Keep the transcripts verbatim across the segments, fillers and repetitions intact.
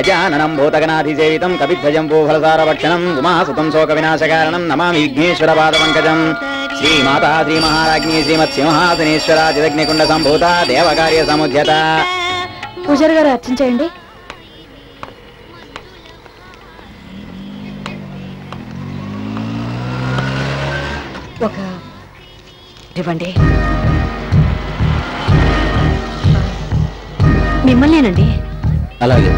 गजाननम भूतगणाधिसेवितं कपिध्वजं भूफलसारभक्षणं उमासुतं शोकविनाशकारणं नमामि विघ्नेश्वरपादपङ्कजं श्रीमाता श्रीमहाराज्ञी श्रीमत्सिंहासनेश्वरा जगज्ञकुण्ड सम्भूता देवकार्य समुद्यता। पूजारी गाరు అర్చించండి। ఒక ఇవ్వండి। మిమ్మల్నేనండి। అలాగే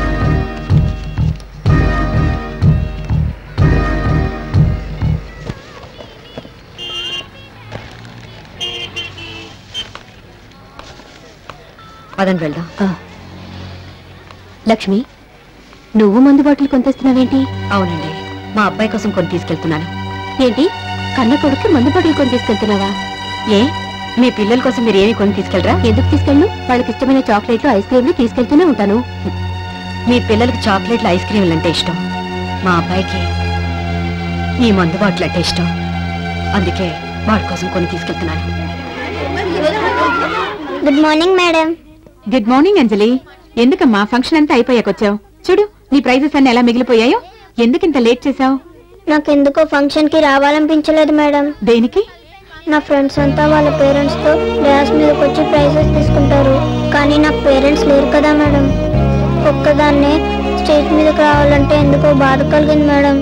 పదండి వెళ్దాం. లక్ష్మి, నువ్వు మందు బాటిల్ కొని తెస్తున్నావేంటి? అవునండి, మా అబ్బాయి కోసం కొని తీసుకెళ్తున్నాను. ఏంటి, కన్న కొడుకు మందు బాటిల్ కొని తీసుకెళ్తున్నావా? ఏ, మీ పిల్లల కోసం మీరు ఏమి కొని తీసుకెళ్ళరా? ఎందుకు తీసుకెళ్ళను, వాళ్ళకి ఇష్టమైన చాక్లెట్లు ఐస్ క్రీమ్లు తీసుకెళ్తూనే ఉంటాను. మీ పిల్లలకి చాక్లెట్లు ఐస్ క్రీమ్లు అంటే ఇష్టం, మా అబ్బాయికి ఈ మందు బాటిల్ అంటే ఇష్టం, అందుకే వాడి కోసం కొని తీసుకెళ్తున్నాను. Good morning madam. Good morning Anjali. ఎందుకమ్మా ఫంక్షన్ అంతా అయిపోయాకొచ్చావు? చూడు నీ ప్రైజెస్ అన్ని ఎలా మిగిలిపోయాయో. ఎందుకింత లేట్ చేసావు? నాకెందుకో ఫంక్షన్ కి రావాలనిపించలేదు మేడం. దేనికి? నా ఫ్రెండ్స్ అంతా వాళ్ళ పేరెంట్స్ తో డాన్స్ మీదకి వచ్చి ప్రైజెస్ తీసుకుంటారు, కానీ నాకు పేరెంట్స్ లేరు కదా మేడం. ఒక్కదాన్నే స్టేజ్ మీదకి రావాలంటే ఎందుకో బాధ కలిగింది మేడం.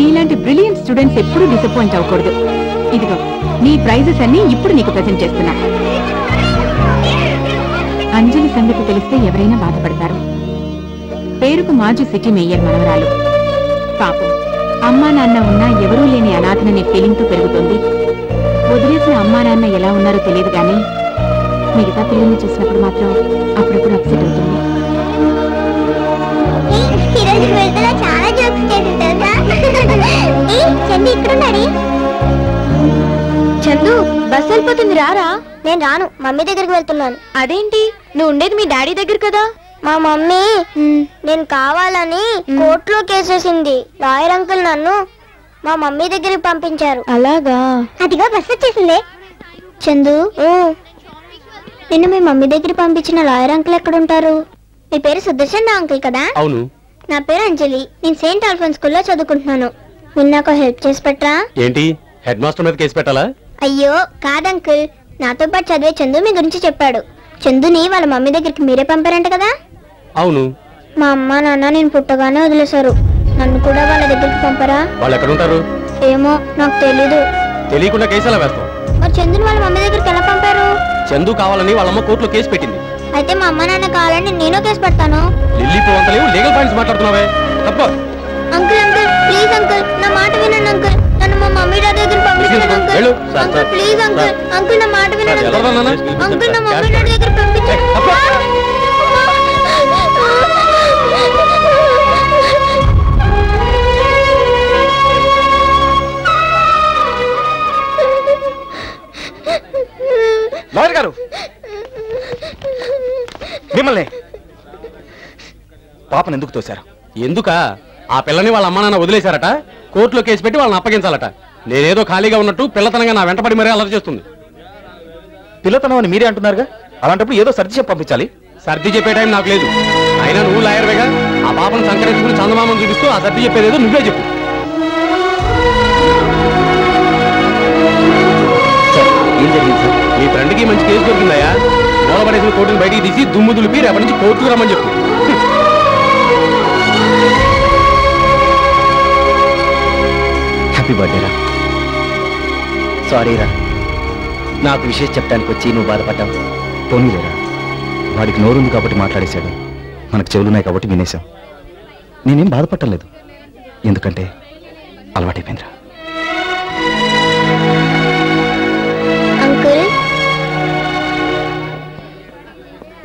నీలాంటి బ్రిలియంట్ స్టూడెంట్స్ ఎప్పుడూ డిసప్పాయింట్ అవ్వకూడదు. ఇదిగో నీ ప్రైజెస్ అన్ని ఇప్పుడు నీకు ప్రెజెంట్ చేస్తున్నా. అంజలి సంగతి తెలిస్తే ఎవరైనా బాధపడతారు. పేరుకు మాజీ సిటీ మేయర్ మనవరాలు, పాపం అమ్మా నాన్న ఉన్నా ఎవరూ లేని అనాథననే ఫీలింగ్తో పెరుగుతుంది. వదిలేసిన అమ్మా నాన్న ఎలా ఉన్నారో తెలియదు, కానీ మిగతా పిల్లల్ని చూసినప్పుడు మాత్రం అప్పుడప్పుడు అప్సెట్ అవుతుంది. చందు, బస్సు వెళ్ళిపోతుంది, రారా? నేను రాను, మమ్మీ దగ్గరికి వెళ్తున్నాను. అదేంటి, నువ్వు ఉండేది మీ డాడీ దగ్గర కదా? మా మమ్మీ నేను కావాలని కోర్టులో కేసేసింది. లాయర్ అంకుల్ నన్ను మా మమ్మీ దగ్గరికి పంపించారు. అలాగా, అదిగో బస్ వచ్చేసింది. చందు, నిన్ను మీ మమ్మీ దగ్గరికి పంపించిన లాయర్ అంకుల్ ఎక్కడుంటారు? మీ పేరు సుదర్శన్ అంకుల్ కదా? అవును. నా పేరు అంజలి, నేను సెయింట్ ఆల్ఫోన్స్ స్కూల్లో చదువుకుంటున్నాను. మీరు నాకు హెల్ప్ చేసి పెట్టరా? ఏంటి, హెడ్ మాస్టర్ మీద కేసు పెట్టాలా? అయ్యో కాదంకుల్, నాతో పాటు చదివే చందు మీ గురించి చెప్పాడు. చందుని వాళ్ళ మమ్మీ దగ్గరికి మీరే పంపారంట కదా? అవును, మా అమ్మ నాన్న నేను పుట్టగానే వదిలేశారు. నన్ను కూడా వాళ్ళ దగ్గరికి పంపరా? వాళ్ళు ఎక్కడ ఉంటారు? ఏమో నాకు తెలీదు. తెలియకుండా కేసులా వేస్తాం. మరి చందుని వాళ్ళ మమ్మీ దగ్గరికి ఎలా పంపారు? చందు కావాలని వాళ్ళ అమ్మ కోర్టులో కేసు పెట్టింది. అయితే మా అమ్మ నాన్న కావాలని నేను కేసు పెడతాను. లిల్లీ పోవంతలేవు, లీగల్ పాయింట్స్ మాట్లాడుతున్నావే. తప్పు. అంకుల్ అంకుల్ ప్లీజ్ అంకుల్ నా మాట వినండి అంకుల్. నన్ను మా మమ్మీ డాడీ దగ్గరికి పంపించండి uncle. Uncle please uncle. Uncle నా మాట వినండి అంకుల్. అంకుల్ నా మమ్మీ డాడీ దగ్గరికి పంపించండి. లాయర్ గారు మిమ్మల్ని పాపను ఎందుకు తోశారు? ఎందుకా? ఆ పిల్లని వాళ్ళ అమ్మ నాన్న వదిలేశారట. కోర్టులో కేసు పెట్టి వాళ్ళని అప్పగించాలట. నేనేదో ఖాళీగా ఉన్నట్టు పిల్లతనంగా నా వెంటబడి మరీ అలర్ట్ చేస్తుంది. పిల్లతనం అని మీరే అంటున్నారుగా, అలాంటప్పుడు ఏదో సర్ది చెప్పి పంపించాలి. సర్ది చెప్పే టైం నాకు లేదు. అయినా నువ్వు లాయర్వేగా, ఆ పాపను సంకరించుకుని చందమామను చూపిస్తూ ఆ సర్ది చెప్పేదేదో నువ్వే చెప్పు. ఏం జరిగింది సార్? మీ ఫ్రెండ్కి మంచి కేసు దొరికిందయా. మూలపడేసిన కోర్టును బయటికి తీసి దుమ్ము దులిపి రేపటి నుంచి కోర్టుకు రమ్మని చెప్పు. హ్యాపీ బర్త్డే రా. సారీ రా, నాకు విషయం చెప్పడానికి వచ్చి నువ్వు బాధపడ్డావు. పోనీలేరా, వాడికి నోరుంది కాబట్టి మాట్లాడేశాడు, మనకు చెవులున్నాయి కాబట్టి వినేశాం. నేనేం బాధపట్టలేదు, ఎందుకంటే అలవాటైపోయిందిరా.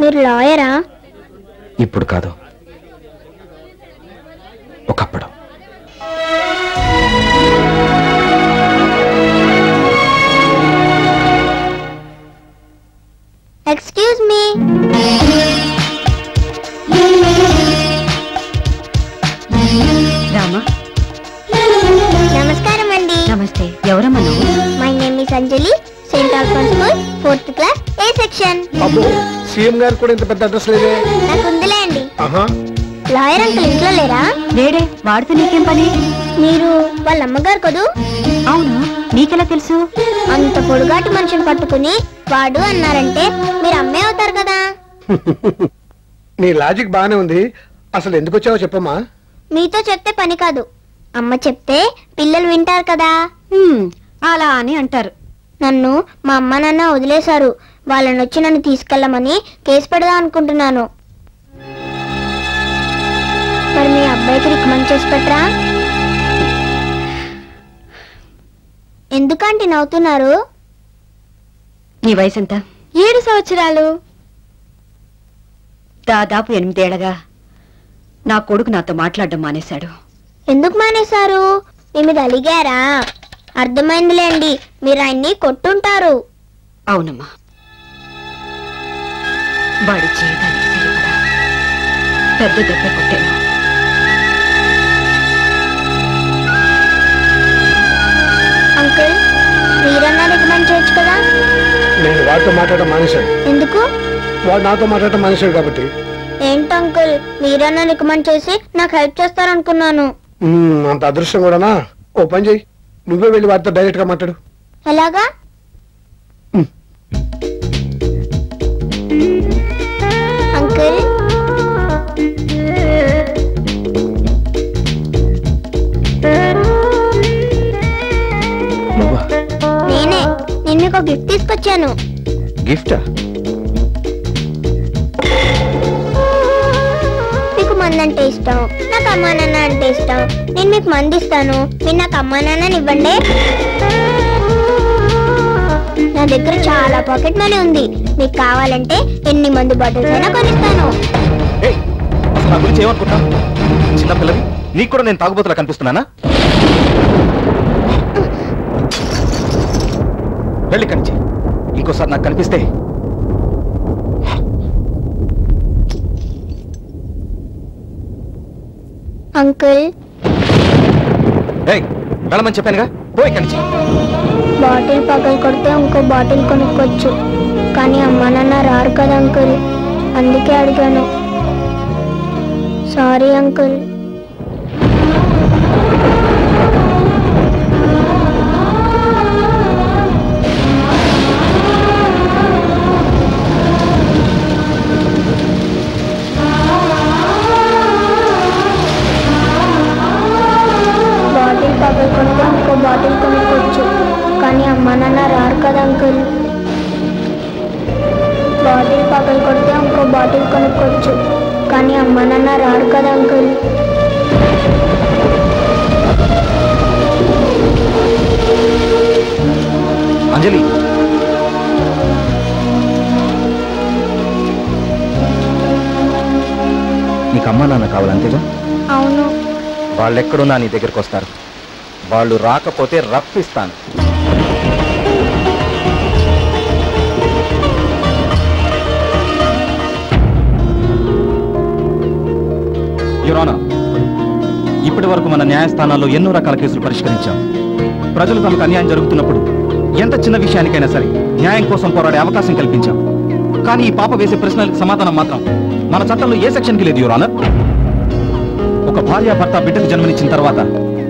మీరు లాయరా? ఇప్పుడు కాదు, ఒకప్పుడు. Excuse me, Rama. నమస్కారం అండి. నమస్తే. ఎవరమ్మా నువ్వు? My name is Anjali, Saint Alphonse school, fourth class, A section. CM గారు కూడా ఇంత పెద్ద అడ్రస్ లేదే. నాకు ఉందిలే అండి. లాయర్ అంకుల్ ఇంట్లో లేరా? లేడే. వాడితే నీకేం పని? మీరు వాళ్ళ అమ్మగారు కదూ? అవును. నీకెలా తెలుసు? అంత పొడుగాటి మనిషిని పట్టుకుని వాడు అన్నారంటే మీరు అమ్మే అవుతారు కదా. నీ లాజిక్ బానే ఉంది. అసలు ఎందుకు వచ్చావో చెప్పమ్మా. మీతో చెప్తే పని కాదు, అమ్మ చెప్తే పిల్లలు వింటారు కదా. అలా అని అంటారు. నన్ను మా అమ్మ నాన్న వదిలేశారు. వాళ్ళని వచ్చి నన్ను తీసుకెళ్ళమని కేసు పెడదాం అనుకుంటున్నాను. మరి మీ అబ్బాయికి రికమెండ్ చేసి పెట్టరా? ఎందుకంటే నవ్వుతున్నారు? నీ వయసు ఎంత? ఏడు సంవత్సరాలు. దాదాపు ఎనిమిదేళ్లగా నా కొడుకు నాతో మాట్లాడడం మానేశాడు. ఎందుకు మానేశారు? మీ మీద అలిగారా? అర్థమైందిలేండి, మీరు ఆయన్ని కొట్టుంటారు. అవునమ్మా, వాడి జీవితాన్ని పెద్ద దెబ్బ కొట్టాను. అంకుల్, మీరన్నా రికమెండ్ చేయొచ్చు కదా. నేను వాడితో మాట్లాడటం మానేశాడు. ఎందుకు? వాడు నాతో మాట్లాడటం మానేశాడు కాబట్టి. ఏంటి అంకుల్, మీరన్నా రికమెండ్ చేసి నాకు హెల్ప్ చేస్తారనుకున్నాను. అంత అదృష్టం కూడానా? ఓ పని చెయ్యి, నువ్వే వెళ్ళి వాడితో డైరెక్ట్ గా మాట్లాడు. ఎలాగా? అంకుల్, నేనే నిన్ను ఒక గిఫ్ట్ తీసుకొచ్చాను. గిఫ్టా? మీకు మందంటే ఇష్టం, నాకు అమ్మా నాన్న అంటే ఇష్టం. నేను మీకు మందిస్తాను, మీరు నాకు అమ్మా నాన్నని ఇవ్వండి. నా దగ్గర చాలా పాకెట్ మనీ ఉంది, మీకు కావాలంటే ఎన్ని మందు బాటిల్స్ అయినా కొనిస్తాను. నా గురించి ఏమనుకుంటా? చిన్నపిల్లవి, నీకు కూడా నేను తాగుబోతులా కనిపిస్తున్నానా? వెళ్ళి కంచి, ఇంకోసారి నాకు కనిపిస్తే. అంకుల్, వెళ్ళమని చెప్పానుగా, పోయి కంచి. బాటిల్ పగలు కొడితే ఇంకో బాటిల్ కొనుక్కోవచ్చు, కానీ అమ్మ నాన్న రారు కదా అంకుల్, అందుకే అడిగాను. Sorry uncle. ఆకలి కొడితే ఇంకో బాటిల్ కొనుక్కోవచ్చు, కానీ అమ్మ నాన్న రారు కదా అంకుల్. అంజలి, నీకు అమ్మ నాన్న కావాలంతేగా? అవును. వాళ్ళెక్కడున్నా నీ దగ్గరకు వస్తారు, వాళ్ళు రాకపోతే రప్పిస్తాను. యువర్ ఆనర్, ఇప్పటి వరకు మన న్యాయస్థానాల్లో ఎన్నో రకాల కేసులు పరిష్కరించాం. ప్రజలు తమకు అన్యాయం జరుగుతున్నప్పుడు ఎంత చిన్న విషయానికైనా సరే న్యాయం కోసం పోరాడే అవకాశం కల్పించాం. కానీ ఈ పాప వేసే ప్రశ్నలకు సమాధానం మాత్రం మన చట్టంలో ఏ సెక్షన్కి లేదు యువర్ ఆనర్. ఒక భార్య భర్త బిడ్డకు జన్మనిచ్చిన తర్వాత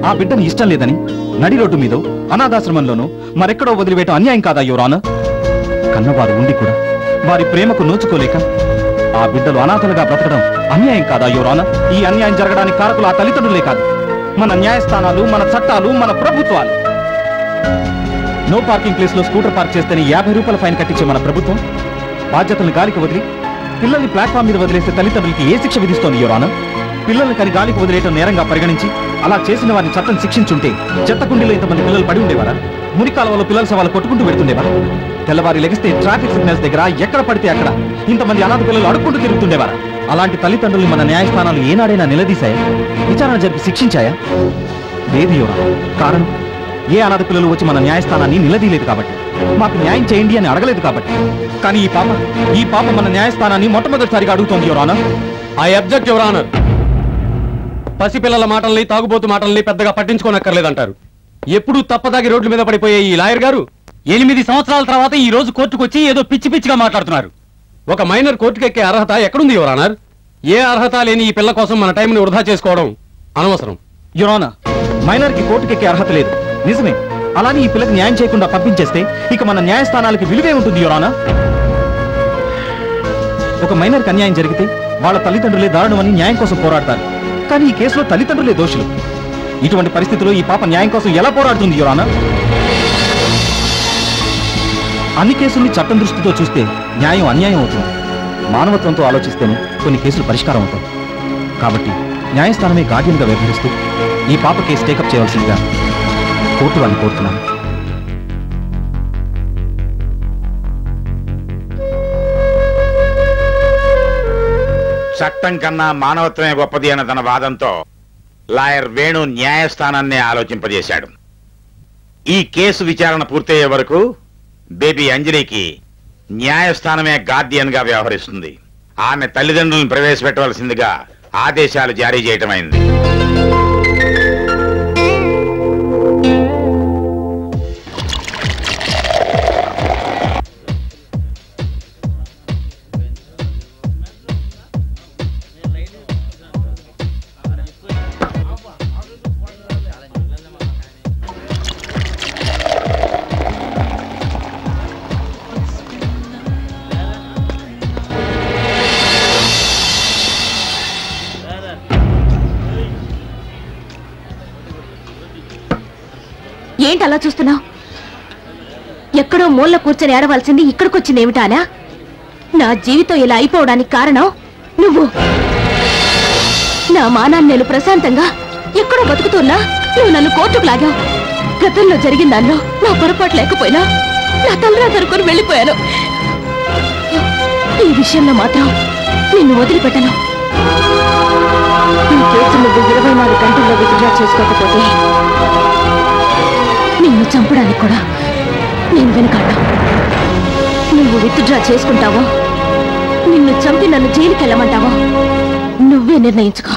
ఆ బిడ్డను ఇష్టం లేదని నడిరోడ్డు మీదో అనాథాశ్రమంలోనూ మరెక్కడో వదిలివేయటం అన్యాయం కాదా యువర్ ఆనర్? కన్నవారు ఉండి కూడా వారి ప్రేమకు నోచుకోలేక ఆ బిడ్డలు అనాథలుగా బ్రతకడం అన్యాయం కాదా యువర్ ఆనర్? ఈ అన్యాయం జరగడానికి కారకులు ఆ తల్లిదండ్రులే కాదు, మన న్యాయస్థానాలు, మన చట్టాలు, మన ప్రభుత్వాలు. నో పార్కింగ్ ప్లేస్ లో స్కూటర్ పార్క్ చేస్తేనే యాభై రూపాయల ఫైన్ కట్టించే మన ప్రభుత్వం బాధ్యతలను గాలికి వదిలి పిల్లల్ని ప్లాట్ఫామ్ మీద వదిలేస్తే తల్లిదండ్రులకి ఏ శిక్ష విధిస్తోంది యువర్ ఆనర్? పిల్లల్ని కానీ గాలికి వదిలేయటం నేరంగా పరిగణించి అలా చేసిన వారిని చట్టం శిక్షించుంటే చెత్తకుండీలో ఇంతమంది పిల్లలు పడి ఉండేవారా? మురికాలవలో పిల్లల సవాళ్ళు కొట్టుకుంటూ పెడుతుండేవారా? తెల్లవారి లెగిస్తే ట్రాఫిక్ సిగ్నల్స్ దగ్గర ఎక్కడ పడితే అక్కడ ఇంతమంది అనాథ పిల్లలు అడుక్కుంటూ తిరుగుతుండేవారా? అలాంటి తల్లిదండ్రుల్ని మన న్యాయస్థానాలు ఏనాడైనా నిలదీశాయా? విచారణ జరిపి శిక్షించాయా? లేదు యువరా. కారణం, ఏ అనాథ పిల్లలు వచ్చి మన న్యాయస్థానాన్ని నిలదీయలేదు కాబట్టి, మాకు న్యాయం చేయండి అని అడగలేదు కాబట్టి. కానీ ఈ పాప ఈ పాప మన న్యాయస్థానాన్ని మొట్టమొదటిసారిగా అడుగుతోంది your honour. I object your honour. పసిపిల్లల మాటల్ని, తాగుబోతు మాటల్ని పెద్దగా పట్టించుకోనక్కర్లేదంటారు. ఎప్పుడూ తప్పదాగి రోడ్ల మీద పడిపోయే ఈ లాయర్ గారు ఎనిమిది సంవత్సరాల తర్వాత ఈ రోజు కోర్టుకు వచ్చి ఏదో పిచ్చి పిచ్చిగా మాట్లాడుతున్నారు. ఒక మైనర్ కోర్టుకెక్కే అర్హత ఎక్కడుంది యువర్ ఆనర్? ఏ అర్హత లేని ఈ పిల్ల కోసం మన టైంని వృధా చేసుకోవడం అనవసరం యువర్ ఆనర్. మైనర్కి కోర్టుకెక్కే అర్హత లేదు, నిజమే. అలానే ఈ పిల్లకి న్యాయం చేయకుండా పంపించేస్తే ఇక మన న్యాయస్థానాలకి విలువే ఉంటుంది యువర్ ఆనర్. ఒక మైనర్కి అన్యాయం జరిగితే వాళ్ళ తల్లిదండ్రులే దారుణమని న్యాయం కోసం పోరాడతారు, కానీ ఈ కేసులో తల్లిదండ్రులే దోషులు. ఇటువంటి పరిస్థితుల్లో ఈ పాప న్యాయం కోసం ఎలా పోరాడుతుంది యువర్ ఆనర్? అన్ని కేసుల్ని చట్టం దృష్టితో చూస్తే న్యాయం అన్యాయం అవుతుంది. మానవత్వంతో ఆలోచిస్తేనే కొన్ని కేసులు పరిష్కారం అవుతాయి. కాబట్టి న్యాయస్థానమే గార్డియన్గా వ్యవహరిస్తూ ఈ పాప కేసు టేకప్ చేయాల్సిందిగా కోర్టు వాళ్ళని కోరుతున్నాను. చట్టం కన్నా మానవత్వమే గొప్పది అన్న తన వాదంతో లాయర్ వేణు న్యాయస్థానాన్ని ఆలోచింపజేశాడు. ఈ కేసు విచారణ పూర్తయ్యే వరకు బేబీ అంజలికి న్యాయస్థానమే గార్డియన్గా వ్యవహరిస్తుంది. ఆమె తల్లిదండ్రులను ప్రవేశపెట్టవలసిందిగా ఆదేశాలు జారీ చేయటమైంది. ఏంటి అలా చూస్తున్నావు? ఎక్కడో మూల కూర్చొని ఏడవలసింది ఇక్కడికొచ్చింది ఏమిటానా? నా జీవితం ఇలా అయిపోవడానికి కారణం నువ్వు. నా మానాన్ని నేను ప్రశాంతంగా ఎక్కడో బతుకుతున్నా నువ్వు నన్ను కోర్టుకు లాగావు. గతంలో జరిగిన దానిలో నా పొరపాటు లేకపోయినా నా తలరా తరుకొని వెళ్ళిపోయాను. ఈ విషయంలో మాత్రం నిన్ను వదిలిపెట్టను. ఈ కేసు నువ్వు ఇరవై నాలుగు గంటల్లో విత్డ్రా చేసుకోకపోతే నిన్ను చంపడానికి కూడా నేను వెనకాడ. నువ్వు విత్డ్రా చేసుకుంటావో, నిన్ను చంపి నన్ను జైలుకి వెళ్ళమంటావో నువ్వే నిర్ణయించుకో.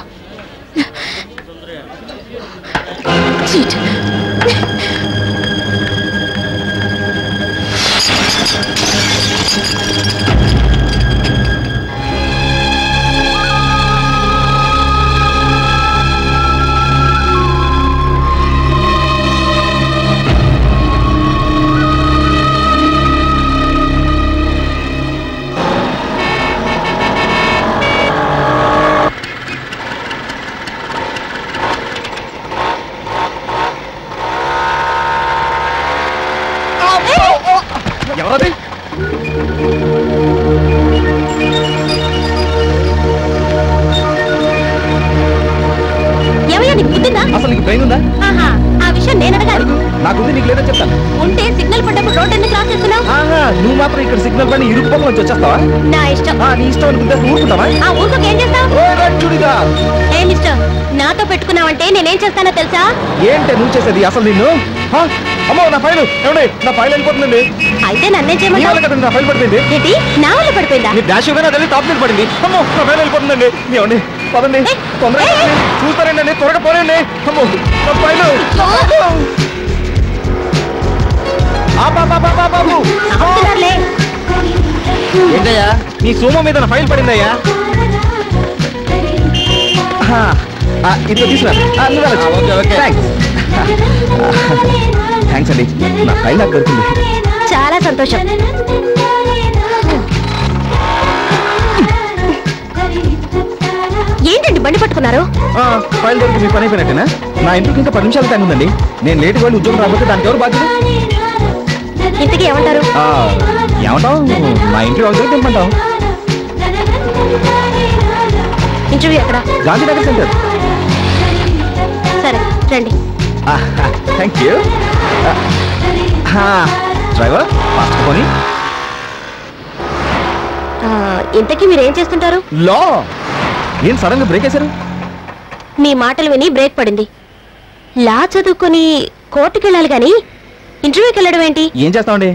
నాకు ఉంది నీకు లేదో చెప్తాను. ఉంటే సిగ్నల్ పడ్డప్పుడు రోడ్ ఎన్ని క్రాస్ చేస్తున్నావు? ఆహా నువ్వు మాత్రం ఇక్కడ సిగ్నల్ పడిన ఇరుక్కుపోక నుంచి వచ్చేస్తావా? నా ఇష్టం. ఆ నీ ఇష్టం అనుకుంటే ఊరుకుంటావా? ఆ ఊరుకోక ఏం చేస్తావు? ఓ రచ్చుడిగా. ఏ మిస్టర్ నాతో పెట్టుకున్నావంటే నేనేం చేస్తానో తెలుసా? ఏంటే నువ్వు చేసేది అసలు నిన్ను? హా అమ్మో నా ఫైల్ ఏమండి నా ఫైల్ అయిపోతుందండి. అయితే నన్నేం చేయమంటావు? కదండి నా ఫైల్ పడిపోయింది. ఏంటి నా వల్ల పడిపోయిందా? నీ డాష్ గా అదే టాప్ మీద పడింది. అమ్మో నా ఫైల్ అయిపోతుందండి. ఏమండి పదండి తొందరగా చూస్తానండి త్వరగా పోనండి. అమ్మో నా ఫైల్ ఏంటయ్యా నీ సోమో మీద నా ఫైల్ పడిందయ్యా. ఇట్లా తీసుకురా థ్యాంక్స్ అండి నా ఫైల్ నాకు దొరికింది. చాలా సంతోషం. ఏంటండి బండి పట్టుకున్నారు? ఫైల్ దొరికి మీ పని అయిపోయినట్టేనా? నా ఇంటికి ఇంకా పది నిమిషాలు టైం ఉందండి. నేను లేటుగా వెళ్ళి ఉద్యోగం రాకపోతే దానికి ఎవరు బాధ్యత? ఇంటికి ఏమంటారు? ఏమంటావు మా ఇంటికి అవసరం తెంపంటావు. ఇంటర్వ్యూ ఎక్కడ? గాంధీనగర్ సెంటర్. సరే రండి. థ్యాంక్ యూ డ్రైవర్ పట్టుకొని. ఇంతకీ మీరు ఏం చేస్తుంటారు? లో నేను సడన్గా బ్రేక్ వేశారు. మీ మాటలు విని బ్రేక్ పడింది. లా చదువుకుని కోర్టుకి వెళ్ళాలి కానీ ఇంటర్వ్యూకి వెళ్ళడం ఏంటి? ఏం చేస్తామండి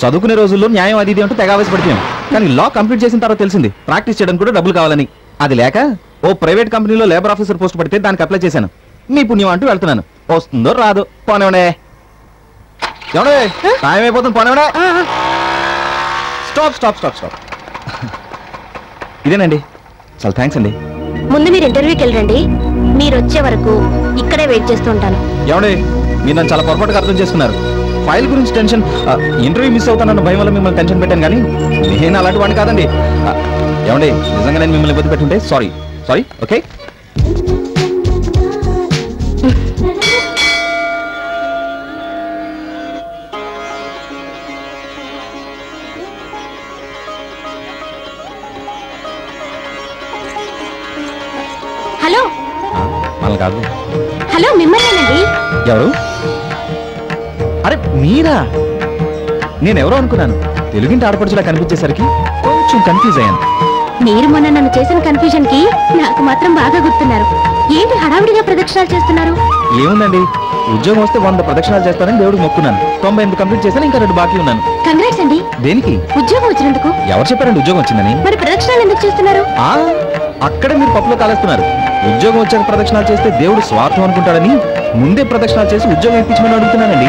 చదువుకునే రోజుల్లో న్యాయం అది ఇది అంటూ తెగ ఆవేశపడిపోయాం. కానీ లా కంప్లీట్ చేసిన తర్వాత తెలిసింది ప్రాక్టీస్ చేయడం కూడా డబ్బులు కావాలని. అది లేక ఓ ప్రైవేట్ కంపెనీలో లేబర్ ఆఫీసర్ పోస్ట్ పడితే దానికి అప్లై చేశాను. మీ పుణ్యం అంటూ వెళ్తున్నాను. వస్తుందో రాదు పోనివ్వండి. ఏమండే టైం అయిపోతుంది పోనివ్వండి. స్టాప్ స్టాప్ స్టాప్ స్టాప్ ఇదేనండి. చాలా థ్యాంక్స్ అండి. ముందు మీరు ఇంటర్వ్యూకి వెళ్ళండి. మీరు వచ్చే వరకు ఇక్కడే వెయిట్ చేస్తూ ఉంటాను. ఏమండి మీరు నన్ను చాలా పొరపాటుగా అర్థం చేసుకున్నారు. ఫైల్ గురించి టెన్షన్ ఇంటర్వ్యూ మిస్ అవుతానన్న భయం వల్ల మిమ్మల్ని టెన్షన్ పెట్టాను కానీ నేను అలాంటి వాడిని కాదండి. ఏమండి నిజంగా నేను మిమ్మల్ని ఇబ్బంది పెట్టుంటే సారీ సారీ ఓకే. హలో మిమ్మల్నేనండి. ఎవరు? అరే మీరా? నేనెవరో అనుకున్నాను. తెలుగింటి ఆడపడుచులా కనిపించేసరికి కొంచెం కన్ఫ్యూజ్ అయ్యాను. మీరు మొన్న నన్ను చేసిన కన్ఫ్యూజన్ కి నాకు మాత్రం బాగా గుర్తున్నారు. ఏంటి హడావిడిగా ప్రదక్షిణాలు చేస్తున్నారు? ఏముందండి ఉద్యోగం వస్తే వంద ప్రదక్షిణాలు చేస్తానని దేవుడికి మొక్కున్నాను. తొంభై ఎనిమిది కంప్లీట్ చేశాను. ఇంకా రెండు బాకీ ఉన్నాను. కంగ్రాట్స్ అండి. దేనికి? ఉద్యోగం వచ్చినందుకు. ఎవరు చెప్పారండి ఉద్యోగం వచ్చిందని? మరి ప్రదక్షిణాలు ఎందుకు చేస్తున్నారు? అక్కడ మీరు పప్పులో కాలేస్తున్నారు. ఉద్యోగం వచ్చాక ప్రదక్షిణాలు చేస్తే దేవుడు స్వార్థం అనుకుంటాడని ముందే ప్రదక్షిణాలు చేసి ఉద్యోగం ఇప్పించమని అడుగుతున్నానండి.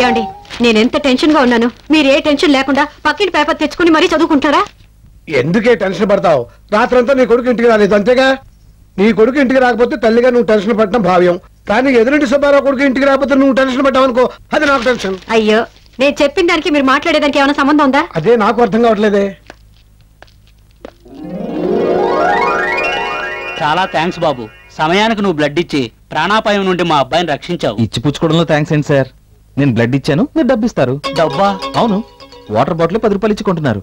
ఏమండి నేను ఎంత టెన్షన్ గా ఉన్నాను. మీరు ఏ టెన్షన్ లేకుండా పక్కింటి పేపర్ తెచ్చుకుని మరీ చదువుకుంటారా? ఎందుకే టెన్షన్ పడతావు? రాత్రంతా నీ కొడుకు ఇంటికి రాలేదు అంతేగా. నీ కొడుకు ఇంటికి రాకపోతే తల్లిగా నువ్వు టెన్షన్ పడటం భావ్యం. కానీ ఎదురింటి సుబ్బారావు కొడుకు ఇంటికి రాకపోతే నువ్వు టెన్షన్ పడ్డావు అనుకో, అది నాకు టెన్షన్. అయ్యో నేను చెప్పిన దానికి మీరు మాట్లాడేదానికి ఏమైనా సంబంధం ఉందా? అదే నాకు అర్థం కావట్లేదే. చాలా థ్యాంక్స్ బాబు. సమయానికి నువ్వు బ్లడ్ ఇచ్చి ప్రాణాపాయం నుండి మా అబ్బాయిని రక్షించావు. ఇచ్చి పుచ్చుకోవడంలో థ్యాంక్స్ ఏంటి సార్? నేను బ్లడ్ ఇచ్చాను, మీరు డబ్బు ఇస్తారు. డబ్బా? అవును. వాటర్ బాటిల్ పది రూపాయలు ఇచ్చుకుంటున్నారు.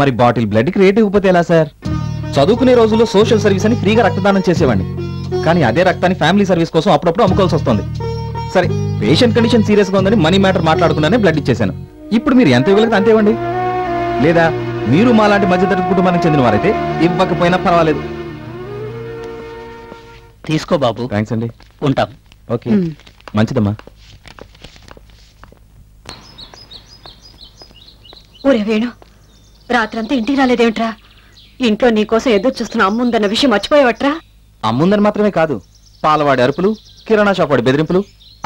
మరి బాటిల్ బ్లడ్ కి రేట్ ఇవ్వకపోతే ఎలా సార్? చదువుకునే రోజుల్లో సోషల్ సర్వీస్ అని ఫ్రీగా రక్తదానం చేసేవాడిని. కానీ అదే రక్తాన్ని ఫ్యామిలీ సర్వీస్ కోసం అప్పుడప్పుడు అమ్ముకోవాల్సి వస్తుంది. సరే పేషెంట్ కండిషన్ సీరియస్ గా ఉందని మనీ మ్యాటర్ మాట్లాడుకున్నానే బ్లడ్ ఇచ్చేసాను. ఇప్పుడు మీరు ఎంత ఇవ్వగలిగితే అంతే ఇవ్వండి. లేదా మీరు మా లాంటి మధ్యతరగతి కుటుంబానికి చెందిన వారైతే ఇవ్వకపోయినా పర్వాలేదు. తీసుకో బాబు. థ్యాంక్స్ అండి. ఉంటాం. ఓకే మంచిదమ్మా. ఒరే వేణు రాత్రంతా ఇంటికి రాలేదేమిట్రా? ఇంట్లో నీకోసం ఎదురు చూస్తున్న అమ్ముందన్న విషయం మర్చిపోయేవట్రా? అమ్ముందని మాత్రమే కాదు, పాలవాడి అరుపులు, కిరాణా షాప్ వాడి బెదిరింపులు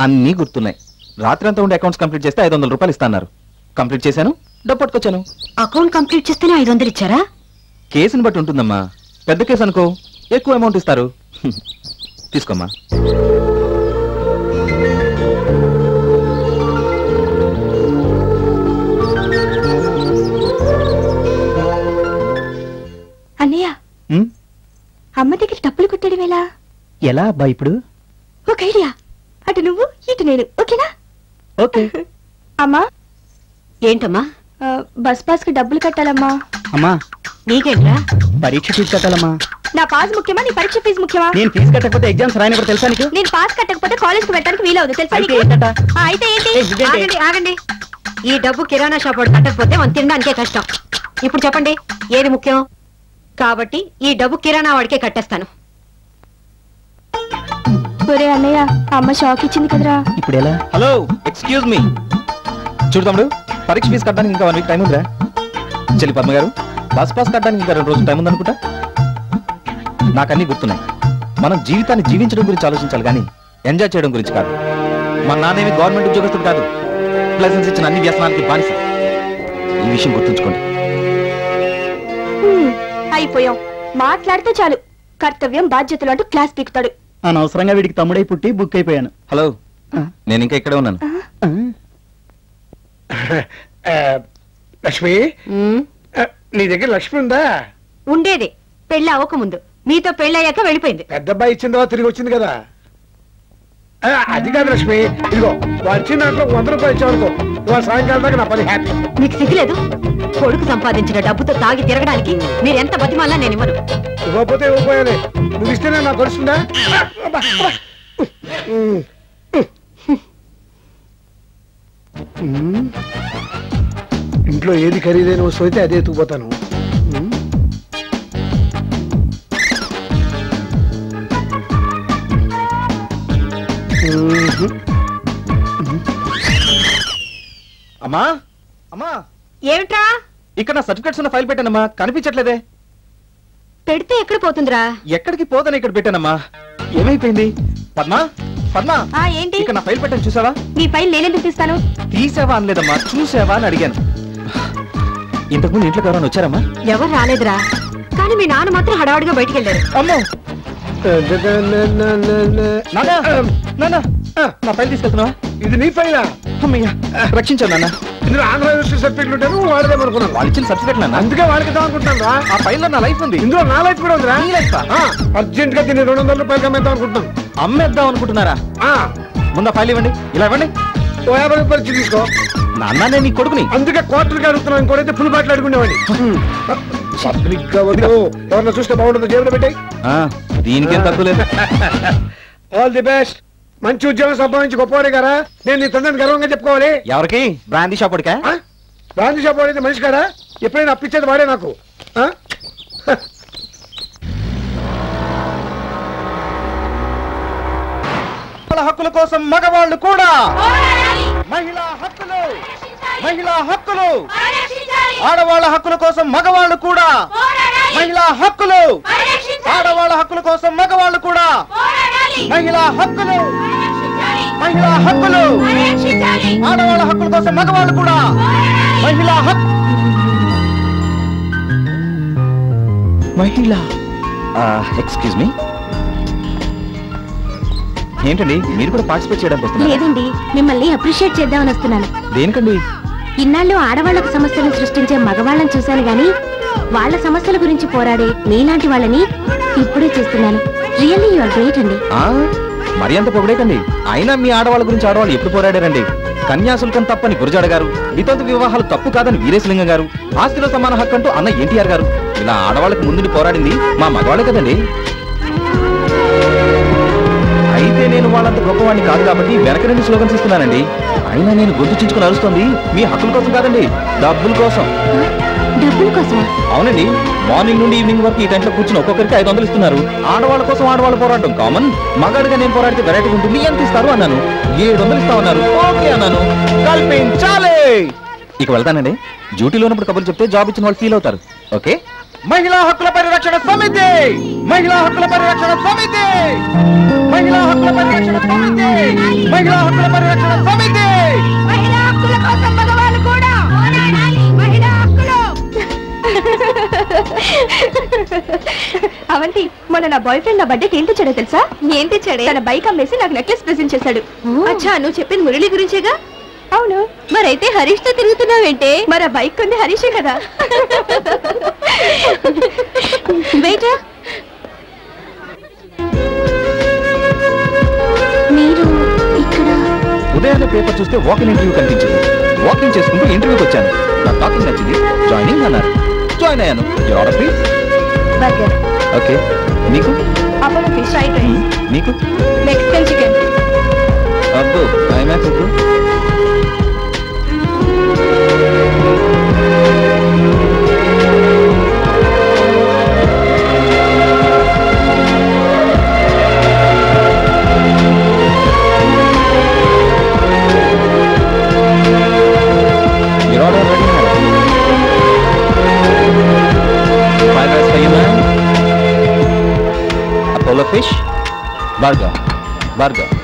అన్నీ గుర్తున్నాయి. రాత్రంతా ఉండే అకౌంట్స్ కంప్లీట్ చేస్తే ఐదు వందల రూపాయలు ఇస్తాన్నారు. కంప్లీట్ చేశాను, డబ్బు పట్టుకొచ్చాను. అకౌంట్ కంప్లీట్ చేస్తేనే ఐదు వందలు ఇచ్చారా? కేసుని బట్టి ఉంటుందమ్మా. పెద్ద కేసు అనుకో ఎక్కువ అమౌంట్ ఇస్తారు. తీసుకోమ్మా. ఎలా అబ్బా ఇప్పుడు? ఒక ఐడియా, అటు నువ్వు ఇటు నేను, ఓకేనా? ఓకే. అమ్మా. ఏంటమ్మా? బస్ పాస్ కి డబ్బులు కట్టాలమ్మా. అమ్మా నీకేంట్రా? పరీక్ష ఫీజు కట్టాలమ్మా. నా పాస్ ముఖ్యమా నీ పరీక్ష ఫీజు ముఖ్యమా? నేను ఫీజు కట్టకపోతే ఎగ్జామ్స్ రాయనప్పుడు తెలుసా నీకు? నేను పాస్ కట్టకపోతే కాలేజ్ కి వెళ్ళడానికి వీలవుదు తెలుసా నీకు? అయితే ఏంటి? ఆగండి ఆగండి, ఈ డబ్బు కిరాణా షాప్ వాడు కట్టకపోతే మనం తినడానికే కష్టం. ఇప్పుడు చెప్పండి ఏది ముఖ్యం? కాబట్టి ఈ డబ్బు కిరాణా వాడికే కట్టేస్తాను. ఒరే అన్నయ్య, అమ్మ షాక్ ఇచ్చింది కదరా, ఇప్పుడు ఎలా? Hello, excuse me. చూడు తమ్ముడు, పరీక్ష ఫీజు కట్టడానికి ఇంకా వన్ వీక్ టైం ఉందిరా. చెల్లి పద్మ గారు, బస్ పాస్ కట్టడానికి ఇంకా రెండు రోజులు టైం ఉందనుకుంటా. నాకన్నీ గుర్తున్నాయి. మనం జీవితాన్ని జీవించడం గురించి ఆలోచించాలి కానీ ఎంజాయ్ చేయడం గురించి కాదు. మన నాన్నేమి గవర్నమెంట్ ఉద్యోగస్తుడు కాదు, లైసెన్స్ ఇచ్చిన అన్ని వ్యసనానికి బానిస. ఈ విషయం గుర్తుంచుకోండి. అయిపోయాం, మాట్లాడితే చాలు కర్తవ్యం బాధ్యతలు అంటూ క్లాస్ పీకుతాడు. అనవసరంగా వీడికి తమ్ముడై పుట్టి బుక్ అయిపోయాను. హలో, నేను ఇంకా ఇక్కడే ఉన్నాను. లక్ష్మి, నీ దగ్గర లక్ష్మి ఉందా? ఉండేది, పెళ్ళి అవ్వకముందు. మీతో పెళ్ళయ్యాక వెళ్ళిపోయింది. పెద్దబ్బాయి ఇచ్చిందో తిరిగి వచ్చింది కదా. అది కాదు లక్ష్మి, ఇదిగో వచ్చిన దాంట్లో వంద రూపాయలు ఇచ్చావనుకో, ఇవాళ సాయంకాలం దాకా నా పని హ్యాపీ. మీకు సిగ్గులేదు? కొడుకు సంపాదించిన డబ్బుతో తాగి తిరగడానికి మీరు ఎంత బతిమాలా నేను ఇవ్వను. ఇవ్వకపోతే ఇవ్వపోయాలి, నువ్వు ఇస్తేనే నాకు గడుస్తుందా? ఇంట్లో ఏది ఖరీదైన వస్తువు అయితే అదే ఎత్తుకుపోతాను. అమ్మా, అమ్మా ఏమిట్రా? ఇక్కడ నా సర్టిఫికెట్స్ ఉన్న ఫైల్ పెట్టానమ్మా, కనిపించట్లేదే. పెడితే ఎక్కడ పోతుందిరా? ఎక్కడికి పోదని ఇక్కడ పెట్టానమ్మా. ఏమైపోయింది? పద్మ, పద్మ ఏంటి ఇక్కడ నా ఫైల్ పెట్టాను చూసావా? నీ ఫైల్ నేనెందుకు తీస్తాను? తీసావా అనలేదమ్మా, చూసావా అని అడిగాను. ఇంతకుముందు ఇంట్లోకి ఎవరైనా వచ్చారమ్మా? ఎవరు రాలేదురా, కానీ మీ నాన్న మాత్రం హడావుడిగా బయటికి వెళ్ళారు. అమ్మో, నా ఫైల్ తీసుకెళ్తున్నావా? ఇది నీ ఫైలా? అమ్మయ్యా, రక్షించాను నాన్న. ఇందులో ఆంధ్ర యూనివర్సిటీ సర్టిఫికెట్లు ఉంటాను, వాడదాం అనుకున్నాను. వాళ్ళు ఇచ్చిన సర్టిఫికెట్ నాన్న, అందుకే వాడుకుందాం అనుకుంటున్నాను. ఆ ఫైల్లో నా లైఫ్ ఉంది. ఇందులో నా లైఫ్ కూడా ఉందిరా. నీ లైఫ్ అర్జెంట్ గా దీన్ని రెండు వందల రూపాయలకి అమ్మేద్దాం అనుకుంటున్నాను. అమ్మేద్దాం అనుకుంటున్నారా? ముందు ఫైల్ ఇవ్వండి. ఇలా ఇవ్వండి, ఓ యాభై రూపాయలు తీసుకో. నాన్న నేను నీ కొడుకుని, అందుకే కోర్టులకి అడుగుతున్నాను. ఇంకోటైతే ఫుల్ బాటిల్ అడుగునేవాడి. పబ్లిక్గా వదిలే, ఎవరన్నా చూస్తే బాగుంటుంది. జేబులో పెట్టాయి, దీనికేం తక్కువ లేదు. All the best. మంచి ఉద్యోగం సంపాదించి గొప్పవాడే కదా, నేను నీ తండ్రిని గర్వంగా చెప్పుకోవాలి. ఎవరికి? బ్రాందీ షాప్ వాడికా? బ్రాందీ షాప్ వాడైతే మనిషి కదా, ఎప్పుడైనా అప్పించేది వాడే నాకు. హక్కుల కోసం మగవాళ్ళు కూడా మహిళా హక్కులు, మహిళా హక్కులు, ఆడవాళ్ళ హక్కుల కోసం మగవాళ్ళు కూడా మహిళా హక్కులు, ఆడవాళ్ళ హక్కుల కోసం మగవాళ్ళు కూడా మహిళా హక్కులు, మహిళా హక్కులు, ఆడవాళ్ళ హక్కుల కోసం మగవాళ్ళు కూడా మహిళా హక్కు. మహిళ, ఎక్స్క్యూజ్ మీ, ఏంటండి మీరు కూడా పార్టిసిపేట్ చేయడానికి వస్తున్నారు? లేదండి, మిమ్మల్ని అప్రిషియేట్ చేద్దామని వస్తున్నాను. దేనికండి? ఇన్నాళ్ళు ఆడవాళ్లకు సమస్యలను సృష్టించే మగవాళ్ళని చూశాను గానీ వాళ్ళ సమస్యల గురించి పోరాడే మీలాంటి వాళ్ళని ఇప్పుడే చేస్తున్నాను. రియల్లీ యు ఆర్ గ్రేట్ అండి. మరి అంత పొగడేకండి, అయినా మీ ఆడవాళ్ళ గురించి ఆడవాళ్ళు ఎప్పుడు పోరాడారండి? కన్యాశుల్కం తప్పని గురజాడ గారు, వితంతు వివాహాలు తప్పు కాదని వీరేశలింగం గారు, ఆస్తిలో సమాన హక్కు అంటూ అన్న ఎన్టీఆర్ గారు, ఇలా ఆడవాళ్ళకు ముందుని పోరాడింది మా మగవాళ్ళే కదండి. అయితే నేను వాళ్ళంత గొప్పవాడిని కాదు కాబట్టి వెనక నుండి స్లోగన్స్ ఇస్తున్నానండి. అయినా నేను గొంతుచుకుని అరుస్తుంది మీ హక్కుల కోసం కాదండి, డబ్బుల కోసం. అవునండి, మార్నింగ్ నుండి ఈవినింగ్ వరకు ఈ టైంలో కూర్చుని ఒక్కొక్కరికి ఐదు వందలు ఇస్తున్నారు. ఆడవాళ్ళ కోసం ఆడవాళ్ళ పోరాటం కామన్. మగాడిగా నేను పోరాడితే వెరైటీ ఉంటుంది. ఎంత ఇస్తారు అన్నాను, ఏడు వందలు ఇస్తా ఉన్నారు. ఓకే అన్నాను, కల్పించాలి. ఇక వెళ్తానండి, డ్యూటీలో ఉన్నప్పుడు కబుర్లు చెప్తే జాబ్ ఇచ్చిన వాళ్ళు ఫీల్ అవుతారు. ఓకే. మహిళా హక్కుల పరిరక్షణ సమితి, మహిళా హక్కుల పరిరక్షణ సమితి, మహిళా హక్కుల పరిరక్షణ సమితి, మహిళా హక్కుల పరిరక్షణ సమితి, మహిళా హక్కుల కోసం మగవాళ్ళు కూడా పోరాడాలి. మహిళా హక్కులు. అవంతి, మొన్న నా బాయ్ ఫ్రెండ్ నా బర్త్డేకి ఏం తెచ్చాడో తెలుసా? ఏం తెచ్చాడే? తన బైక్ అమ్మేసి నాకు నెక్లెస్ ప్రెజెంట్ చేశాడు. అచ్చా, నువ్వు చెప్పింది మురళి గురించేగా? అవును. మరైతే హరీష్ తో తిరుగుతున్నావేంటే? మరి ఆ బైక్ కొంది హరీషే కదా. బయట ఉదయాన్నే పేపర్ చూస్తే వాకింగ్ ఇంటర్వ్యూ కనిపించింది. వాకింగ్ చేసుకుంటూ ఇంటర్వ్యూకి వచ్చాను. నా టాకింగ్ నచ్చింది, జాయినింగ్ అన్నారు, జాయిన్ అయ్యాను. Your order please. Burger. Okay. మీకు? Apollo fish fried rice. మీకు? Mexican chicken. అబ్బో ఐమాక్స్ ఇప్పుడు fish burger burger atanu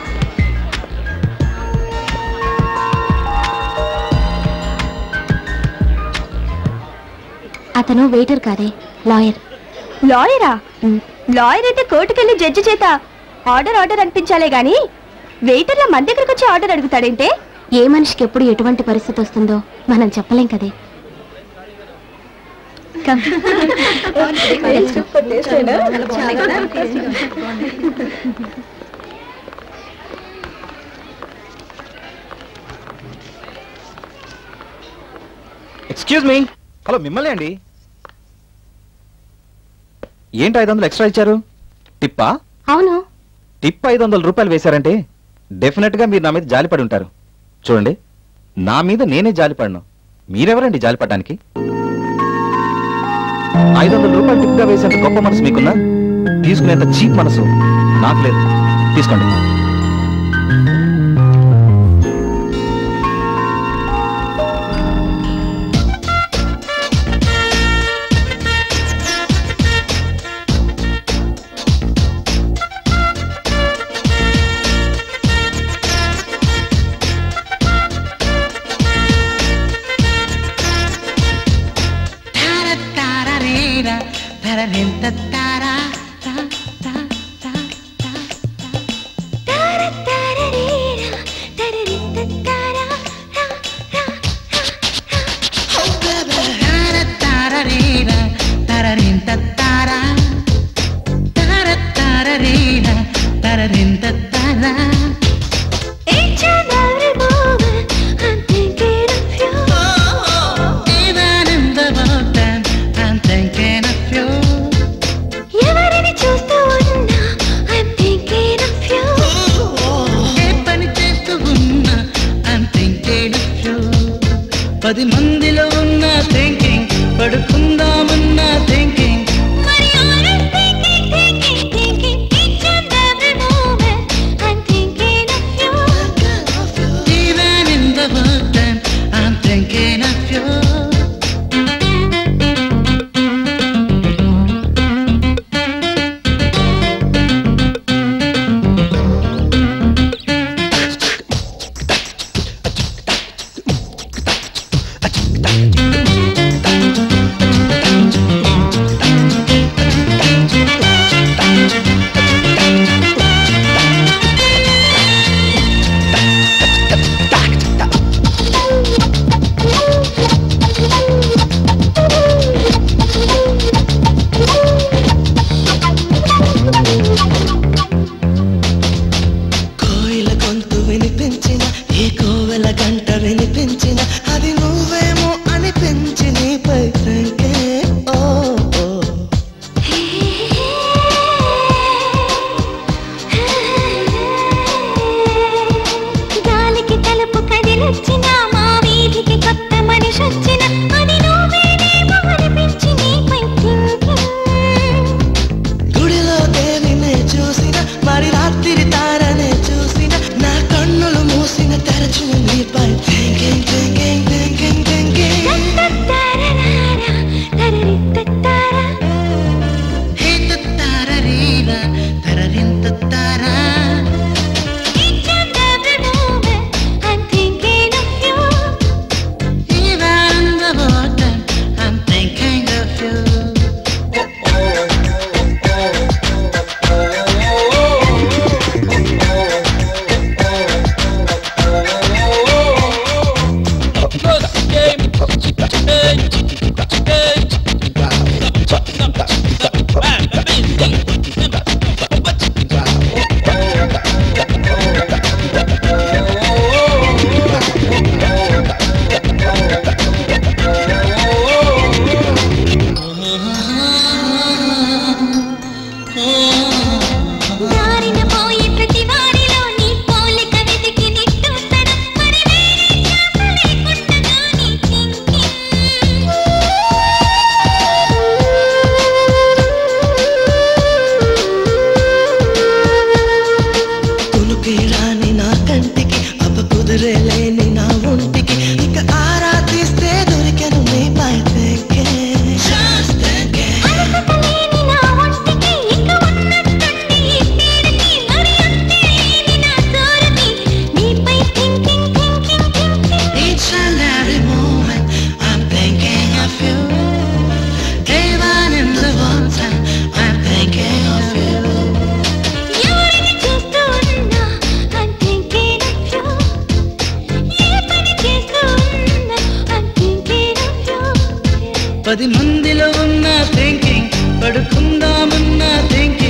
waiter kade lawyer lawyer ah mm. lawyer ante court kelli judge cheta order order anpinchale gaani waiter la man deggariki vachi order adugutadante ee manishiki eppudu etuvanti paristhiti ostundo manam cheppalem kade excuse me. Hello, మిమ్మల్ని అండి. ఏంటి ఐదు వందలు extra ఇచ్చారు? టిప్పా? అవును, tip ఐదు వందల రూపాయలు వేశారంటే డెఫినెట్ గా మీరు నా మీద జాలిపడి ఉంటారు. చూడండి, నా మీద నేనే జాలిపడను, మీరెవరండి జాలిపడడానికి? ఐదు వందల రూపాయలు టిప్గా వేసేంత గొప్ప మనసు మీకున్నా తీసుకునేంత చీప్ మనసు నాకు లేదు. తీసుకోండి. పది మందిలో ఉన్న థింకింగ్ పడుకుందామన్న థింకింగ్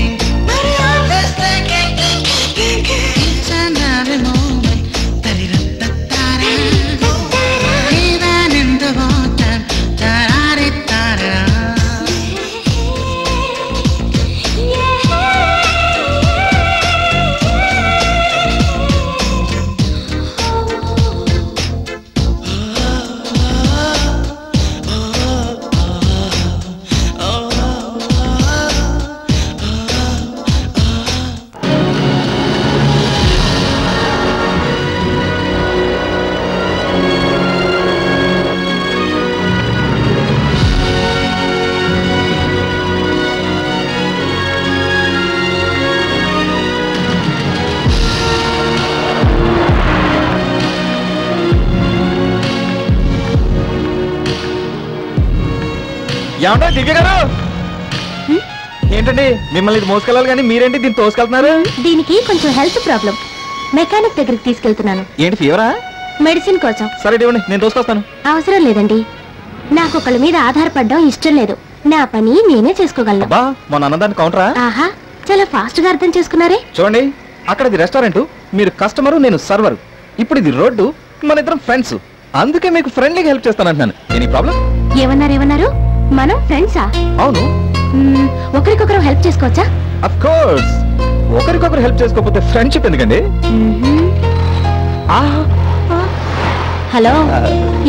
ఏమంటా దివ్య గారు ఏంటండి మిమ్మల్ని ఇది మోసుకెళ్ళాలి కానీ మీరేంటి దీన్ని తోసుకెళ్తున్నారు? దీనికి కొంచెం హెల్త్ ప్రాబ్లం, మెకానిక్ దగ్గరికి తీసుకెళ్తున్నాను. ఏంటి ఫీవరా? మెడిసిన్ కోసం. సరే ఇవ్వండి, నేను తోసుకొస్తాను. అవసరం లేదండి, నాకు ఒకళ్ళ మీద ఆధారపడడం ఇష్టం లేదు. నా పని నేనే చేసుకోగలను. బా మా నాన్నదాన్ని కౌంటరా? ఆహా, చాలా ఫాస్ట్ గా అర్థం చేసుకున్నారే. చూడండి, అక్కడ ఇది రెస్టారెంట్, మీరు కస్టమరు, నేను సర్వరు. ఇప్పుడు ఇది రోడ్డు, మన ఇద్దరం ఫ్రెండ్స్, అందుకే మీకు ఫ్రెండ్లీగా హెల్ప్ చేస్తాను అంటున్నాను. Any problem? ఏమన్నారు ఏమన్నారు మనం ఫ్రెండ్సా? అవును. ఒకరికొకరు హెల్ప్ చేసుకోవచ్చా? Of course. ఒకరికొకరు హెల్ప్ చేసుకోకపోతే ఫ్రెండ్షిప్ ఎందుకండి? హలో,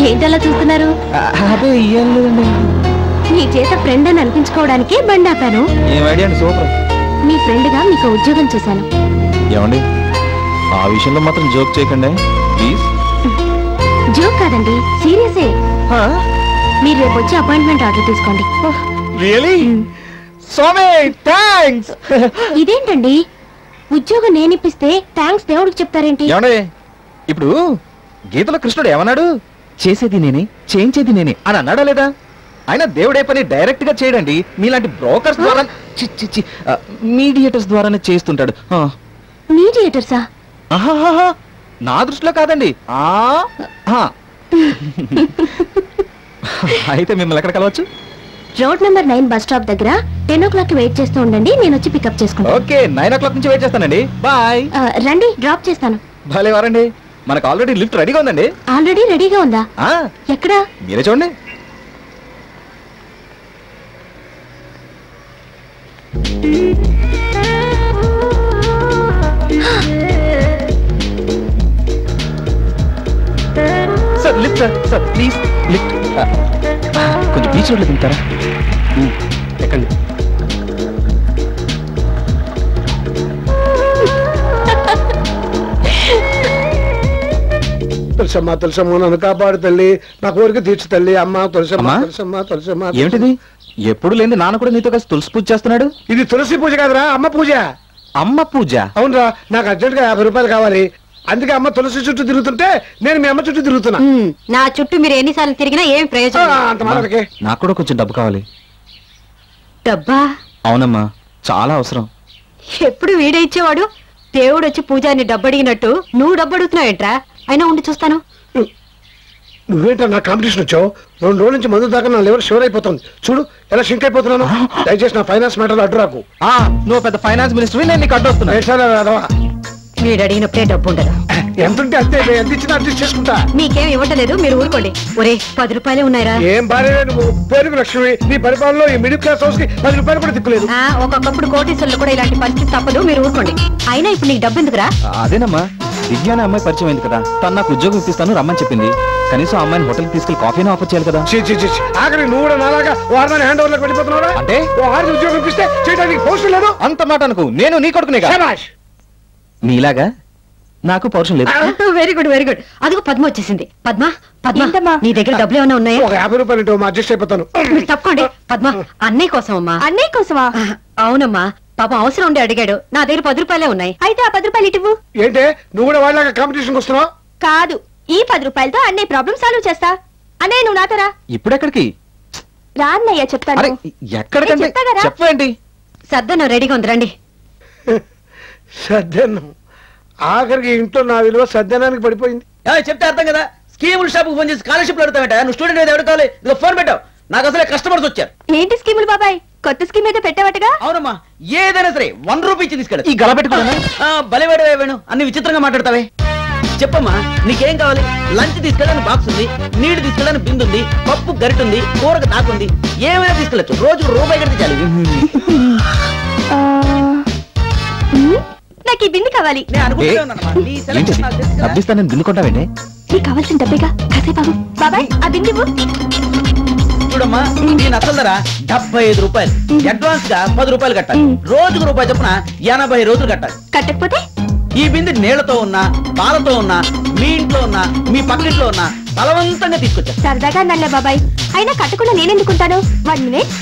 ఏంటలా చూస్తున్నారు? మీ చేత ఫ్రెండ్ అని అనిపించుకోవడానికి బండి ఆపాను. మీ ఫ్రెండ్ గా మీకు ఉద్యోగం చేశాను. ఏమండి ఆ విషయంలో మాత్రం జోక్ చేయకండి ప్లీజ్. జోక్ కాదండి, సీరియసే. మీరు రేపు వచ్చి అపాయింట్మెంట్ ఆర్డర్ తీసుకోండి. ఇదేంటండి ఉద్యోగం నేనిపిస్తే థ్యాంక్స్ దేవుడికి చెప్తారేంటి? ఇప్పుడు గీతలో కృష్ణుడు ఏమన్నాడు? చేసేది నేనే చేయించేది నేనే అని అన్నాడా లేదా? ఆయన దేవుడే పని డైరెక్ట్ గా చేయడండి, మీలాంటి బ్రోకర్స్ ద్వారా, చిచ్చి మీడియేటర్స్ ద్వారానే చేస్తుంటాడు. మీడియేటర్సా? నా దృష్టిలో కాదండి. అయితే మిమ్మల్ని ఎక్కడ కలవచ్చు? Road number nine bus stop దగ్గర టెన్ ఓ క్లాక్ వెయిట్ చేస్తూ ఉండండి, నేను వచ్చి పికప్ చేసుకుంటాను. ఓకే, నైన్ ఓ క్లాక్ నుంచి వెయిట్ చేస్తానండి. బాయ్. రండి, డ్రాప్ చేస్తాను. భలే వారండి, మనకు ఆల్రెడీ లిఫ్ట్ రెడీగా ఉందండి. ఆల్రెడీ రెడీగా ఉందా? ఎక్కడ? మీరే చూడండి. Sir lift sir, sir please lift. కొంచెం బీచ్ రోడ్లో తింటారా? ఎక్కండి. తులసమ్మ తులసమ్మ నన్ను కాపాడు తల్లి, నా కోరిక తీర్చు తల్లి. అమ్మ తులసమ్మ తులసమ్మ తులసమ్మ. ఏమిటిది? ఎప్పుడు లేని నాన్న కూడా నీతో కలిసి తులసి పూజ చేస్తున్నాడు. ఇది తులసి పూజ కాదురా, అమ్మ పూజ. అమ్మ పూజ? అవునరా, నాకు అర్జెంట్గా యాభై రూపాయలు కావాలి, అందుకే అమ్మ తులసి చుట్టూ తిరుగుతుంటే నేను మీ అమ్మ చుట్టూ తిరుగుతున్నా. నా చుట్టూ మీరు ఎన్నిసార్లు తిరిగినా ఏమి ప్రయోజనం? నాకు కూడా కొంచెం డబ్బు కావాలి. డబ్బా? అవునమ్మా, చాలా అవసరం. ఎప్పుడు వీడే ఇచ్చేవాడు, దేవుడు వచ్చి పూజాని డబ్బు అడిగినట్టు నువ్వు డబ్బు అడుగుతున్నావు ఏంట్రా? అయినా ఉండి చూస్తాను. నువ్వేంటా నా కాంపిటీషన్ వచ్చావు? రెండు రోజుల నుంచి మందు దాకా నా లెవెల్ షివర్ అయిపోతుంది. చూడు ఎలా షింక్ అయిపోతున్నాను. దయచేసి నా ఫైనాన్స్ మ్యాటర్ అడ్డు రాకు. నువ్వు పెద్ద ఫైనాన్స్ మినిస్టర్, నేను నీకు అడ్డు వస్తున్నాను. మీరు అడిగినప్పుడే డబ్బు ఉండదు. ఎంతుంటే అంతే, ఎంత ఇచ్చినా అడ్జస్ట్ చేసుకుంటా. మీకేం ఇవ్వట్లేదు, మీరు ఊరుకోండి. ఒరే పది రూపాయలే ఉన్నాయరా? ఏం భార్య నువ్వు, పేరుకు లక్ష్మి. నీ పరిపాలనలో ఈ మిడిల్ క్లాస్ హౌస్ కి పది రూపాయలు కూడా దిక్కులేదు. ఒకప్పుడు కోటీశ్వర్లు కూడా ఇలాంటి పరిస్థితి తప్పదు, మీరు ఊరుకోండి. అయినా ఇప్పుడు నీకు డబ్బు ఎందుకురా? అదేనమ్మా, దివ్యాన అమ్మాయి పరిచయం అయింది కదా, తను నాకు ఉద్యోగం ఇప్పిస్తాను రమ్మని చెప్పింది. కనీసం అమ్మాయిని హోటల్కి తీసుకెళ్లి కాఫీనే ఆఫర్ చేయాలి కదా. ఆఖరి నువ్వు కూడా నాలాగా వారిని హ్యాండ్ ఓవర్లకు వెళ్ళిపోతున్నావా? అంటే ఉద్యోగం ఇప్పిస్తే చేయడానికి పౌరుషం లేదు. అంత మాట అనుకు, నేను నీ కొడుకునే కదా, నీలాగా నాకు పౌరుషం లేదు. Very good very good. అదిగో పద్మ వచ్చేసింది. పద్మ పద్మ, నీ దగ్గర డబ్బులు ఏమైనా ఉన్నాయా? ఒక యాభై రూపాయలు అడ్జస్ట్ అయిపోతాను. తప్పకోండి పద్మ. అన్నయ్య కోసం? అమ్మా అన్నయ్య కోసమా? అవునమ్మా, పాప అవసరం ఉండి అడిగాడు. నా దగ్గర పది రూపాయలే ఉన్నాయి. అయితే ఆ పది రూపాయలు ఇటువు. ఏంటే నువ్వు కూడా వాళ్ళ కాంపిటీషన్ వస్తున్నావు? కాదు, ఈ పది రూపాయలతో అన్నయ్య ప్రాబ్లం సాల్వ్ చేస్తా. అన్నయ్య నువ్వు నాతో రా. ఇప్పుడు ఎక్కడికి? రాన్నయ్య చెప్తాను. చెప్పండి. సర్దను రెడీగా ఉంది, రండి. సద్దనం ఆఖరికి ఇంట్లో నా విలువ సద్దనానికి పడిపోయింది. చెప్తే అర్థం కదా, స్కీముల షాప్కి ఫోన్ చేసి స్కాలర్షిప్లు అడుగుతామట. నువ్వు స్టూడెంట్ అయితే అడుగుతావు, ఫోన్ పెట్టావు. నాకు అసలే కస్టమర్స్ వచ్చారు. ఏంటి స్కీములు బాబాయ్? కొత్త స్కీమ్ ఏదో పెట్టావటగా? అవునమ్మా, ఏదైనా సరే వన్ రూపీ ఇచ్చి తీసుకెళ్ళి. ఈ గల పెట్టుకున్నా బలివాడే వేణు, అన్ని విచిత్రంగా మాట్లాడతావే. చెప్పమ్మా నీకేం కావాలి? లంచ్ తీసుకెళ్ళని బాక్స్ ఉంది, నీళ్లు తీసుకెళ్ళని బిందు ఉంది, పప్పు గరిట ఉంది, కూరకు దాకుంది, ఏమైనా తీసుకెళ్ళచ్చు. రోజు రూపాయి గడితే చాలు. నాకు ఈ బిందు కావాలి. బిందు కొంటావండి, నీకు కావాల్సిన డబ్బేగా. కాసేపు బాబాయ్ ఆ బిందు. చూడమ్మా నేను అసలు ధర డెబ్బై ఐదు రూపాయలు అడ్వాన్స్ గా పది రూపాయలు కట్టాలి. రోజుకు రూపాయి చొప్పున ఎనభై రోజులు కట్టాలి. కట్టకపోతే ఈ బిందు నీళ్లతో ఉన్నా పాలతో ఉన్నా మీ ఇంట్లో ఉన్నా మీ పక్కింట్లో ఉన్నా బలవంతంగా తీసుకొచ్చాను. సరదాగా నల్ల బాబాయ్, అయినా కట్టకుండా నేనెందుకుంటాను? One minute.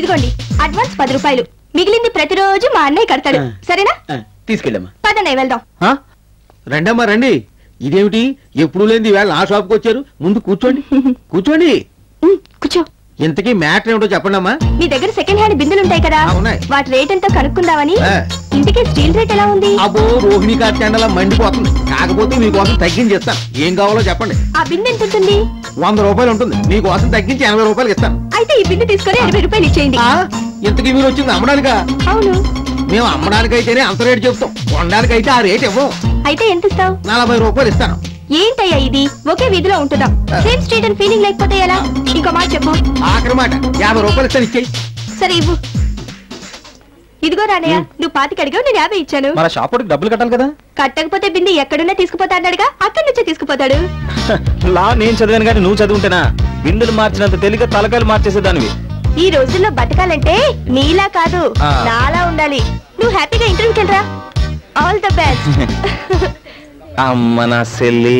ఇదిగోండి అడ్వాన్స్ పది రూపాయలు, మిగిలింది ప్రతిరోజు మా అన్నయ్య కడతాడు. సరేనా? తీసుకెళ్ళమ్మా. పదన్నయ్య వెళ్దాం. రండమ్మా రండి. ఇదేమిటి ఎప్పుడు లేని వేళ నా షాప్కి వచ్చారు? ముందు కూర్చోండి కూర్చోండి కూర్చో. ఇంతకీ మ్యాటర్ ఏమిటో చెప్పండి అమ్మా. మీ దగ్గర సెకండ్ హ్యాండ్ బిందులు ఉంటాయి కదా, వాటి రేట్ ఎంతో కనుక్కుందామని. ఇంతకీ స్టీల్ రేట్ ఎలా ఉంది? అబ్బో రోహిణి కాటలా మండిపోతుంది. కాకపోతే మీకోసం తగ్గించి ఇస్తాను. ఏం కావాలో చెప్పండి. ఆ బిందు ఎంత ఉంటుంది? వంద రూపాయలు ఉంటుంది. మీకోసం తగ్గించి ఎనభై రూపాయలు ఇస్తాను. అయితే ఈ బిందు తీసుకొని ఎనభై రూపాయలు ఇచ్చేయండి. ఇంతకీ మీరు వచ్చింది అమ్మడానికా? అవును, మేము అమ్మడానికైతేనే అంత రేటు చెప్తాం, కొనడానికైతే ఆ రేట్ ఇవ్వం. అయితే ఎంత ఇస్తావు? నలభై రూపాయలు ఇస్తాను. ఏంటయ్యా ఇది? ఒకే వీధిలో ఉంటుందా? సేమ్ స్ట్రీట్ అండ్ ఫీలింగ్ లేకపోతే ఎలా? ఇంకో మాట చెప్పు. ఆఖరి మాట, యాభై రూపాయలు ఇస్తాను. ఇచ్చేయి. సరే ఇవ్వు. ఇదిగో రానయ్య, నువ్వు పాతికి అడిగావు, నేను యాభై ఇచ్చాను. మన షాప్ వాడికి డబ్బులు కట్టాలి కదా. కట్టకపోతే బిందు ఎక్కడున్నా తీసుకుపోతా అన్నాడుగా, అక్కడి నుంచే తీసుకుపోతాడు. లా నేను చదివాను కానీ నువ్వు చదువుంటేనా? బిందులు మార్చినంత తెలియక తలకాయలు మార్చేసేదానివి. ఈ రోజుల్లో బతకాలంటే నీలా కాదు నాలా ఉండాలి. నువ్వు హ్యాపీగా ఇంటర్వ్యూకి వెళ్ళరా. All the best. అమ్మ నా సెల్లి,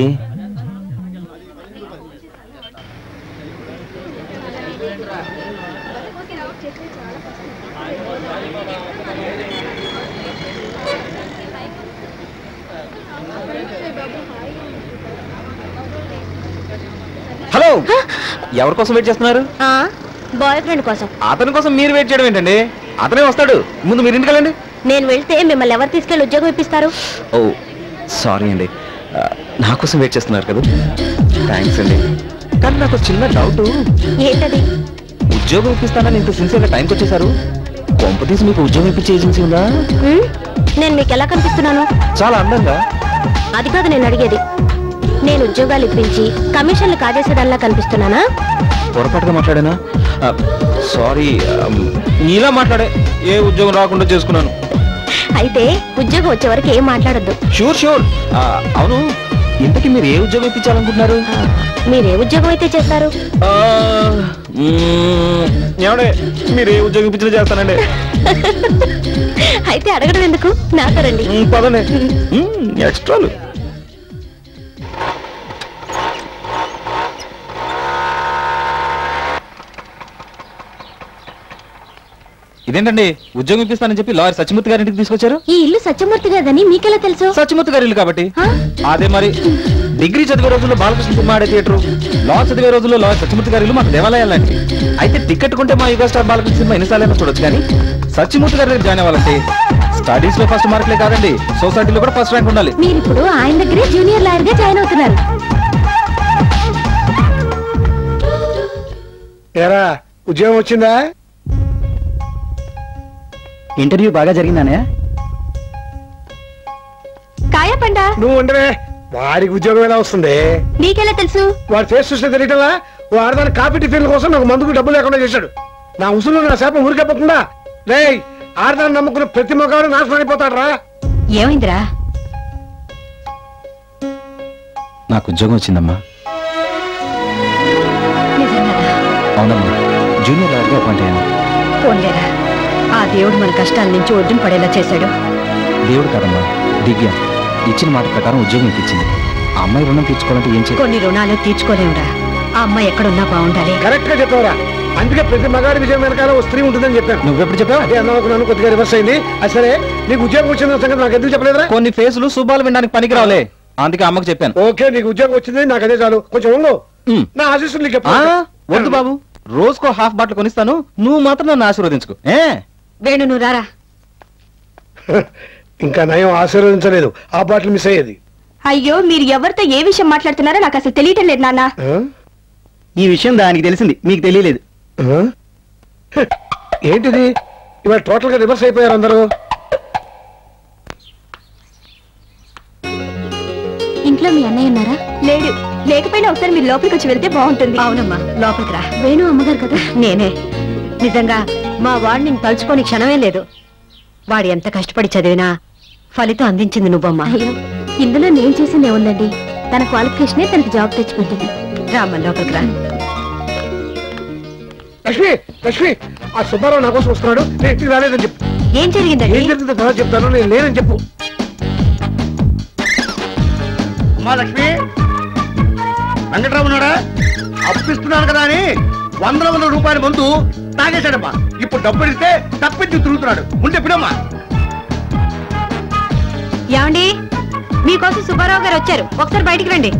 హలో. ఎవరి కోసం వెయిట్ చేస్తున్నారు? బాయ్ ఫ్రెండ్ కోసం. అతని కోసం మీరు వెయిట్ చేయడం ఏంటండి? అతనే వస్తాడు. ముందు మీరు ఇంటికి వెళ్ళండి. నేను వెళ్తే మిమ్మల్ని ఎవరు తీసుకెళ్ళి ఉద్యోగం ఇప్పిస్తారు? ఓ సారీ అండి, నా కోసం వెయిట్ చేస్తున్నారు కదా. థ్యాంక్స్ అండి. కానీ నాకు చిన్న డౌట్. ఏంటది? ఉద్యోగం ఇప్పిస్తానని ఇంత సిన్సియర్గా టైంకి వచ్చేసారు. కొంపతీసి మీకు ఉద్యోగం ఇప్పించే ఏజెన్సీ ఉందా? నేను మీకు ఎలా కనిపిస్తున్నాను? చాలా అందంగా. అది కాదు నేను అడిగేది. నేను ఉద్యోగాలు ఇప్పించి కమిషన్లు కాజేసేదానిలా కనిపిస్తున్నానా? పొరపాటుగా మాట్లాడానా? సారీ, నీలా మాట్లాడే ఏ ఉద్యోగం రాకుండా చేసుకున్నాను. అయితే ఉద్యోగం వచ్చే వరకు ఏం మాట్లాడద్దు. Sure sure. అవును, ఇంతకీ మీరు ఏ ఉద్యోగం ఇప్పించాలనుకుంటున్నారు? మీరే ఉద్యోగం అయితే చేస్తారు. మీరే ఉద్యోగం ఇప్పించిన చేస్తానండి. అయితే అడగడం ఎందుకు, నాకు రండి. పదండి. ఎక్స్ట్రాలు ఇదేంటండి? ఉద్యోగం ఇప్పిస్తానని చెప్పి లాయర్ సత్యమూర్తి గారి ఇంటికి తీసుకొచ్చారు. ఈ ఇల్లు సత్యమూర్తి గారిదని మీకెలా తెలుసు? సత్యమూర్తి గారి ఇల్లు కాబట్టి. అదే మరి, డిగ్రీ చదివే రోజుల్లో బాలకృష్ణ సినిమా ఆడే థియేటర్, లా చదివే రోజుల్లో లాయర్ సత్యమూర్తి గారి ఇల్లు మాకు దేవాలయాలండి. అయితే టికెట్ కొంటే మా యుగ స్టార్ బాలకృష్ణ సినిమా ఎన్నిసార్లు చూడొచ్చు. కానీ సత్యమూర్తి గారి దగ్గర జాయిన్ అవ్వాలంటే స్టడీస్ లో ఫస్ట్ మార్కులే కాదండి, సొసైటీలో కూడా ఫస్ట్ ర్యాంక్ ఉండాలి. మీరు ఇప్పుడు ఆయన దగ్గరే జూనియర్ లాయర్ గా జాయిన్ అవుతున్నారు. ఉద్యోగం వచ్చిందా? ఇంటర్వ్యూ బాగా జరిగిందానే? కాయ పండా నువ్వు ఉండవే. వారికి ఉద్యోగం ఎలా వస్తుంది? నీకెలా తెలుసు? వాడు ఫేస్ చూస్తే తెలియటలా. వాడు దాని కాఫీ టిఫిన్ల కోసం నాకు మందుకు డబ్బు లేకుండా చేశాడు. నా ఉసులు నా శాపం ఊరికెప్పకుండా. రే ఆడదాన్ని నమ్ముకున్న ప్రతి మగాడు నాశనం అయిపోతాడు రా. ఏమైందిరా? నాకు ఉద్యోగం వచ్చిందమ్మా. అవునమ్మా, జూనియర్ లాగా అపాయింట్ అయ్యాను. పోన్లేరా, ఆ దేవుడు మన కష్టాల నుంచి ఒడ్డును పడేలా చేశాడు. దేవుడు కాదమ్మా, దివ్య ఇచ్చిన మాట ప్రకారం ఉద్యోగం ఇప్పించింది. ఆ అమ్మాయి రుణం తీర్చుకోవాలంటే ఏం చేయాలి? కొన్ని రుణాలు తీర్చుకోలేవురా. ఆ అమ్మాయి ఎక్కడున్నా బాగుండాలి. కరెక్ట్ గా చెప్పావురా. అందుకే ప్రతి మగాడి విజయం వెనకాల ఓ స్త్రీ ఉంటుందని చెప్పాను. నువ్వు ఎప్పుడు చెప్పావు? అదే అన్న కొద్దిగా రివర్స్ అయింది. అసలే నీకు ఉద్యోగం వచ్చిన సంగతి నాకు ఎందుకు చెప్పలేదురా? కొన్ని ఫేసులు శుభాలు వినడానికి పనికిరావులే, అందుకే అమ్మకు చెప్పాను. ఓకే, నీకు ఉద్యోగం వచ్చింది నాకు అదే చాలు. కొంచెం ఉండు, నా ఆశీస్సులు నీకు చెప్పు. వద్దు బాబు, రోజుకో హాఫ్ బాటిల్ కొనిస్తాను, నువ్వు మాత్రం నన్ను ఆశీర్వదించుకో. వేణు నువ్వు రారా. ఇంకా నయం ఆశీర్వదించలేదు, ఆ బాటిల్ మిస్ అయ్యేది. అయ్యో, మీరు ఎవరితో ఏ విషయం మాట్లాడుతున్నారో నాకు అసలు తెలియటం లేదు నాన్న. ఈ విషయం దానికి తెలిసింది, మీకు తెలియలేదు. ఏంటిది ఇవాళ టోటల్ గా రివర్స్ అయిపోయారు అందరూ. ఇంట్లో మీ అన్నయ్య ఉన్నారా? లేడు. లేకపోయినా ఒకసారి మీరు లోపలికి వచ్చి వెళ్తే బాగుంటుంది. అవునమ్మా, లోపలికి రా. వేణు అమ్మగారు కదా. నేనే. నిజంగా మా వాడిని తలుచుకొని క్షణమే లేదు. వాడు ఎంత కష్టపడి చదివినా ఫలితం అందించింది నువ్వమ్మా. ఇందులో నేను చేసింది ఏముందండి, తన క్వాలిఫికేషనే తనకి జాబ్ తెచ్చుకుంటుంది. రామ్మ లోపలికి రా. లక్ష్మి, లక్ష్మి, ఆ సుబ్బారావు నా కోసం వస్తున్నాడు. నేను ఇంటికి రాలేదని చెప్పు. ఏం జరిగిందండి? ఏం జరిగిందో తర్వాత చెప్తాను, నేను లేనని చెప్పు. అమ్మా లక్ష్మి, వెంకట్రావు ఉన్నాడా? అప్పిస్తున్నాను కదా అని వందల వందల రూపాయల ముందు తాగేశాడమ్మా. ఇప్పుడు డబ్బు ఇస్తే తప్పించి తిరుగుతున్నాడు. ఉంటే పిడమ్మా. ఏమండి, మీకోసం సుబ్బారావు గారు వచ్చారు, ఒకసారి బయటికి రండి.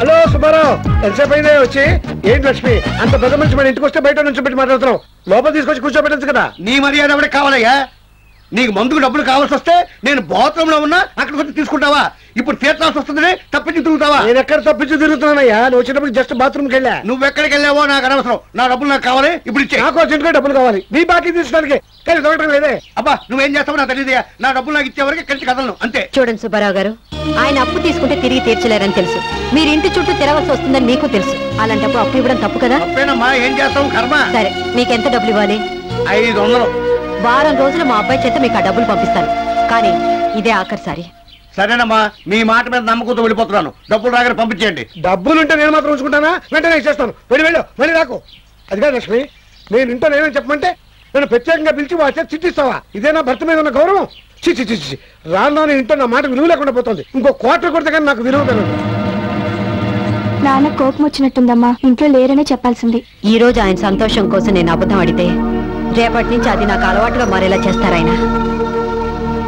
హలో సుబ్బారావు, ఎంతసేపు అయినా వచ్చి? ఏంటి లక్ష్మి అంత పెద్ద మనిషి మన ఇంటికి వస్తే బయట నుంచి పెట్టి మాట్లాడుతున్నావు? లోపల తీసుకొచ్చి కూర్చోబెట్టచ్చు కదా. నీ మర్యాద ఎవరికి కావాలయ్యా? నీకు మందుకు డబ్బులు కావాల్సి వస్తే నేను బాత్రూంలో ఉన్నా అక్కడికి వచ్చి తీసుకుంటావా? ఇప్పుడు తీర్చాల్సి వస్తుంది, తప్పించి తిరుగుతావా? నేను ఎక్కడ తప్పించి తిరుగుతున్నానయ్యా? నువ్వు వచ్చేటప్పుడు జస్ట్ బాత్రూమ్కి వెళ్ళా. నువ్వు ఎక్కడికి వెళ్ళావో నాకు అనవసరం. నా డబ్బులు నాకు కావాలి, ఇప్పుడు ఇచ్చే. నాకు వచ్చిన డబ్బులు కావాలి, నీ బాకీ తీసుకోవడానికి. కానీ దొరకడం లేదే. అబ్బా నువ్వేం చేస్తావు నాకు తెలియదు. నా డబ్బులు నాకు ఇచ్చేవరకు కలిసి కదలను, అంతే. చూడండి సుబ్బారావు గారు, ఆయన అప్పు తీసుకుంటే తిరిగి తీర్చలేరని తెలుసు. మీరు ఇంటి చుట్టూ తిరగవలసి వస్తుందని మీకు తెలుసు. అలాంటప్పుడు అప్పు ఇవ్వడం తప్పు కదా. అప్పేనమ్మా, ఏం చేస్తావు కర్మ. సరే, మీకు ఎంత డబ్బులు ఇవ్వాలి? ఐదు వందలు. వారం రోజులు మా అబ్బాయి చేత మీకు ఆ డబ్బులు పంపిస్తాను, కానీ ఇదే ఆఖరిసారి. సరేనమ్మా, మీ మాట మీద నమ్మకంతో వెళ్ళిపోతున్నాను. డబ్బులు రాగానే పంపించేయండి. డబ్బులు ఉంటే నేను మాత్రం ఉంచుకుంటానా? వెంటనే ఇచ్చేస్తాను. వెళ్ళి వెళ్ళు, మళ్ళీ రాకు. అది కాదు లక్ష్మి, నేను ఇంట్లో నేనని చెప్పమంటే నేను ప్రత్యేకంగా పిలిచి వాళ్ళ చేత చిట్టిస్తావా? ఇదేనా భర్త మీద ఉన్న గౌరవం? చిచ్చి చిచ్చి రాను. నేను ఇంట్లో నా మాట విలువ లేకుండా పోతుంది. ఇంకో క్వార్టర్ కొడితే కానీ నాకు విలువ కలదు. నాన్న కోపం వచ్చినట్టుందమ్మా, ఇంట్లో లేరనే చెప్పాల్సింది. ఈ రోజు ఆయన సంతోషం కోసం నేను అబద్ధం అడితే రేపటి నుంచి అది నాకు అలవాటుగా మారేలా చేస్తారాయన.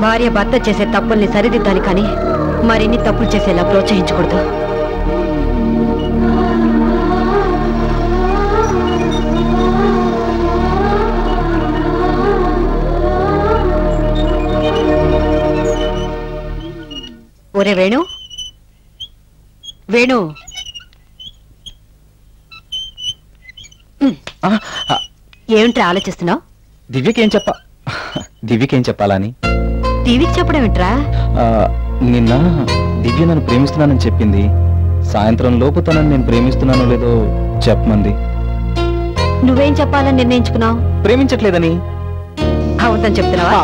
భార్య భర్త చేసే తప్పుల్ని సరిదిద్దాలి, కానీ మరిన్ని తప్పులు చేసేలా ప్రోత్సహించకూడదు. ఒరే వేణు, వేణు ఏమిట్రా ఆలోచిస్తున్నావు? దివ్యకేం చెప్ప దివ్యకేం చెప్పాలని. దివ్యకి చెప్పడం ఏంట్రా? నిన్న దివ్య నన్ను ప్రేమిస్తున్నానని చెప్పింది. సాయంత్రం లోపు తనని నేను ప్రేమిస్తున్నానో లేదో చెప్పమంది. నువ్వేం చెప్పాలని నిర్ణయించుకున్నావు? ప్రేమించట్లేదని. అవునని చెప్తున్నావా?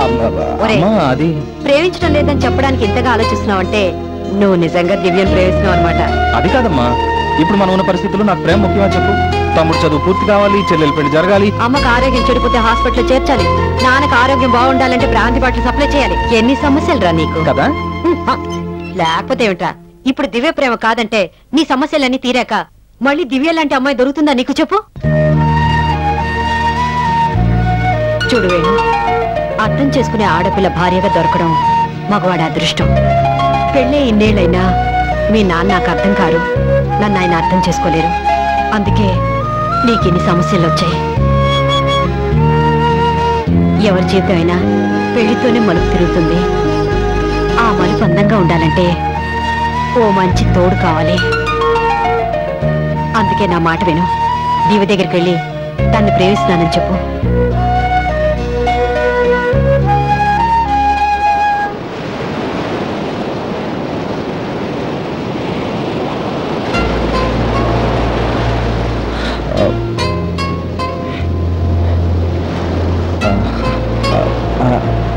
అది ప్రేమించడం లేదని చెప్పడానికి ఇంతగా ఆలోచిస్తున్నావు అంటే నువ్వు నిజంగా దివ్యను ప్రేమిస్తున్నావు అనమాట. అది కాదమ్మా, ఇప్పుడు మనం ఉన్న పరిస్థితుల్లో నాకు ప్రేమ ముఖ్యమా చెప్పు? తమ్ముడు చదువు పూర్తి కావాలి, చెల్లెలు పెళ్లి జరగాలి, అమ్మకు ఆరోగ్యం చెడిపోతే హాస్పిటల్ చేర్చాలి, నాన్నకు ఆరోగ్యం బాగుండాలంటే ప్రాంతి బాటలు సప్లై చేయాలి. ఎన్ని సమస్యలు రా నీకు కదా. లేకపోతే ఏమిట్రా, ఇప్పుడు దివ్య ప్రేమ కాదంటే నీ సమస్యలన్నీ తీరాక మళ్ళీ దివ్య లాంటి అమ్మాయి దొరుకుతుందా నీకు చెప్పు? చూడు వేణు, అర్థం చేసుకునే ఆడపిల్ల భార్యగా దొరకడం మగవాడి అదృష్టం. పెళ్ళే ఇన్నేళ్ళైనా మీ నాన్న నాకు అర్థం కారు, నన్ను ఆయన అర్థం చేసుకోలేరు. అందుకే నీకిన్ని సమస్యలు వచ్చాయి. ఎవరి చేతి అయినా పెళ్లితోనే మలుపు తిరుగుతుంది. ఆ మలుపు అందంగా ఉండాలంటే ఓ మంచి తోడు కావాలి. అందుకే నా మాట విను, దివ్య దగ్గరికి వెళ్ళి తన్ని ప్రేమిస్తున్నానని చెప్పు.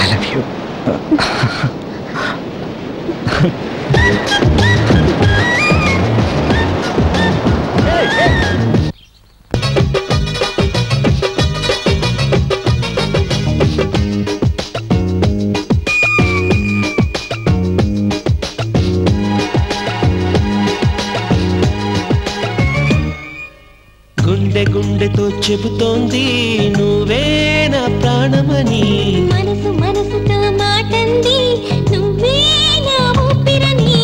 I love you. చెబుతోంది నువ్వే నా ప్రాణమని, మనసు మనసుతో మాటంది నువ్వే నా ఊపిరని.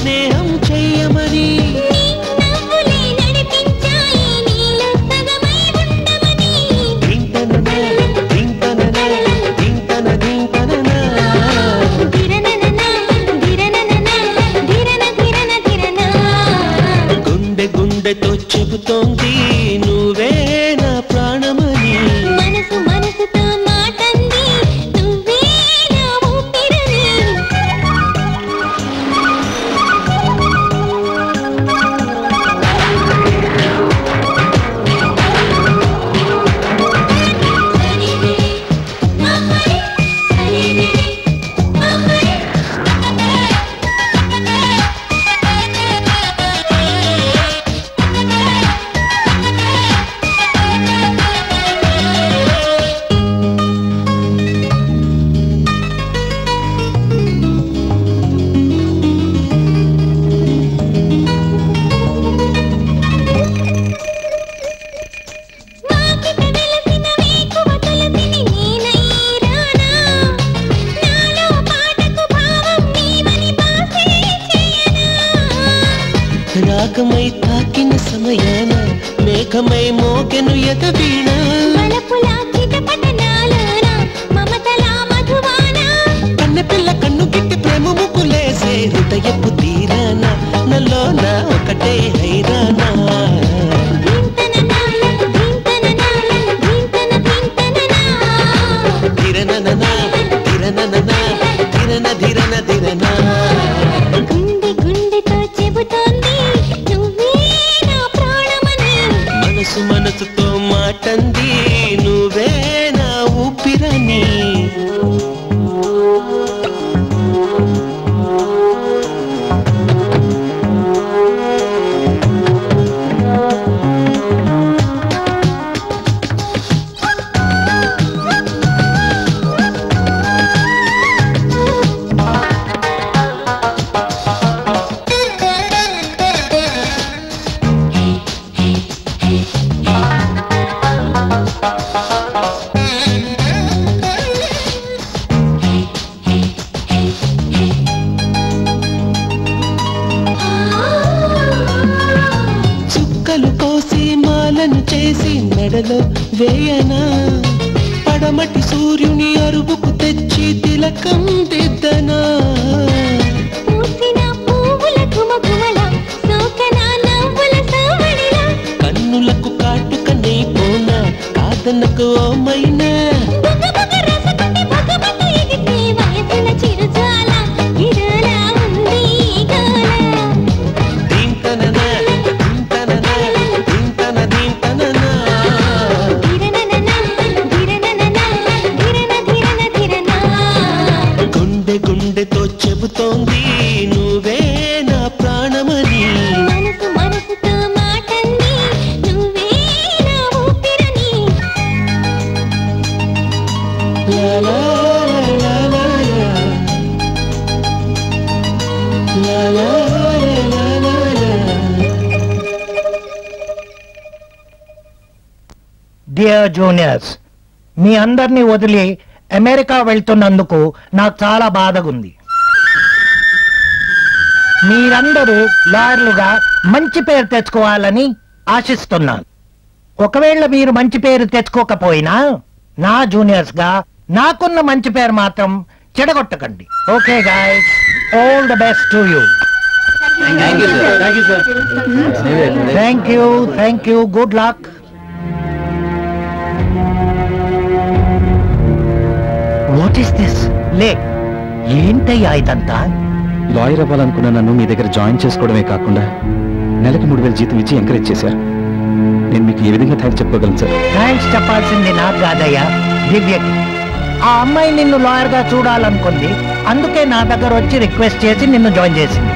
స్నేహం చేయమని గుండె గుండెతో చెబుతోంది నువ్వే నా ప్రాణమని మనసు మనసుతో మాటంది నువ్వే నా ఊపిరని రాగమై తాకిన సమయాన మేఘమై మోగెను ఎదవీణ మలపులా కిటపటనాలన మమతలా మధువాన కన్నెపిల్ల కన్ను గిట్టి ప్రేమ ముకులేసే హృదయపు తీరాన నలోన ఒకటే హైరానా ధిరనన ధిరనన ధిరన ధిరన ధిరనా మనసుతో మాటంది నువ్వే నా ఊపిరని చేసి మెడలో వేయనా పడమటి సూర్యుని అరుపుకు తెచ్చి తిలకం దిద్దనా కన్నులకు కాటుక నీ పోనా కాదనకు ఓమైనా గుండెతో చెబుతోంది నువ్వే నా ప్రాణమని మనసు మనసుతో మాటంది నువ్వే నా ఊపిరని లాలా లాలా లాలా డియర్ జూనియర్స్, మీ అందరినీ వదిలి అమెరికా వెళ్తున్నందుకు నాకు చాలా బాధగుంది. మీరందరూ లాయర్లుగా మంచి పేరు తెచ్చుకోవాలని ఆశిస్తున్నాను. ఒకవేళ మీరు మంచి పేరు తెచ్చుకోకపోయినా నా జూనియర్స్గా నాకున్న మంచి పేరు మాత్రం చెడగొట్టకండి. Okay guys, all the best to you. Thank you thank you good luck. What is this? లే, ఏంటయ్యా ఇదంతా? లాయర్ అవ్వాలనుకున్న నన్ను మీ దగ్గర జాయిన్ చేసుకోవడమే కాకుండా నెలకు మూడు వేల జీతం ఇచ్చి ఎంకరేజ్ చేశారు. నేను మీకు ఏ విధంగా థ్యాంక్స్ చెప్పగలను సార్? థ్యాంక్స్ చెప్పాల్సింది నాకు కాదయ్యా, దివ్యకి. ఆ అమ్మాయి నిన్ను లాయర్గా చూడాలనుకుంది, అందుకే నా దగ్గర వచ్చి రిక్వెస్ట్ చేసి నిన్ను జాయిన్ చేసింది.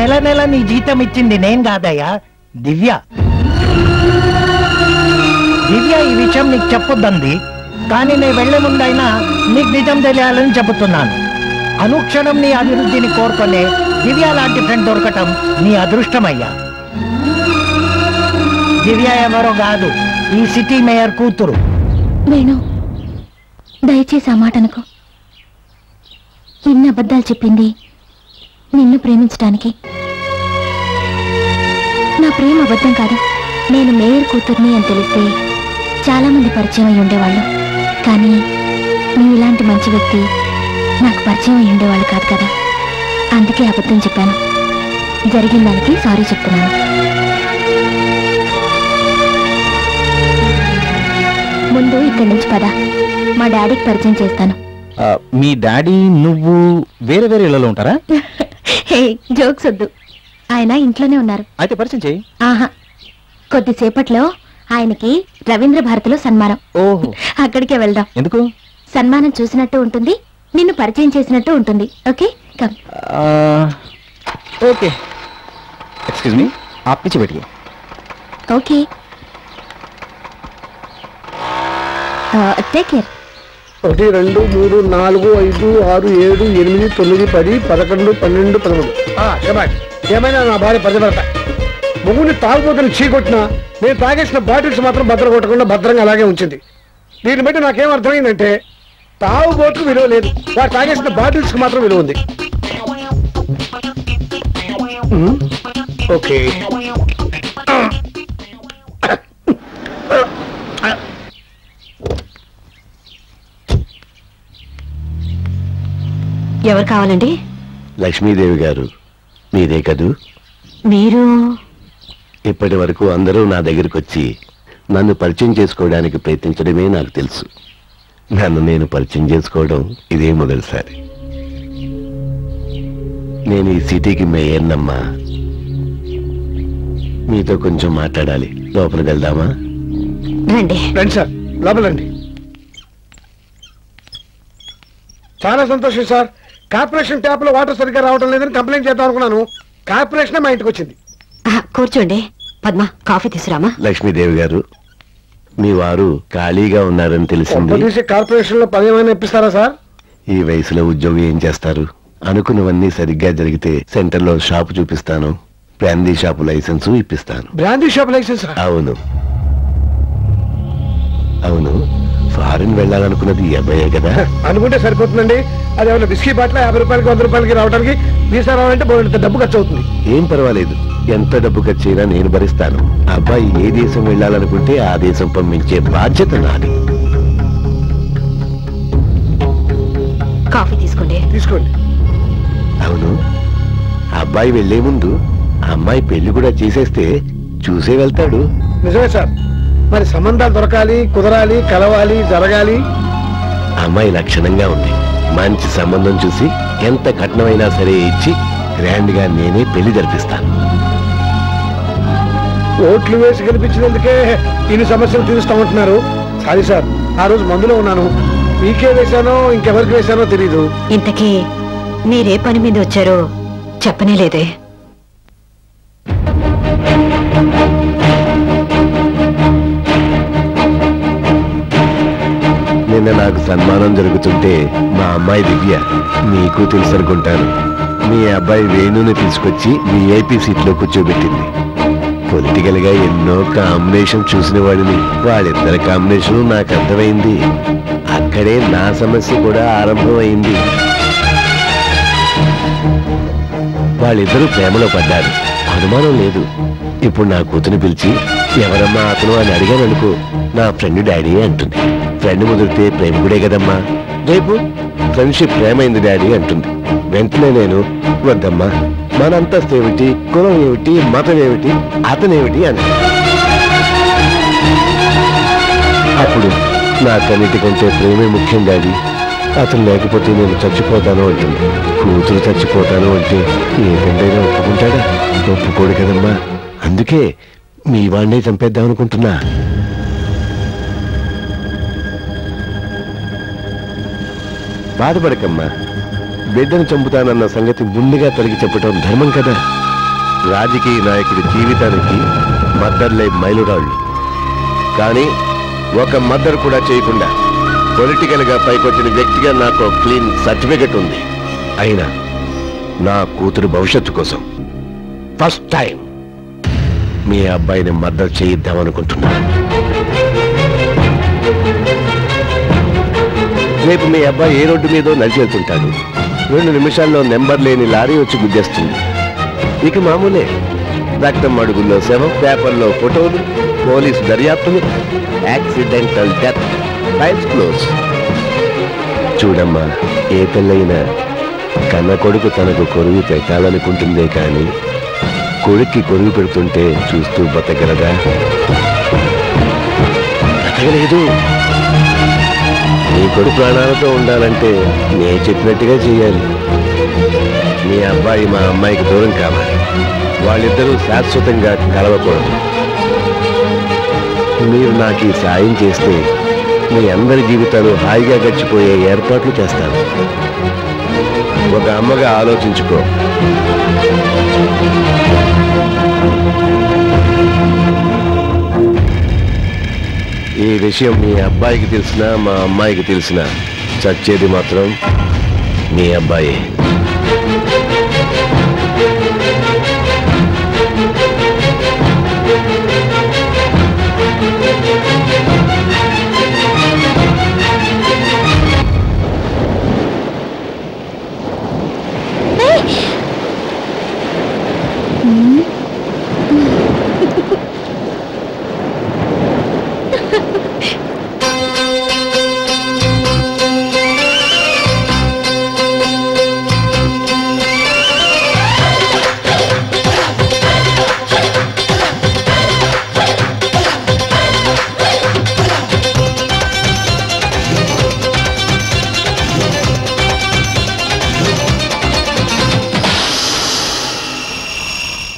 నెల నెల నీ జీతం ఇచ్చింది నేను కాదయ్యా, దివ్య. దివ్య ఈ విషయం నీకు చెప్పొద్దంది, కానీ నేను వెళ్లే ముందైనా నీకు నిజం తెలియాలని చెబుతున్నాను. అనుక్షణం నీ అభివృద్ధిని కోరుకునే దివ్య లాంటి ఫ్రెండ్ దొరకటం నీ అదృష్టమయ్యా. దివ్య ఎవరో కాదు, ఈ సిటీ మేయర్ కూతురు. వేణు, దయచేసి ఆ మాటనుకో. ఇన్ని అబద్ధాలు చెప్పింది నిన్ను ప్రేమించడానికి. ప్రేమ అబద్ధం కాదు. నేను మేయర్ కూతుర్ని అని తెలిస్తే చాలామంది పరిచయం అయి ఉండేవాళ్ళు. కానీ నువ్వు ఇలాంటి మంచి వ్యక్తి నాకు పరిచయం అయి ఉండేవాళ్ళు కాదు కదా. అందుకే అబద్ధం చెప్పాను. జరిగిన దానికి సారీ చెప్తున్నాను. ముందు ఇక్కడి నుంచి పద, మా డాడీకి పరిచయం చేస్తాను. మీ డాడీ నువ్వు వేరే వేరే ఇళ్లలో ఉంటారా? జోక్స్ వద్దు, ఆయన ఇంట్లోనే ఉన్నారు. అయితే పరిచయం చేయి. ఆహా, కొద్దిసేపట్లో ఆయనకి రవీంద్ర భారతిలో సన్మానం. ఓహో, అక్కడికే వెళ్దాం. ఎందుకు? సన్మానం చూసినట్టు ఉంటుంది, నిన్ను పరిచయం చేసినట్టు ఉంటుంది. Okay come. Okay, excuse me, आप पीछे बैठिए. Okay, take care. ఒకటి రెండు మూడు నాలుగు ఐదు ఆరు ఏడు ఎనిమిది తొమ్మిది పది పదకొండు పన్నెండు పదమూడు. ఏమైనా నా భార్య పరిధపడతా. మొగుడిని తాగుపోతున్న చీకొట్టినా నేను తాగేసిన బాటిల్స్ మాత్రం భద్ర కొట్టకుండా భద్రంగా అలాగే ఉంచింది. దీన్ని బట్టి నాకేం అర్థమైందంటే తాగుబోట్లు విలువ లేదు, నాకు తాగేసిన బాటిల్స్కి మాత్రం విలువ ఉంది. ఓకే, ఎవరు కావాలండి? లక్ష్మీదేవి గారు మీదే కదూ? మీరు ఇప్పటి వరకు అందరూ నా దగ్గరికి వచ్చి నన్ను పరిచయం చేసుకోవడానికి ప్రయత్నించడమే నాకు తెలుసు. నన్ను నేను పరిచయం చేసుకోవడం ఇదే మొదటిసారి. నేను ఈ సిటీకి మేయర్నమ్మా. మీతో కొంచెం మాట్లాడాలి, లోపలికి వెళ్దామా? రండి రండి సార్, లోపలండి. చాలా సంతోషం సార్. కార్పొరేషన్ ట్యాప్ లో వాటర్ సరిగ్గా రావడం లేదని కంప్లైంట్ చేద్దాం అనుకున్నాను. కార్పొరేషన్ మా ఇంటికి వచ్చింది. కూర్చోండి పద్మ, కాఫీ తీసుకురామా. లక్ష్మీదేవి గారు మీ వారు ఖాళీగా ఉన్నారని తెలిసింది. కార్పొరేషన్ లో పని ఏమైనా ఇప్పిస్తారా సార్? ఈ వయసులో ఉద్యోగం ఏం చేస్తారు? అనుకున్నవన్నీ సరిగ్గా జరిగితే సెంటర్ లో షాపు చూపిస్తాను, బ్రాందీ షాపు లైసెన్స్ ఇప్పిస్తాను. Brandy shop licence? అవును అవును, ఫారిన్ వెళ్ళాలనుకున్నది యాభై కదా. అనుకుంటే సరిపోతుందండి. అది ఏమైనా బిస్కీ బాట్ల యాభై రూపాయలకి వంద రూపాయలకి రావడానికి వీసా రావాలంటే బోర్డు డబ్బు ఖర్చు అవుతుంది. ఏం పర్వాలేదు, ఎంత డబ్బు ఖర్చు అయినా నేను భరిస్తాను. అబ్బాయి ఏ దేశం వెళ్ళాలనుకుంటే ఆ దేశం పంపించే బాధ్యత నాది. కాఫీ తీసుకోండి తీసుకోండి. అవును, అబ్బాయి వెళ్లే ముందు అమ్మాయి పెళ్లి కూడా చేసేస్తే చూసే వెళ్తాడు. నిజమే సార్, మరి సంబంధాలు దొరకాలి, కుదరాలి, కలవాలి, జరగాలి. అమ్మాయి లక్షణంగా ఉంది. మంచి సంబంధం చూసి ఎంత కఠినమైనా సరే ఇచ్చి గ్రాండ్ గా నేనే పెళ్లి జరిపిస్తాను. ఓట్లు వేసి గెలిపించినందుకే ఇన్ని సమస్యలు తీరుస్తామంటున్నారు. సారీ సార్, ఆ రోజు మందులో ఉన్నాను. మీకే వేశానో ఇంకెవరికి వేశానో తెలీదు. ఇంతకీ మీరే పని మీద వచ్చారో చెప్పనే లేదే. నాకు సన్మానం జరుగుతుంటే మా అమ్మాయి దివ్య, మీకు తెలుసు అనుకుంటాను, మీ అబ్బాయి వేణుని తీసుకొచ్చి మీ ఏపీ సీట్లో కూర్చోబెట్టింది. పొలిటికల్ గా ఎన్నో కాంబినేషన్ చూసిన వాడిని, వాళ్ళిద్దరి కాంబినేషన్ నాకు అర్థమైంది. అక్కడే నా సమస్య కూడా ఆరంభమైంది. వాళ్ళిద్దరూ ప్రేమలో పడ్డారు, అనుమానం లేదు. ఇప్పుడు నా కూతుని పిలిచి ఎవరమ్మా అతను అని అడిగాను అనుకో, నా ఫ్రెండ్ డాడీ అంటుంది. ఫ్రెండ్ ముదిరితే ప్రేమికుడే కదమ్మా, రేపు ఫ్రెండ్షిప్ ప్రేమైంది డాడీ అంటుంది. వెంటనే నేను వద్దమ్మా, మనంతస్తు ఏమిటి, కులం ఏమిటి, మతం ఏమిటి, అతనేమిటి అని. అప్పుడు నాకన్నిటికంటే ప్రేమే ముఖ్యం డాడీ, అతను లేకపోతే నేను చచ్చిపోతాను అంటుంది. కూతురు చచ్చిపోతాను అంటే ఏ తండ్రైనా ఒప్పుకుంటాడా? ఒప్పుకోడు కదమ్మా. అందుకే మీ వాడినే చంపేద్దాం అనుకుంటున్నా. బాధపడకమ్మా, బిడ్డను చంపుతానన్న సంగతి ముందుగా తొలగి చెప్పడం ధర్మం కదా. రాజకీయ నాయకుడి జీవితానికి మద్దర్లే మైలురాళ్ళు. కానీ ఒక మద్దర్ కూడా చేయకుండా పొలిటికల్గా పైకొచ్చిన వ్యక్తిగా నాకు క్లీన్ సర్టిఫికెట్ ఉంది. అయినా నా కూతురు భవిష్యత్తు కోసం ఫస్ట్ టైం మీ అబ్బాయిని మద్దతు చేయిద్దామనుకుంటున్నాను. రేపు మీ అబ్బాయి ఏ రోడ్డు మీదో నడిచేస్తుంటాడు. రెండు నిమిషాల్లో నెంబర్ లేని లారీ వచ్చి గుద్దేస్తుంది. ఇక మామూలే. రక్తం మడుగుల్లో శవం, పేపర్లో ఫోటోలు, పోలీసు దర్యాప్తులు, యాక్సిడెంటల్ డెత్, ఫైల్స్ క్లోజ్. చూడమ్మా, ఏ పెళ్ళైనా కన్న కొడుకు తనకు కొరువు పెట్టాలనుకుంటుందే కానీ కొడుక్కి కొరువు పెడుతుంటే చూస్తూ బతకలదా? బతకలేదు. నీ కొడుకు ప్రాణాలతో ఉండాలంటే నేను చెప్పినట్టుగా చేయాలి. మీ అబ్బాయి మా అమ్మాయికి దూరం కావాలి. వాళ్ళిద్దరూ శాశ్వతంగా కలవకూడదు. మీరు నాకు ఈ సాయం చేస్తే మీ అందరి జీవితాలు హాయిగా గడిచిపోయే ఏర్పాట్లు చేస్తాను. ఒక అమ్మగా ఆలోచించుకో. ఈ విషయం మీ అబ్బాయికి తెలిసినా మా అమ్మాయికి తెలిసినా చచ్చేది మాత్రం మీ అబ్బాయే.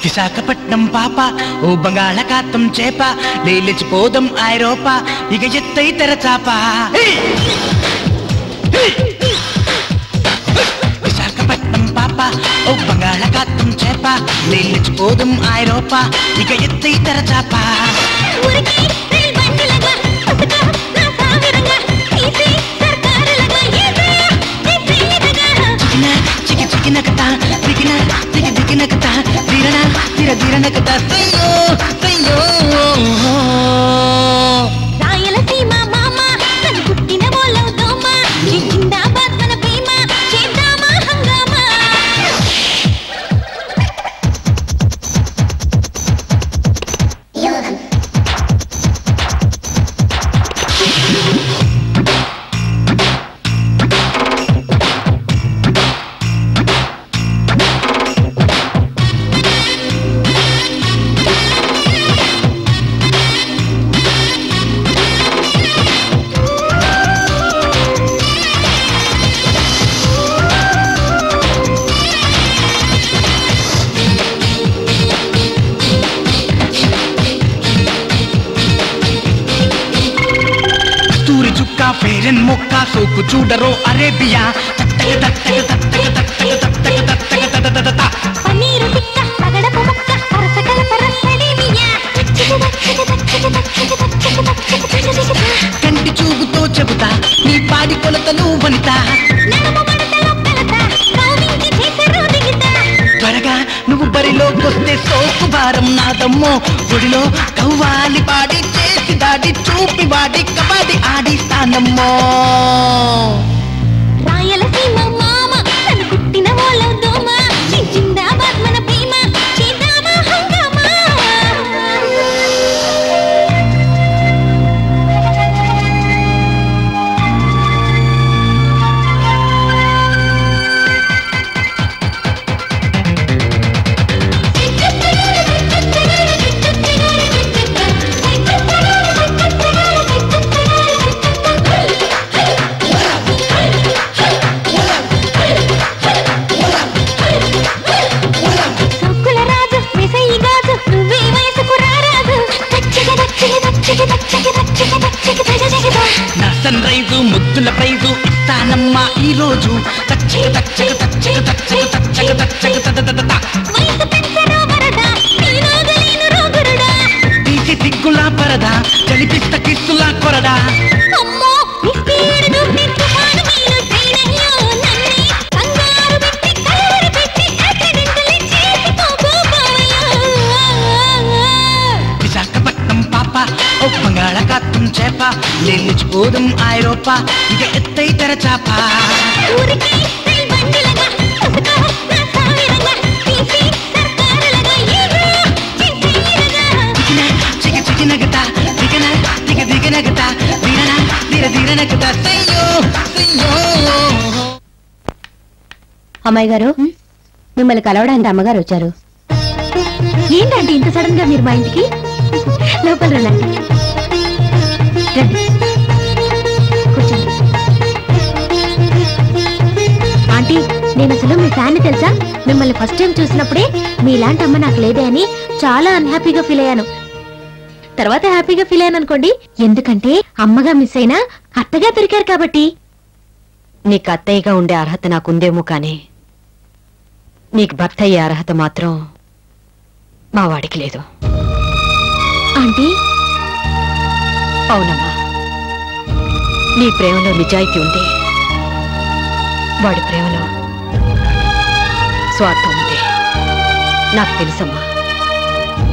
విశాఖపట్నం పాప, ఓ బంగాళాఖాతం చేప, లేలిచిపోదాం ఐరోపా, ఇక ఎత్తై తెరచాప. విశాఖపట్నం పాప, ఓ బంగాళాఖాతం చేప, లేలిచిపోదాం ఐరోపా, ఇక ఎత్తై తెరచాప. చూడరో అరేబియా, కంటి చూపుతో చెబుతా నీ పాడి కొలతలు వనితా, త్వరగా నువ్వు బరిలోకొస్తే సోకు భారం నాదమ్మో, గుడిలో కవ్వాలి పాడి చేసి దాడి చూపి వాడి కబడి ఆడి స్థానమ్మో. లేలిచిపోదాం ఐరోపా, ఇక ఎత్తై తెరచాప. అమ్మాయి గారు, మిమ్మల్ని కలవడానికి అమ్మగారు వచ్చారు. ఏంటంటే ఇంత సడన్ గా మీరు మా ఇంటికి? లోపల రండి. ఆంటీ, నేను అసలు మీ ఫ్యాన్ తెలుసా. మిమ్మల్ని ఫస్ట్ టైం చూసినప్పుడే మీలాంటి అమ్మ నాకు లేదే అని చాలా అన్హ్యాపీగా ఫీల్ అయ్యాను. తర్వాత హ్యాపీగా ఫీల్ అయ్యాను అనుకోండి, ఎందుకంటే అమ్మగా మిస్ అయినా అత్తగా దొరికారు కాబట్టి. నీకు అత్తయ్యగా ఉండే అర్హత నాకుందేమో కానీ నీకు భర్త అయ్యే అర్హత మాత్రం మా వాడికి లేదు. ఆంటీ, అవునమ్మా, నీ ప్రేమలో నిజాయితీ ఉంది, వాడి ప్రేమలో స్వార్థం ఉంది. నాకు తెలుసమ్మా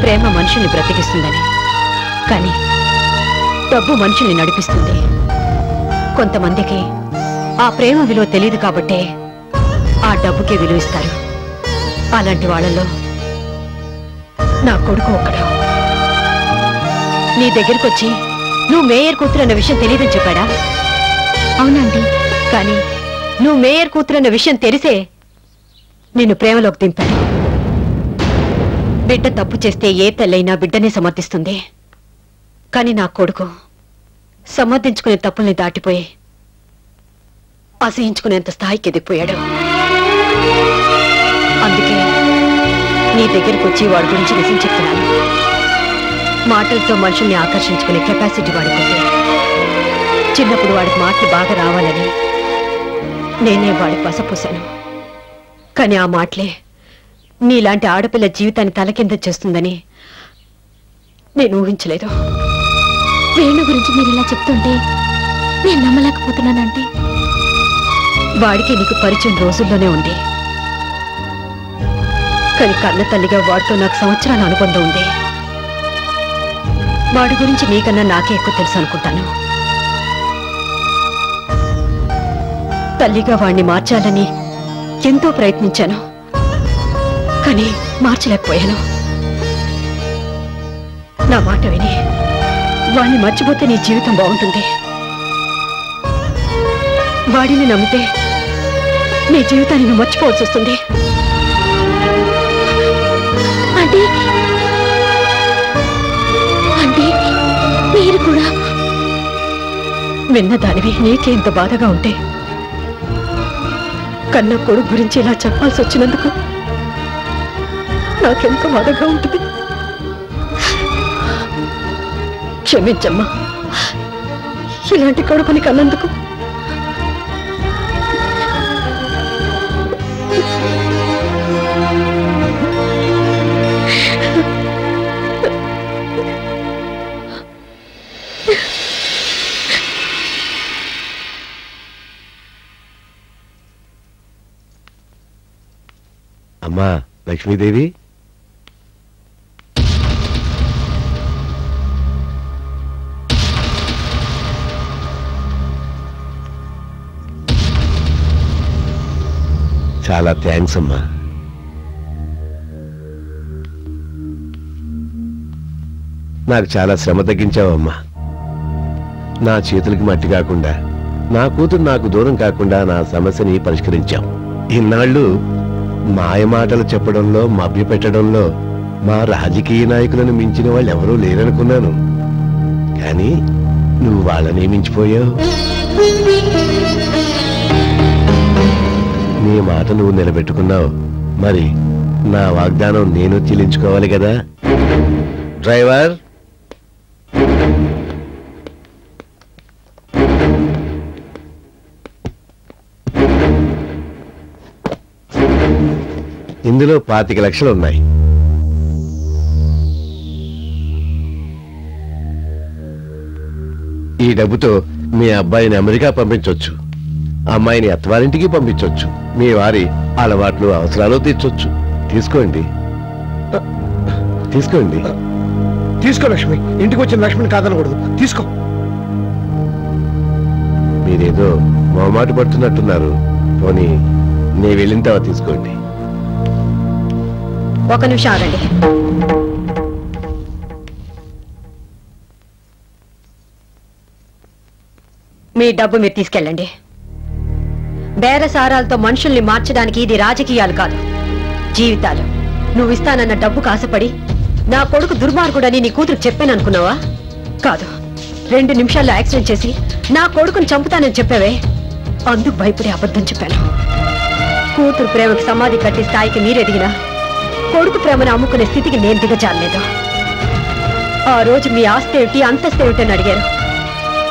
ప్రేమ మనుషుల్ని బ్రతికిస్తుందని, కానీ డబ్బు మనుషుల్ని నడిపిస్తుంది. కొంతమందికి ఆ ప్రేమ విలువ తెలియదు కాబట్టే ఆ డబ్బుకే విలువిస్తారు. అలాంటి వాళ్ళలో నా కొడుకు ఒకడు. నీ దగ్గరకు వచ్చి నువ్వు మేయర్ కూతురు అన్న విషయం తెలియదని చెప్పాడా? అవునండి. కానీ నువ్వు మేయర్ కూతురు అన్న విషయం తెలిసే నిన్ను ప్రేమలోకి దింపాడు. బిడ్డ తప్పు చేస్తే ఏ తల్లైనా బిడ్డనే సమర్థిస్తుంది, కానీ నా కొడుకు సమర్థించుకునే తప్పుల్ని దాటిపోయి అసహించుకునేంత స్థాయికి ఎదిగిపోయాడు. అందుకే నీ దగ్గరకు వచ్చి వాడి గురించి నిజం చెప్తున్నాను. మాటలతో మనుషుల్ని ఆకర్షించుకునే కెపాసిటీ వాడుకుంది. చిన్నప్పుడు వాడికి మాటలు బాగా రావాలని నేనే వాడికి పసపూశాను, కానీ ఆ మాటలే నీలాంటి ఆడపిల్ల జీవితాన్ని తలకింద చేస్తుందని నేను ఊహించలేదు. వేణు గురించి మీరు ఇలా చెప్తుంటే నేను నమ్మలేకపోతున్నానంటే. వాడికి నీకు పరిచయం రోజుల్లోనే ఉంది, కానీ కన్న తల్లిగా వాడితో నాకు సంవత్సరాల అనుబంధం ఉంది. వాడి గురించి నీకన్నా నాకే ఎక్కువ తెలుసు అనుకుంటాను. తల్లిగా వాడిని మార్చాలని ఎంతో ప్రయత్నించాను, కానీ మార్చలేకపోయాను. నా మాట విని వాడిని మర్చిపోతే నీ జీవితం బాగుంటుంది, వాడిని నమ్మితే నీ జీవితాన్ని నువ్వు మర్చిపోవాల్సి వస్తుంది. అంటే అంటే మీరు కూడా విన్నదానివి. నీకే ఇంత బాధగా ఉంటే కన్న కొడుకు గురించి ఇలా చెప్పాల్సి వచ్చినందుకు నాకెంత బాధగా ఉంటుంది. క్షమించమ్మా ఇలాంటి కొడుకుని కన్నందుకు. అమ్మా లక్ష్మీదేవి, చాలా థ్యాంక్స్ అమ్మా. నాకు చాలా శ్రమ తగ్గించావమ్మా. నా చేతులకి మట్టి కాకుండా, నా కూతురు నాకు దూరం కాకుండా నా సమస్యని పరిష్కరించాం. ఇన్నాళ్ళు మాయమాటలు చెప్పడంలో, మభ్యపెట్టడంలో మా రాజకీయ నాయకులను మించిన వాళ్ళు ఎవరూ లేరనుకున్నాను, కానీ నువ్వు వాళ్ళని మించిపోయావు. నీ మాట నువ్వు నిలబెట్టుకున్నావు, మరి నా వాగ్దానం నేను చెల్లించుకోవాలి కదా. డ్రైవర్, ఇందులో పాతిక లక్షలు ఉన్నాయి. ఈ డబ్బుతో మీ అబ్బాయిని అమెరికా పంపించవచ్చు, అమ్మాయిని అత్తవారింటికి పంపించవచ్చు, మీ వారి అలవాట్లు అవసరాలు తీర్చొచ్చు. తీసుకోండి తీసుకోండి. తీసుకో లక్ష్మి, ఇంటికి వచ్చిన లక్ష్మిని కాదనకూడదు. తీసుకో. మీరేదో మొహమాట పడుతున్నట్టున్నారు, పోనీ నేను వెళ్ళిన తర్వాత తీసుకోండి. ఒక నిమిషం ఆగండి. మీ డబ్బు మీరు తీసుకెళ్ళండి, బేరసారాలతో మనుషుల్ని మార్చడానికి ఇది రాజకీయాలు కాదు, జీవితాలు. నువ్విస్తానన్న డబ్బుకు ఆశపడి నా కొడుకు దుర్మార్గుడని నీ కూతురు చెప్పాననుకున్నావా? కాదు, రెండు నిమిషాల్లో యాక్సిడెంట్ చేసి నా కొడుకుని చంపుతానని చెప్పావే, అందుకు భయపడి అబద్ధం చెప్పాను. కూతురు ప్రేమకు సమాధి కట్టే స్థాయికి మీరెదిగినా కొడుకు ప్రేమను అమ్ముకునే స్థితికి నేను దిగజారలేదు. ఆ రోజు మీ ఆస్తి ఏమిటి, అంతస్తు ఏమిటని అడిగారు.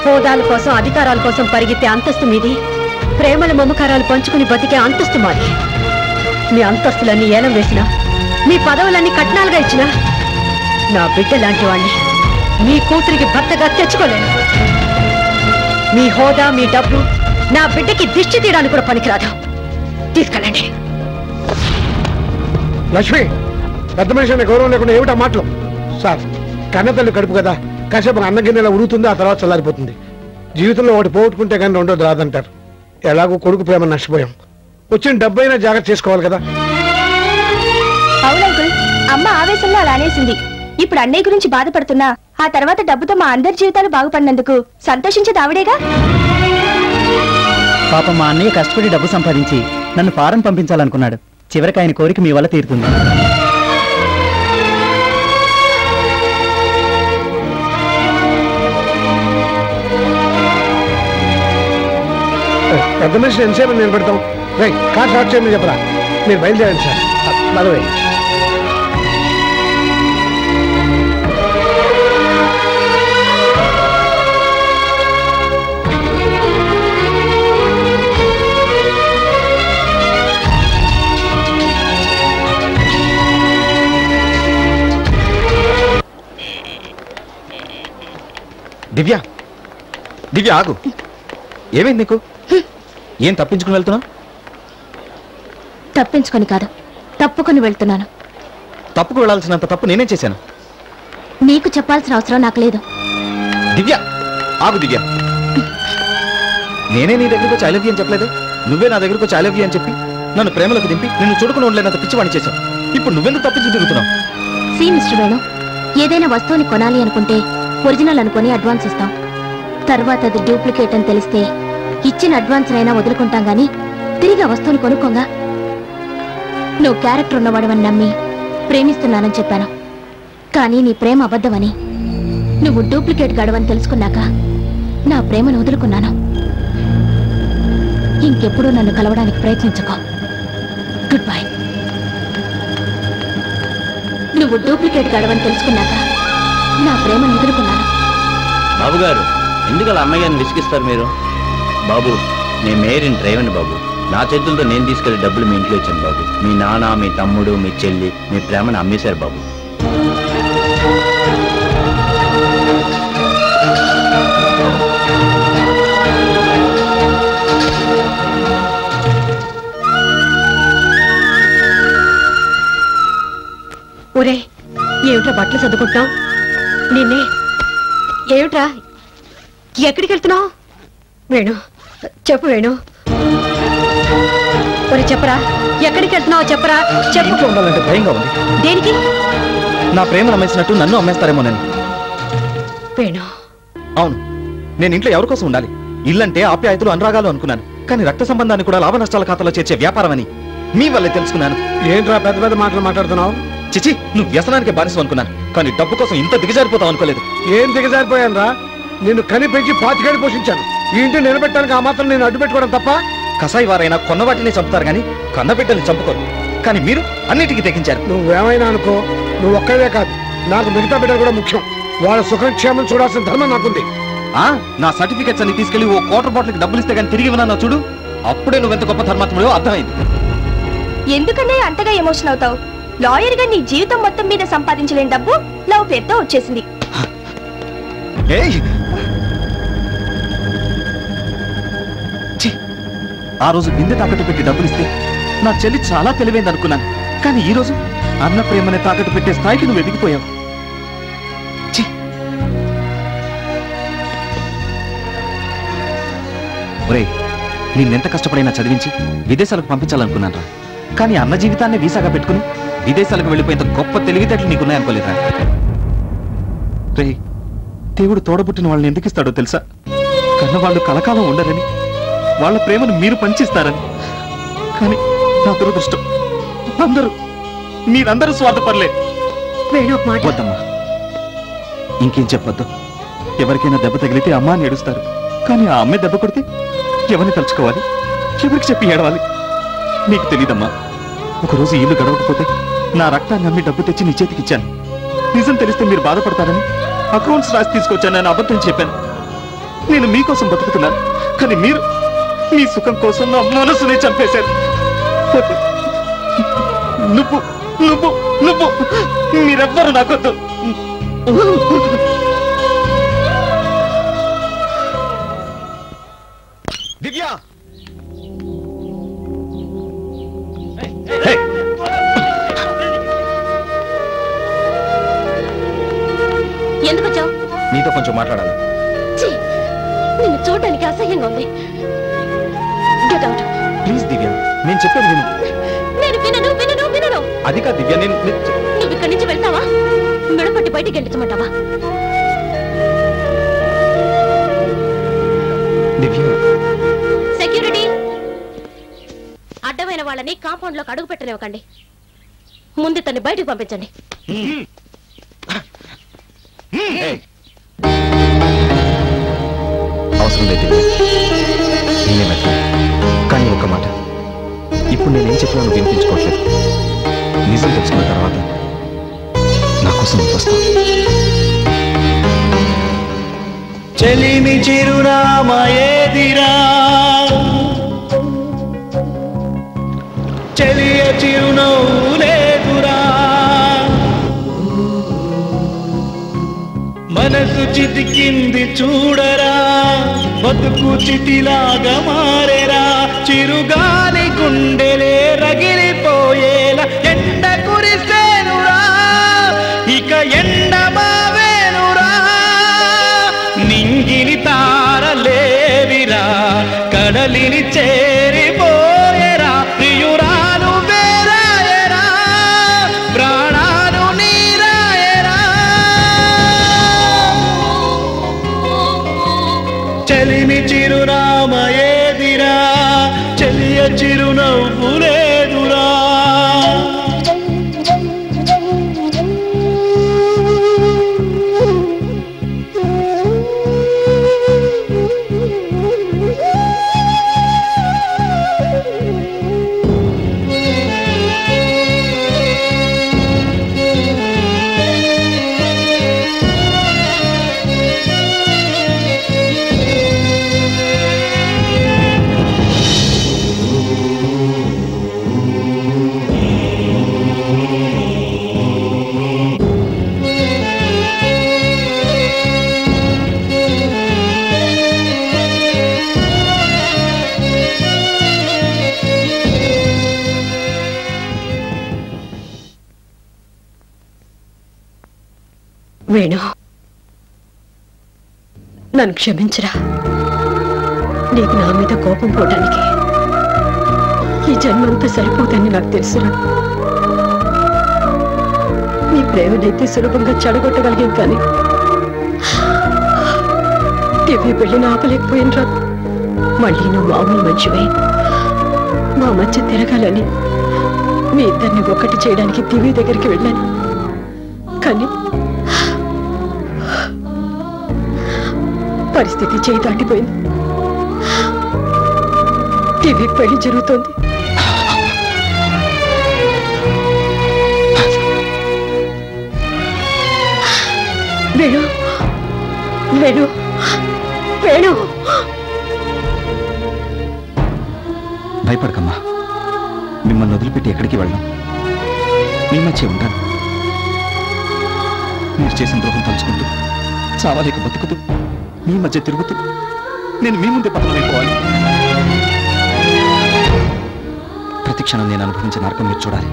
హోదాల కోసం అధికారాల కోసం పరిగెత్తే అంతస్తు మీది, ప్రేమల మమకారాలు పంచుకుని బతికే అంతస్తు మాది. మీ అంతస్తులన్నీ ఏలం వేసినా, మీ పదవులన్నీ కట్నాలుగా ఇచ్చినా నా బిడ్డ లాంటి వాణ్ణి మీ కూతురికి భర్తగా తెచ్చుకోలేను. మీ హోదా, మీ డబ్బు నా బిడ్డకి దిష్టి తీయడానికి కూడా పనికిరాదు. తీసుకెళ్ళండి. లక్ష్మి, పెద్ద మనిషి గౌరవం లేకుండా ఏమిటా మాటలు? సార్, కన్నతల్లి కడుపు కదా, కాసేపు అన్నగిన్నెలా ఉరుగుతుంది, ఆ తర్వాత చల్లారిపోతుంది. జీవితంలో ఒకటి పోగొట్టుకుంటే కానీ రెండోది రాదంటారు. ఎలాగో కొడుకు ప్రేమ నష్టపోయాం, వచ్చిన డబ్బైనా జాగ్రత్త చేసుకోవాలి కదా. అవునంకుల్, అమ్మ ఆవేశంలో అలా అనేసింది. ఇప్పుడు అన్నయ్య గురించి బాధపడుతున్నా ఆ తర్వాత డబ్బుతో మా అందరి జీవితాలు బాగుపడినందుకు సంతోషించేది ఆవిడేగా. పాప మా అన్నయ్య కష్టపడి డబ్బు సంపాదించి నన్ను ఫారం పంపించాలనుకున్నాడు. చివరికి ఆయన కోరిక మీ వల్ల తీరుతుంది. పెద్ద మనిషి ఎంతసేపు నిలబెడతాం? రైట్, కార్ షార్ట్ చేయమని చెప్పరా. మీరు బయలుదేరండి సార్. బలవే దివ్య, దివ్య ఆగు. ఏమైంది నీకు? ఏం తప్పించుకుని వెళ్తున్నావు? తప్పించుకొని కాదు, తప్పుకొని వెళ్తున్నాను. తప్పుకు వెళ్లాల్సినంత తప్పు నేనే చేశాను. నీకు చెప్పాల్సిన అవసరం నాకు లేదు. దివ్య ఆగు. దివ్య, నేనే నీ దగ్గరకు వచ్చి ఐ లవ్ యూ అని చెప్పలేదు. నువ్వే నా దగ్గరకు వచ్చి ఐ లవ్ యూ అని చెప్పి నన్ను ప్రేమలకు దింపి నిన్ను చూడకుండా ఉండలేనంత పిచ్చివాణి చేశావు. ఇప్పుడు నువ్వెందుకు తప్పించి తిరుగుతున్నావు? సీ మిస్టర్ వేణు, ఏదైనా వస్తువుని కొనాలి అనుకుంటే ఒరిజినల్ అనుకుని అడ్వాన్స్ ఇస్తాం. తర్వాత అది డూప్లికేట్ అని తెలిస్తే ఇచ్చిన అడ్వాన్స్ అయినా వదులుకుంటాం గానీ తిరిగి వస్తువుని కొనుక్కోగా. నువ్వు క్యారెక్టర్ ఉన్నవాడవని నమ్మి ప్రేమిస్తున్నానని చెప్పాను, కానీ నీ ప్రేమ అబద్ధమని, నువ్వు డూప్లికేట్ గడవని తెలుసుకున్నాక నా ప్రేమను వదులుకున్నాను. ఇంకెప్పుడూ నన్ను కలవడానికి ప్రయత్నించుకో. Good bye. నువ్వు డూప్లికేట్ గడవని తెలుసుకున్నాక నా ప్రేమను వదులుకున్నాను. బాబు గారు, ఎందుకు అలా అమ్మాయిని విసిగిస్తారు మీరు? బాబు, నేను మేరీని డ్రైవర్ని బాబు. నా చేతులతో నేను తీసుకెళ్లే డబ్బులు మీ ఇంట్లో ఇచ్చాను బాబు. మీ నాన్న, మీ తమ్ముడు, మీ చెల్లి మీ ప్రేమను అమ్మేశారు బాబు. ఒరే, ఏమిట్రా బట్టలు చదువుకుంటావు? నిన్నే ఏమిట్రా, ఎక్కడికి వెళ్తున్నావు? వేణు చెప్పు. వేణు ఒరే చెప్పరా, ఎక్కడికి వెళ్తున్నావు చెప్పరా. చెప్పు. ఉండాలంటే భయంగా ఉంది. దేనికి? నా ప్రేమను అమ్మేసినట్టు నన్ను అమ్మేస్తారేమోనని. వేణు, అవును, నేను ఇంట్లో ఎవరి కోసం ఉండాలి? ఇల్లంటే ఆప్యాయతలు అనురాగాలు అనుకున్నాను, కానీ రక్త సంబంధాన్ని కూడా లాభ నష్టాల ఖాతాలో చేర్చే వ్యాపారం అని మీ వల్లే తెలుసుకున్నాను. ఏంట్రా పెద్ద పెద్ద మాటలు మాట్లాడుతున్నావు? చిచి, నువ్వు వ్యసనానికి బానిసం అనుకున్నాను, కానీ డబ్బు కోసం ఇంత దిగజారిపోతావు అనుకోలేదు. ఏం దిగజారిపోయాను రా? నిన్ను కనిపెంచి పాతికేడు పోషించాను. ఈ ఇంటిని నిలబెట్టడానికి ఆ మాత్రం నేను అడ్డుపెట్టుకోవడం తప్ప. కసాయి వారైనా కొన్న వాటిని చంపుతారు కానీ కన్న బిడ్డల్ని చంపుకోరు. కానీ మీరు అన్నిటికీ తెగించారు. నువ్వేమైనా అనుకో, నువ్వు ఒక్కడే కాదు, నాకు మిగతా బిడ్డలు కూడా ముఖ్యం. వాళ్ళ సుఖక్షేమం చూడాల్సిన ధర్మం నాకుంది. నా సర్టిఫికెట్స్ అన్ని తీసుకెళ్లి ఓ కోటర్ బాటిల్కి డబ్బులు ఇస్తే కానీ తిరిగి విన్నా చూడు, అప్పుడే నువ్వెంత గొప్ప ధర్మాత్ముడో అర్థమైంది. ఎందుకనే అంతగా ఎమోషన్ అవుతావు? లాయర్గా నీ జీవితం మొత్తం మీద సంపాదించలేని డబ్బు లవ్ పేరుతో వచ్చేసింది. ఆ రోజు బిందె తాకట్టు పెట్టి డబ్బులిస్తే నా చెల్లి చాలా తెలివైంది అనుకున్నాను, కానీ ఈ రోజు అన్న ప్రేమని తాకట్టు పెట్టే స్థాయికి నువ్వు ఎదిగిపోయావు. ఒరేయ్, నిన్నెంత కష్టపడైనా చదివించి విదేశాలకు పంపించాలనుకున్నాను రా, కానీ అన్న జీవితాన్ని వీసాగా పెట్టుకుని విదేశాలకు వెళ్ళిపోయేంత గొప్ప తెలివితేటలు నీకున్నాయనుకోలేదా? రే, దేవుడు తోడబుట్టిన వాళ్ళని ఎందుకు ఇస్తాడో తెలుసా? కన్నవాళ్ళు కలకాలం ఉండరని, వాళ్ళ ప్రేమను మీరు పంచిస్తారని. కానీ నా దురదృష్టం అందరూ మీరందరూ స్వార్థపడలేదు. ఇంకేం చెప్పద్దు. ఎవరికైనా దెబ్బ తగిలితే అమ్మ అని ఏడుస్తారు. కానీ ఆ అమ్మే దెబ్బ కొడితే ఎవరిని తలుచుకోవాలి, ఎవరికి చెప్పి ఏడవాలి? నీకు తెలీదమ్మా, ఒకరోజు ఇల్లు గడవకపోతే నా రక్తాన్ని అమ్మి డబ్బు తెచ్చి నీ చేతికిచ్చాను. నిజం తెలిస్తే మీరు బాధపడతారని అకౌంట్స్ రాసి తీసుకొచ్చానని అబద్ధం చెప్పాను. నేను మీకోసం బతుకుతున్నాను, కానీ మీరు మీ సుఖం కోసం నా మనసుని చంపేశారు. నువ్వు నువ్వు నువ్వు మీరెవ్వరు నాకొద్దు. దివ్యా, ఎందుకు వచ్చావు? నీతో కొంచెం మాట్లాడాలి. నిన్ను చూడటానికి అసహ్యంగా ఉంది. Get out please. దివ్యా, నేను చెప్పేది విను. నేను వినను వినను వినను. అది కాదు దివ్యా, నేను నువ్వు ఇక్కడి నుంచి వెళ్తావా? మెడపట్టి బయటికి వెళ్ళించమంటావా? దివ్యా, సెక్యూరిటీ, అడ్డమైన వాళ్ళని కాంపౌండ్ లోకి అడుగు పెట్టనివ్వకండి. ముందు తన్ని బయటకు పంపించండి. అవసరం లేదు కానీ ఒక మాట, ఇప్పుడు నేనేం చెప్పినాను వినిపించుకోవట్లేదు. నిజం తెలుసుకున్న తర్వాత నా కోసం వస్తాను. చెలిమి చిరునామాయేదిరా, చెలియ చిరునవ్వు లేదురా, మనసు చితికింది చూడరా, బతుకు చితిలాగా మారేరా, చిరుగాలి గుండెలే రగిలిపోయేలా ఎండ కురిసేనురా, ఇక ఎండ మావేనురా, నింగిని తారలేవిరా, కడలిని చేరిపోయేరా, ప్రియురాను వేరాయరా, ప్రాణాను నీరాయరా, చెలిమి చిరునామాయేదిరా, చెలియ చిరునవ్వు లేదురా. వేణు, నన్ను క్షమించరా. నీకు నా మీద కోపం పోవడానికి ఈ జన్మంతా సరిపోదని నాకు తెలుసురా. నీ ప్రేమనైతే సులభంగా చెడగొట్టగలిగాను, కానీ దివ్య పెళ్లిని ఆపలేకపోయినరా. మళ్ళీ నువ్వు మామూలు మంచివే. మా మధ్య తిరగాలని మీ ఇద్దరిని ఒక్కటి చేయడానికి దివ్య దగ్గరికి వెళ్ళాను, కానీ పరిస్థితి చేయి దాటిపోయింది. దివ్య పెళ్లి జరుగుతోంది. వేణు వేణు వేణు భయపడకమ్మా, మిమ్మల్ని వదిలిపెట్టి ఎక్కడికి వెళ్ళను. మీ మధ్య ఉంటాను. మీరు చేసిన ద్రోహం తలుచుకుంటూ చావలేక బతుకుతూ మీ మధ్య తిరుగుతూ నేను మీ ముందే పక్కనైపోవాలి. ప్రతి క్షణం నేను అనుభవించిన నరకం మీరు చూడాలి.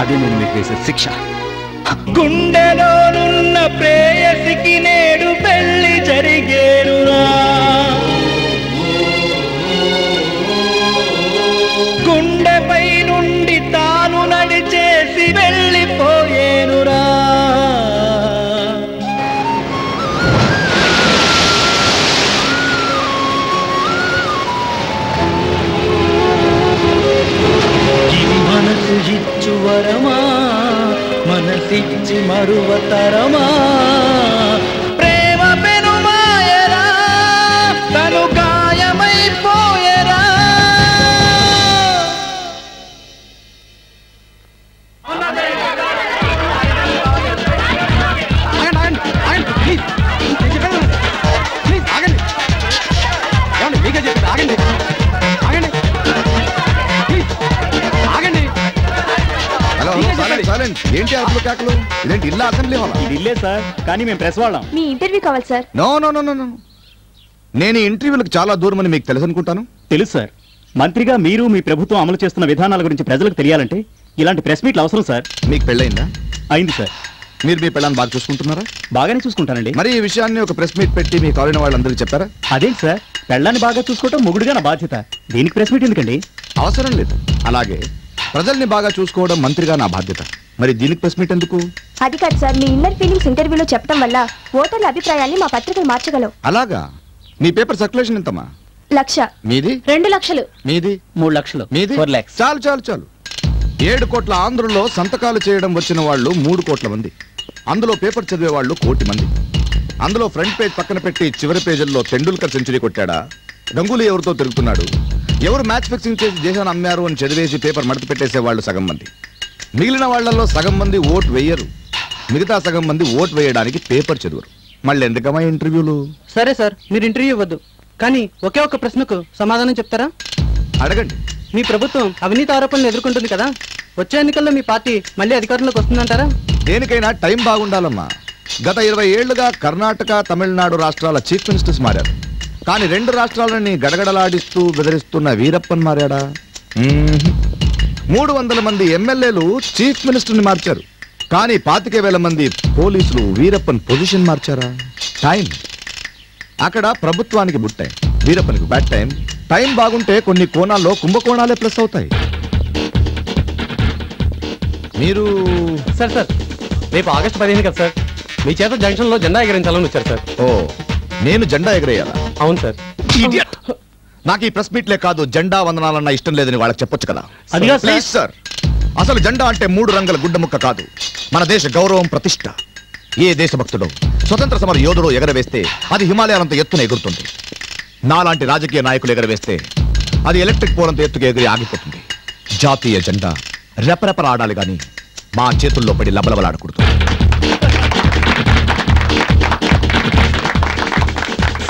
అదే నేను మీకు వేసే శిక్ష. గుండెలోనున్న ప్రేయసికి నేడు పెళ్లి జరిగేరురా, గుండెపై నుండి తాను నడిచేసి వెళ్ళిపోయేనురా. కరుణించి మరువతరమా ప్రేమ పెనుమాయరా తను గాయమైపోయరా. ఏంటి అసలు కాకలు? ఇదేంటి ఇల్లా అసెంబ్లీ హాల్? ఇది ఇల్లే సార్, కానీ మేము ప్రెస్ వాళ్ళం. మీ ఇంటర్వ్యూ కావాలి sir. No no no no no నేను ఇంటర్వ్యూలకు చాలా దూరం అని మీకు తెలుసు అనుకుంటాను. తెలుసు సార్. మంత్రిగా మీరు మీ ప్రభుత్వం అమలు చేస్తున్న విధానాల గురించి ప్రజలకు తెలియాలంటే ఇలాంటి ప్రెస్ మీట్లు అవసరం సార్. మీకు పెళ్ళయిందా? అయింది సార్. మీరు మీ పిల్లల్ని బాగా చూసుకుంటున్నారా? బాగానే చూసుకుంటానండి. మరి ఈ విషయాన్ని ఒక ప్రెస్ మీట్ పెట్టి మీ కాలిన వాళ్ళందరికీ చెప్పారా? అదే సార్, పెళ్ళాన్ని బాగా చూసుకోవటం మొగుడుగా నా బాధ్యత. దీనికి ప్రెస్ మీట్ ఎందుకండి? అవసరం లేదు. అలాగే ప్రజల్ని బాగా చూసుకోవడం మంత్రిగా నా బాధ్యత. మరి దీనికి ప్రెస్ మీట్ ఎందుకు? అది కాదు సార్, మీ ఇన్నర్ ఫీలింగ్స్ ఇంటర్వ్యూలో చెప్పడం వల్ల ఓటర్ల అభిప్రాయాన్ని మా పత్రికలు మార్చగలవు. అలాగా? మీ పేపర్ సర్క్యులేషన్ ఎంతమా? లక్ష. మీది? రెండు లక్షలు. మీది? మూడు లక్షలు. మీది? ఫోర్ లాక్స్. చాలు చాలు చాలు. ఏడు కోట్ల ఆంధ్రుల్లో సంతకాలు చేయడం వచ్చిన వాళ్ళు మూడు కోట్ల మంది, అందులో పేపర్ చదివే వాళ్ళు కోటి మంది, అందులో ఫ్రంట్ పేజ్ పక్కన పెట్టి చివరి పేజీల్లో టెండూల్కర్ సెంచరీ కొట్టాడా, గంగూలీ ఎవరితో తిరుగుతున్నాడు, ఎవరు మ్యాచ్ ఫిక్సింగ్ చేసి దేశాన్ని అమ్మారు అని చదివేసి పేపర్ మడత పెట్టేసే వాళ్ళు సగం మంది. మిగిలిన వాళ్లలో సగం మంది ఓటు వేయరు, మిగతా సగం మంది ఓటు వేయడానికి పేపర్ చదువురు. మళ్ళీ ఎందుకమ్మా ఇంటర్వ్యూలు? సరే సార్, మీరు ఇంటర్వ్యూ ఇవ్వద్దు, కానీ ఒకే ఒక్క ప్రశ్నకు సమాధానం చెప్తారా? అడగండి. మీ ప్రభుత్వం అవినీతి ఆరోపణలు ఎదుర్కొంటుంది కదా, వచ్చే ఎన్నికల్లో మీ పార్టీ మళ్ళీ అధికారంలోకి వస్తుందంటారా? దేనికైనా టైం బాగుండాలమ్మా. గత ఇరవై ఏళ్లుగా కర్ణాటక, తమిళనాడు రాష్ట్రాల చీఫ్ మినిస్టర్స్ మారారు, కానీ రెండు రాష్ట్రాలని గడగడలాడిస్తూ బెదిరిస్తున్న వీరప్పన్ మారాడా? మూడు వందల మంది ఎమ్మెల్యేలు చీఫ్ మినిస్టర్ని మార్చారు, కానీ పాతికే వేల మంది పోలీసులు వీరప్పన్ పొజిషన్ మార్చారా? టైం. అక్కడ ప్రభుత్వానికి గుడ్ టైం, వీరప్పనికి బ్యాడ్ టైం. టైం బాగుంటే కొన్ని కోణాల్లో కుంభకోణాలే ప్లస్ అవుతాయి. మీరు సార్ సార్ రేపు ఆగస్టు పదిహేను కదా సార్, మీ చేత జంక్షన్లో జెండా ఎగరించాలని వచ్చారు సార్. ఓ, నేను జెండా ఎగరేయాలా? అవును సార్. నాకు ఈ ప్రెస్ మీట్లే కాదు, జెండా వందనాలన్నా ఇష్టం లేదని వాళ్ళకి చెప్పొచ్చు కదా. ప్లీజ్ సార్, అసలు జెండా అంటే మూడు రంగుల గుడ్డ ముక్క కాదు, మన దేశ గౌరవం, ప్రతిష్ట. ఏ దేశభక్తుడో స్వతంత్ర సమర యోధుడు ఎగరవేస్తే అది హిమాలయాలంత ఎత్తున ఎగురుతుంది. నాలాంటి రాజకీయ నాయకులు ఎగరవేస్తే అది ఎలక్ట్రిక్ పోలంత ఎత్తుకు ఎగిరి ఆగిపోతుంది. జాతీయ జెండా రెపరెపలాడాలి కానీ మా చేతుల్లో పడి లబలబలాడకూడదు.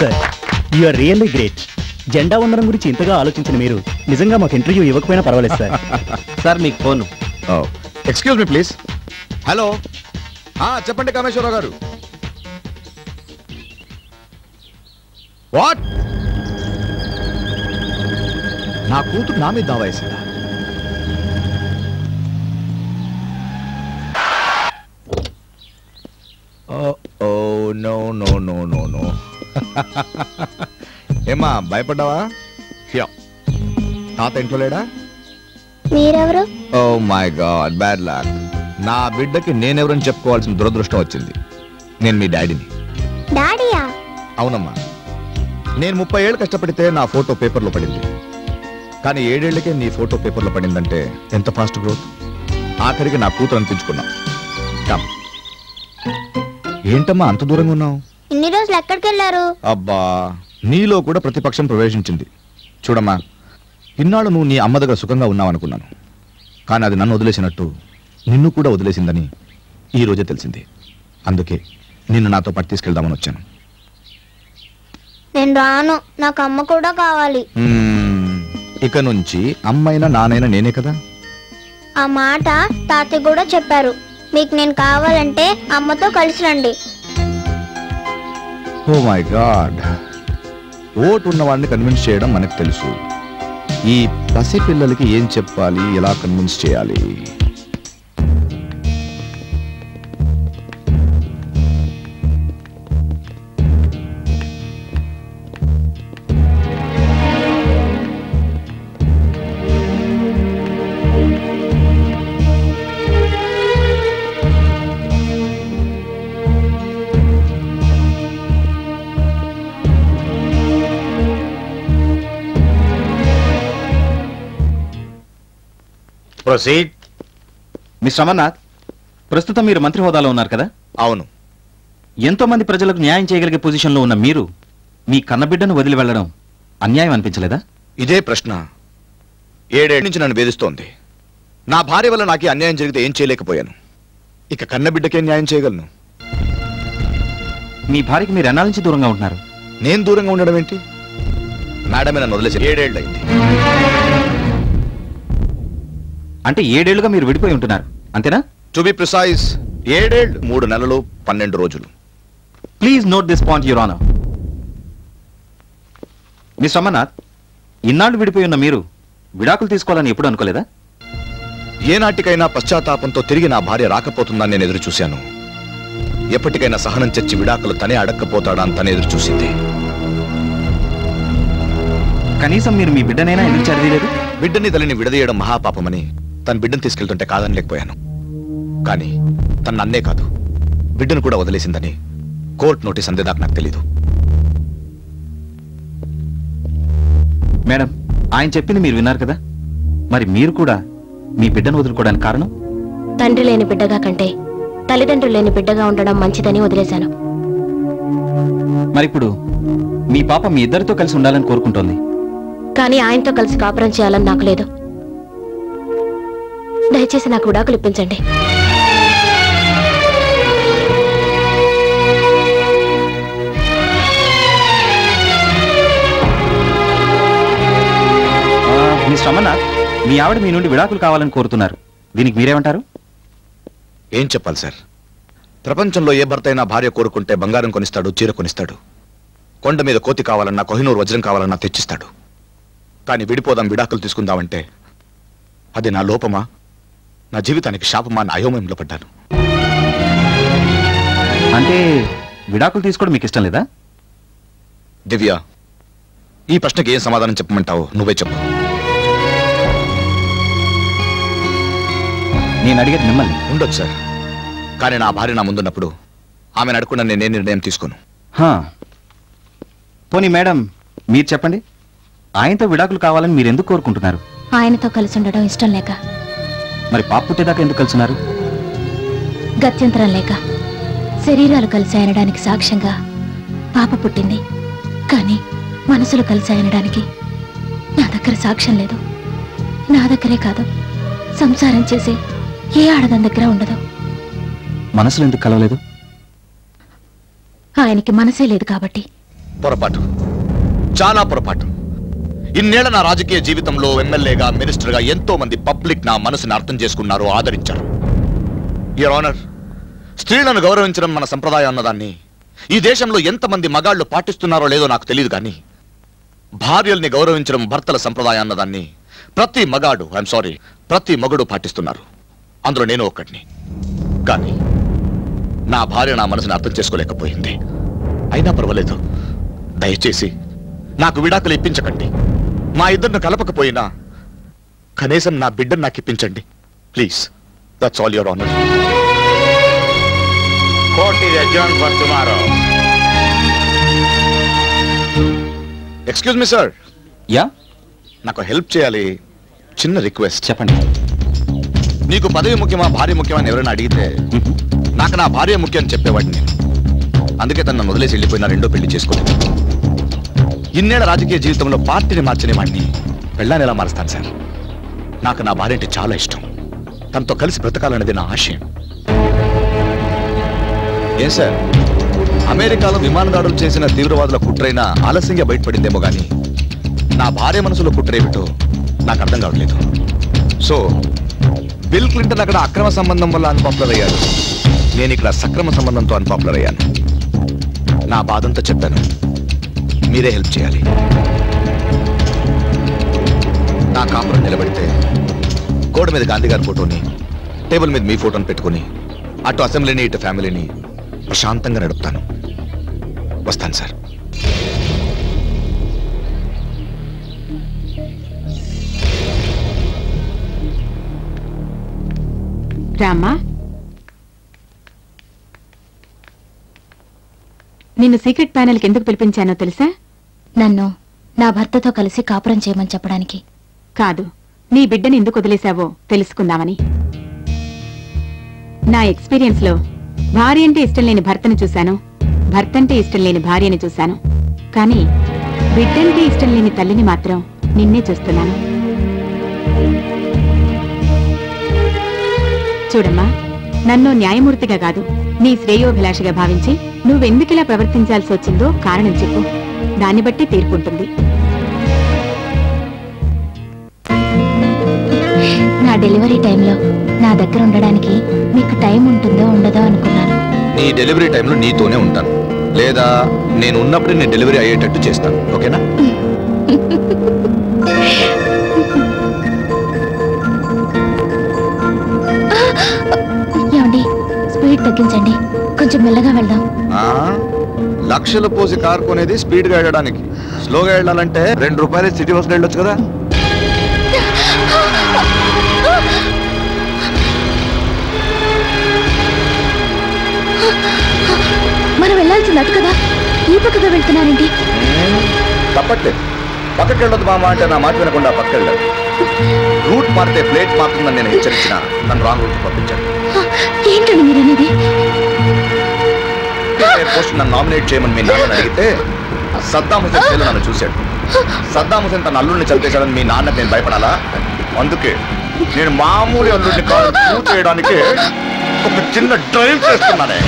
Sir, you are really great. జెండా వందనం గురించి ఇంతగా ఆలోచించిన మీరు నిజంగా మాకు ఇంటర్వ్యూ ఇవ్వకపోయినా పర్వాలేదు సార్. సార్ మీకు phone. Excuse me please. Hello, చెప్పండి కామేశ్వరరావు గారు. వాట్? నా కూతురు నా మీద దావా వేసిందా? No no no no no. ఏమా భయపడ్డావా? తాత ఇంట్లో లేడా? మీరెవరు? Oh my god, bad luck. నా బిడ్డకి నేనెవరని చెప్పుకోవాల్సిన దురదృష్టం వచ్చింది. నేను మీ డాడీని. డాడీయా? అవునమ్మా. నేను ముప్పై ఏళ్ళు కష్టపడితే నా ఫోటో పేపర్లో పడింది, కానీ ఏడేళ్లకే నీ ఫోటో పేపర్లో పడిందంటే ఎంత ఫాస్ట్ గ్రోత్. ఆఖరికి నా కూతురు అనిపించుకున్నా. ఏంటమ్మా అంత దూరంగా ఉన్నావు? ఇన్ని రోజులు ఎక్కడికి వెళ్ళారు? అబ్బా, నీలో కూడా ప్రతిపక్షం ప్రవేశించింది. చూడమ్మా, ఇన్నాళ్ళు నువ్వు నీ అమ్మ దగ్గర సుఖంగా ఉన్నావనుకున్నాను, కానీ అది నన్ను వదిలేసినట్టు నిన్ను కూడా వదిలేసిందని ఈ రోజే తెలిసింది. అందుకే నిన్ను నాతో పాటు తీసుకెళ్దామని వచ్చాను. నేను రాను, నాకు అమ్మ కూడా కావాలి. ఇక నుంచి అమ్మైనా నానైనా నేనే కదా. ఆ మాట తాతయ్య కూడా చెప్పారు. మీకు నేను కావాలంటే అమ్మతో కలిసి రండి. ఓ మై గాడ్, ఓటు ఉన్నవాడిని కన్విన్స్ చేయడం మనకు తెలుసు. ఈ పసి పిల్లలకి ఏం చెప్పాలి, ఎలా కన్విన్స్ చేయాలి? మిస్టర్ అమర్నాథ్, ప్రస్తుతం మీరు మంత్రి హోదాలో ఉన్నారు కదా? అవును. ఎంతో మంది ప్రజలకు న్యాయం చేయగలిగే పొజిషన్లో ఉన్న మీరు మీ కన్నబిడ్డను వదిలి వెళ్ళడం అన్యాయం అనిపించలేదా? ఇదే ప్రశ్న ఏడేళ్ళ నుంచి నన్ను వేధిస్తోంది. నా భార్య వల్ల నాకు అన్యాయం జరిగితే ఏం చేయలేకపోయాను, ఇక కన్నబిడ్డకే న్యాయం చేయగలను. మీ భార్యకి మీరు ఎన్నాళ్ళ నుంచి దూరంగా ఉంటున్నారు? నేను దూరంగా ఉండడం ఏంటి మేడమే, నన్ను వదిలేసి ఏడేళ్ళు అయింది. అంటే ఏడేళ్లుగా మీరు విడిపోయి ఉంటున్నారు అంతేనా? టు బి ప్రిసైజ్ ఏడేళ్ళు మూడు నెలలు పన్నెండు రోజులు. Please note this point your honour. Miss Amarnath, ఇన్నాళ్ళు విడిపోయి ఉన్న మీరు విడాకులు తీసుకోవాలని ఎప్పుడు అనుకోలేదా? ఏనాటికైనా పశ్చాత్తాపంతో తిరిగి నా భార్య రాకపోతుందని నేను ఎదురు చూశాను. ఎప్పటికైనా సహనం చచ్చి విడాకులు తనే అడక్కపోతాడా అని తనే ఎదురు చూసింది. కనీసం మీరు మీ బిడ్డనైనా ఎందుకు చదివేలేదు? బిడ్డని తల్లిని విడదీయడం మహాపాపమని తన బిడ్డను తీసుకెళ్తుంటే కాదని లేకపోయాను. కానీ తన నన్నే కాదు బిడ్డను కూడా వదిలేసిందని కోర్టు నోటీస్ అందేదాకా నాకు తెలీదు. మేడం, ఆయన చెప్పింది మీరు విన్నారు కదా, మరి మీరు కూడా మీ బిడ్డను వదులుకోవడానికి కారణం? తండ్రి లేని బిడ్డగా కంటే తల్లిదండ్రులు లేని బిడ్డగా ఉండడం మంచిదని వదిలేశాను. మరి ఇప్పుడు మీ పాప మీ ఇద్దరితో కలిసి ఉండాలని కోరుకుంటోంది. కానీ ఆయనతో కలిసి కాపురం చేయాలని నాకు లేదు. దయచేసి నాకు విడాకులు ఇప్పించండి. మీ శ్రమనాథ్, మీ ఆవిడ మీ నుండి విడాకులు కావాలని కోరుతున్నారు, దీనికి మీరేమంటారు? ఏం చెప్పాలి సార్, ప్రపంచంలో ఏ భర్త అయినా భార్య కోరుకుంటే బంగారం కొనిస్తాడు, చీర కొనిస్తాడు, కొండ మీద కోతి కావాలన్నా కోహినూరు వజ్రం కావాలన్నా తెచ్చిస్తాడు. కానీ విడిపోదాం విడాకులు తీసుకుందామంటే అది నా లోపమా, నా జీవితానికి శాపమా అని అయోమయంలో పడ్డాను. అంటే విడాకులు తీసుకోవడం మీకు ఇష్టం లేదా? దివ్య, ఈ ప్రశ్నకి ఏం సమాధానం చెప్పమంటావు నువ్వే చెప్పు. నేను అడిగేది మిమ్మల్ని. ఉండొచ్చు సార్, కానీ నా భార్య నా ముందున్నప్పుడు ఆమెను అడగకుండా నేనే నిర్ణయం తీసుకోను. పోనీ మేడం మీరు చెప్పండి, ఆయనతో విడాకులు కావాలని మీరు ఎందుకు కోరుకుంటున్నారు? ఆయనతో కలిసి ఉండడం ఇష్టం లేక. మరి పాప పుట్టేదాకా ఎందుకు కలుసున్నారు? గత్యంతరం లేక. శరీరాలు కలిసాయనడానికి సాక్ష్యంగా పాప పుట్టింది, కానీ మనసులు కలిసాయనడానికి నా దగ్గర సాక్ష్యం లేదు. నా దగ్గరే కాదు, సంసారం చేసి ఏ ఆడదాని దగ్గర ఉండదు. మనసులు ఎందుకు కలవలేదు? ఆయనకి మనసే లేదు కాబట్టి. పొరపాటు, చాలా పొరపాటు. ఇన్నేళ్ల నా రాజకీయ జీవితంలో ఎమ్మెల్యేగా మినిస్టర్గా ఎంతో మంది పబ్లిక్ నా మనసును అర్థం చేసుకున్నారు, ఆదరించారు. యువర్ ఆనర్, స్త్రీలను గౌరవించడం మన సంప్రదాయం అన్నదాన్ని ఈ దేశంలో ఎంతమంది మగాళ్లు పాటిస్తున్నారో లేదో నాకు తెలియదు, కానీ భార్యల్ని గౌరవించడం భర్తల సంప్రదాయం అన్నదాన్ని ప్రతి మగాడు ఐఎమ్ సారీ ప్రతి మగుడు పాటిస్తున్నారు. అందులో నేను ఒక్కడిని. కానీ నా భార్య నా మనసును అర్థం చేసుకోలేకపోయింది. అయినా పర్వాలేదు, దయచేసి నాకు విడాకులు ఇప్పించకండి. మా ఇద్దరిని కలపకపోయినా కనీసం నా బిడ్డను నాకు ఇప్పించండి. Please, that's all your honour. Excuse me sir. Yeah, నాకు హెల్ప్ చేయాలి. చిన్న రిక్వెస్ట్. చెప్పండి. నీకు పదవి ముఖ్యమా భార్య ముఖ్యమని ఎవరైనా అడిగితే నాకు నా భార్య ముఖ్యం అని చెప్పేవాడిని. అందుకే తను నన్ను వదిలేసి వెళ్ళిపోయినా రెండో పెళ్లి చేసుకోలేదు. ఇన్నేళ్ల రాజకీయ జీవితంలో పార్టీని మార్చనివాడిని పెళ్ళాన్ని ఎలా మారుస్తాను సార్? నాకు నా భార్య అంటే చాలా ఇష్టం, తనతో కలిసి బ్రతకాలన్నది నా ఆశయం. ఏ సార్, అమెరికాలో విమానదారులు చేసిన తీవ్రవాదుల కుట్రైనా ఆలస్యంగా బయటపడిందేమో కానీ నా భార్య మనసులో కుట్రేమిటో నాకు అర్థం కావట్లేదు. సో బిల్ క్లింటన్ అక్కడ అక్రమ సంబంధం వల్ల అన్పాపులర్ అయ్యారు, నేను ఇక్కడ సక్రమ సంబంధంతో అన్పాపులర్ అయ్యాను. నా బాధంతో చెప్పాను, మీరే హెల్ప్ చేయాలి. నా కాపురం నిలబడితే గోడ మీద గాంధీ గారి ఫోటోని, టేబుల్ మీద మీ ఫోటోని పెట్టుకుని అటు అసెంబ్లీని ఇటు ఫ్యామిలీని ప్రశాంతంగా నడుపుతాను. వస్తాను సార్. రామా, నిన్ను సీక్రెట్ ప్యానెల్కి ఎందుకు పిలిపించానో తెలుసా? నన్ను నా భర్తతో కలిసి కాపురం చేయమని చెప్పడానికి కాదు, నీ బిడ్డని ఎందుకు వదిలేశావో తెలుసుకుందామని. నా ఎక్స్పీరియన్స్ లో భార్య అంటే ఇష్టం లేని భర్తను చూశాను, భర్త అంటే ఇష్టం లేని భార్యని చూశాను, కానీ బిడ్డంటే ఇష్టం లేని తల్లిని మాత్రం నిన్నే చూస్తున్నాను. చూడమ్మా, నన్ను న్యాయమూర్తిగా కాదు నీ శ్రేయోభిలాషిగా భావించి నువ్వెందుకిలా ప్రవర్తించాల్సి వచ్చిందో కారణం చెప్పు. దాన్ని బట్టి తీర్పుంటుంది. నా డెలివరీ టైంలో నా దగ్గర ఉండడానికి మీకు టైం ఉంటుందో ఉండదో అనుకున్నాను. నీ డెలివరీ టైంలో నీతోనే ఉంటాను, లేదా నేను ఉన్నప్పుడు నీ డెలివరీ అయ్యేటట్టు చేస్తాను, ఓకేనా? తగ్గించండి, కొంచెం మెల్లగా వెళ్దాం. లక్షలు పోసి కార్ కొనేది స్పీడ్ గా వెళ్ళడానికి, స్లోగా వెళ్ళాలంటే రెండు రూపాయలు సిటీ బస్ వెళ్ళొచ్చు కదా. మనం వెళ్ళాల్సింది అటు కదా, ఈ పక్కగా వెళ్తున్నానండి. తప్పట్లేదు, పక్కకి వెళ్ళొద్దు మామ అంటే నా మాట వినకుండా పక్కకి వెళ్ళాలి. రూట్ మారితే ప్లేట్ మారుతుందని నేను హెచ్చరించిన నన్ను రాంగ్ రూట్ పంపించాను. ఏంటండి మీరు అనేది? పోస్ట్ నన్ను నామినేట్ చేయమని మీ నాన్న అడిగితే సద్దాం హుసేన్ పేరు నన్ను చూశాడు. సద్దాం హుసేన్ తన అల్లుడిని చంపేశాడని మీ నాన్నకు నేను భయపడాలా? అందుకే నేను మామూలు అల్లుడిని కాదు చేయడానికి ఒక చిన్న డ్రైవ్ చేస్తున్నానే.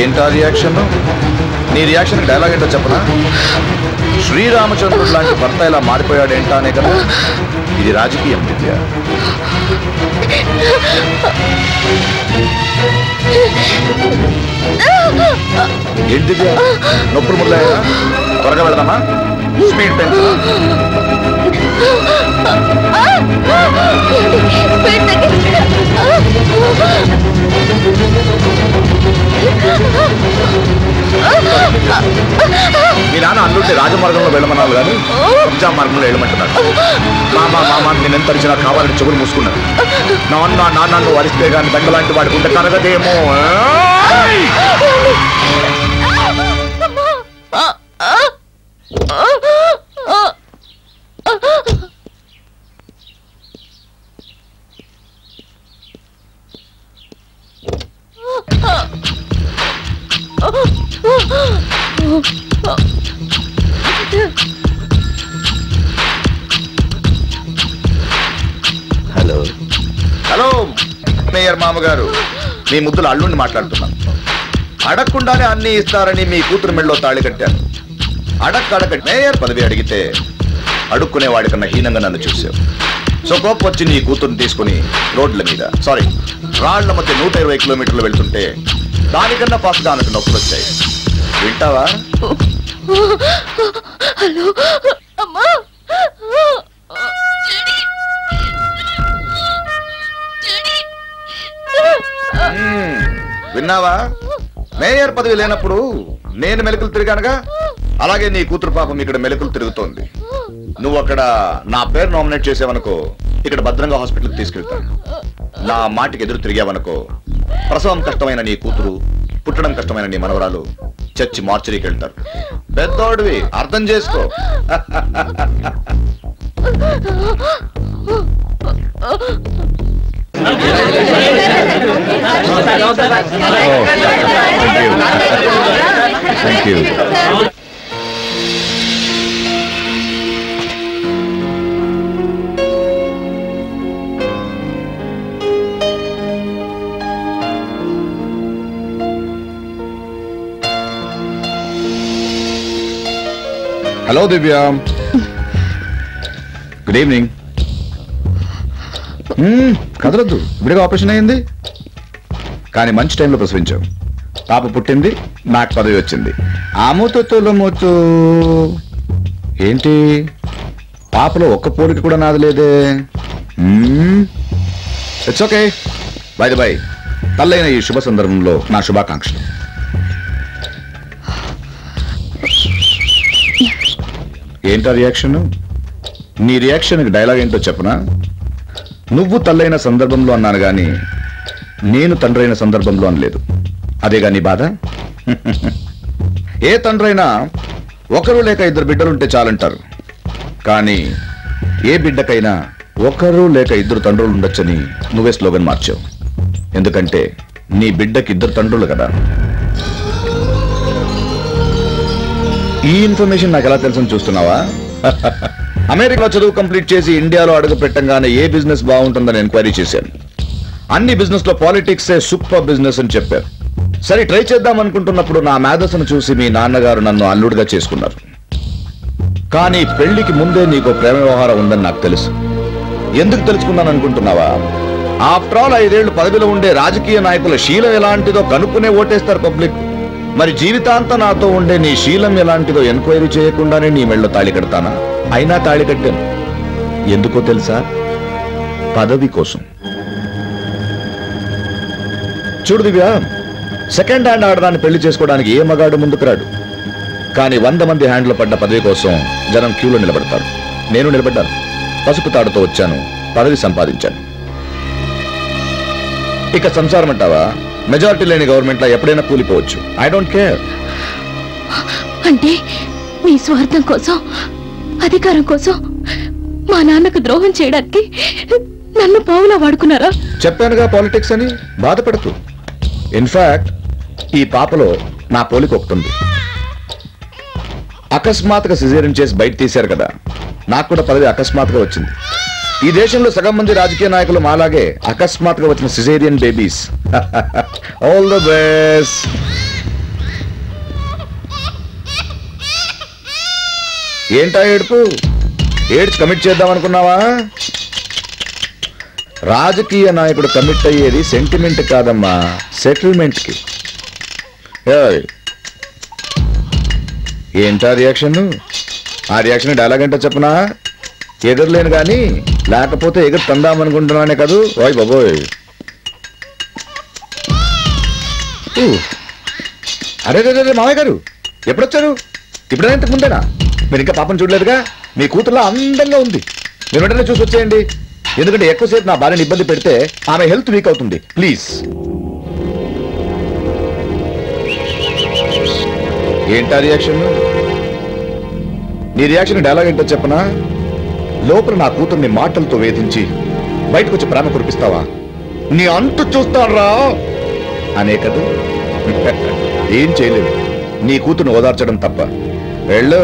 ఏంటా రియాక్షన్? నీ రియాక్షన్ డైలాగ్ ఏంటో చెప్పనా? శ్రీరామచంద్రుడు లాంటి భర్త ఇలా మారిపోయాడు ఏంటా అనే కదా. ఇది రాజకీయం విద్య. ఏంటి నొప్పులు మొదలయ్యా? త్వరగా వెళ్దామా? స్పీడ్ మీ నాన్న అల్లుంటే రాజమార్గంలో వెళ్ళమన్నారు కానీ కబ్జా మార్గంలో వెళ్ళమంటున్నారు. మామ మామ నేను ఎంత అరిచినా కావాలని చెవులు మూసుకున్నాను. నాన్న నాన్నను వరిస్తే కానీ దండలాంటి వాడుకుంటే కనగదేమో. హలో హలో మేయర్ మామగారు, మీ ముద్దుల అల్లుండి మాట్లాడుతున్నాను. అడగకుండానే అన్ని ఇస్తారని మీ కూతురు మెళ్ళో తాళి కట్టాను. అడక్కడక మేయర్ పదవి అడిగితే అడుక్కునేవాడికన్నా హీనంగా నన్ను చూసావు. సో కోపం వచ్చి నీ కూతురుని తీసుకుని రోడ్ల మీద, సారీ రాళ్ల మధ్య నూట ఇరవై కిలోమీటర్లు వెళ్తుంటే దానికన్నా ఫాస్ట్ గా నాకు నొప్పులు వచ్చాయి. వింటావా? హలో అమ్మా, విన్నావా? మేయర్ పదవి లేనప్పుడు నేను మెలకులు తిరిగానుగా, అలాగే నీ కూతురు పాపం ఇక్కడ మెలకులు తిరుగుతోంది. నువ్వు అక్కడ నా పేరు నామినేట్ చేసావనుకో, ఇక్కడ భద్రంగా హాస్పిటల్కి తీసుకెళ్తాను. నా మాటికి ఎదురు తిరిగావనుకో, ప్రసవం కష్టమైన నీ కూతురు, పుట్టడం కష్టమైన నీ మనవరాలు చచ్చి మార్చరీకి వెళ్తారు. పెద్దోడివి, అర్థం చేసుకో. Hello, Divya. Good evening. Hmm, కదలద్దు, ఇప్పుడే ఆపరేషన్ అయింది కానీ మంచి టైంలో ప్రసవించావు. పాప పుట్టింది, నాకు పదవి వచ్చింది. ఆమోతో తోలమోతో ఏంటి పాపలో ఒక్క పోలికి కూడా నాది లేదే. It's okay. Bye bye. తల్లైన ఈ శుభ సందర్భంలో నా శుభాకాంక్షలు. ఏంటా రియాక్షన్? నీ రియాక్షన్కి డైలాగ్ ఏంటో చెప్పనా? నువ్వు తల్లైన సందర్భంలో అన్నాను కానీ నేను తండ్రైన సందర్భంలో అనలేదు. అదేగా నీ బాధ? ఏ తండ్రైనా ఒకరు లేక ఇద్దరు బిడ్డలుంటే చాలంటారు, కానీ ఏ బిడ్డకైనా ఒకరు లేక ఇద్దరు తండ్రులు ఉండొచ్చని నువ్వే స్లోగన్ మార్చావు. ఎందుకంటే నీ బిడ్డకి ఇద్దరు తండ్రులు కదా. ఈ ఇన్ఫర్మేషన్ నాకు ఎలా తెలుసని చూస్తున్నావా? అమెరికాలో చదువు కంప్లీట్ చేసి ఇండియాలో అడుగు పెట్టంగానే ఏ బిజినెస్ బాగుంటుందని ఎంక్వైరీ చేశాను. అన్ని బిజినెస్లో పాలిటిక్సే సూపర్ బిజినెస్ అని చెప్పారు. సరే ట్రై చేద్దాం అనుకుంటున్నప్పుడు నా మేధస్సును చూసి మీ నాన్నగారు నన్ను అల్లుడిగా చేసుకున్నారు. కానీ పెళ్లికి ముందే నీకు ప్రేమ వ్యవహారం ఉందని నాకు తెలుసు. ఎందుకు తెలుసుకున్నాను అనుకుంటున్నావా? ఆఫ్టర్ ఆల్ ఐదేళ్లు పదవిలో ఉండే రాజకీయ నాయకుల శీలం ఎలాంటిదో కనుక్కునే ఓటేస్తారు పబ్లిక్. మరి జీవితాంతం నాతో ఉండే నీ శీలం ఎలాంటిదో ఎంక్వైరీ చేయకుండానే నీ మెళ్ళో తాళి కడతానా? అయినా తాళి కట్టాను. ఎందుకో తెలుసా? పదవి కోసం. చూడు దివ్యా, సెకండ్ హ్యాండ్ ఆడదాన్ని పెళ్లి చేసుకోవడానికి ఏ మగాడు ముందుకు రాడు. కానీ వంద మంది హ్యాండ్లో పడ్డ పదవి కోసం జనం క్యూలో నిలబడతారు. నేను నిలబడ్డాను. పసుపు తాడుతో వచ్చాను, పదవి సంపాదించాను. ఇక సంసారం అంటావా? మెజారిటీ లేని గవర్నమెంట్లో ఎప్పుడైనా కూలిపోవచ్చు. I don't care. అంటే మీ స్వార్థం కోసం, అధికారం కోసం మా నాన్నకు ద్రోహం చేయడానికి నన్ను పావులా వాడుకున్నారా? చెప్పానుగా పాలిటిక్స్ అని. బాధపడుతూ ఇన్ఫాక్ట్ ఈ పాపలో నా పోలిక ఒకటి ఉంది. అకస్మాత్తుగా సిజేరియన్ చేసి బయట తీశారు కదా, నాకు కూడా పదవి అకస్మాత్తుగా వచ్చింది. ఈ దేశంలో సగం మంది రాజకీయ నాయకులు మాలాగే అకస్మాత్తుగా వచ్చిన caesarean babies. All the best. ఏంటా ఏడుపు? ఏడ్స్ కమిట్ చేద్దాం అనుకున్నావా? రాజకీయ నాయకుడు కమిట్ అయ్యేది సెంటిమెంట్ కాదమ్మా, సెటిల్మెంట్కి. ఏంటా రియాక్షన్? ఆ రియాక్షన్ డైలాగ్ అంటే చెప్పనా? ఎగరలేను కానీ లేకపోతే ఎగర తందామనుకుంటున్నానే కాదు. వాయ్ బాబోయ్. అరే రే మామయ్య గారు, ఎప్పుడొచ్చారు? ఇప్పుడైనా ఇంతకు ముందేనా? మీరు ఇంకా పాపను చూడలేదుగా. మీ కూతుర్లో అందంగా ఉంది. మీరు వెంటనే చూసి వచ్చేయండి. ఎందుకంటే ఎక్కువసేపు నా భార్యని ఇబ్బంది పెడితే ఆమె హెల్త్ వీక్ అవుతుంది. ప్లీజ్. ఏంటా రియాక్షన్? నీ రియాక్షన్ డైలాగ్ ఏంటో చెప్పనా? లోపల నా కూతుర్ని మాటలతో వేధించి బయటకు వచ్చి ప్రేమ కురిపిస్తావా? నీ అంత చూస్తారా అనే కదా. ఏం చేయలేవు, నీ కూతుర్ని ఓదార్చడం తప్ప. వెళ్ళు.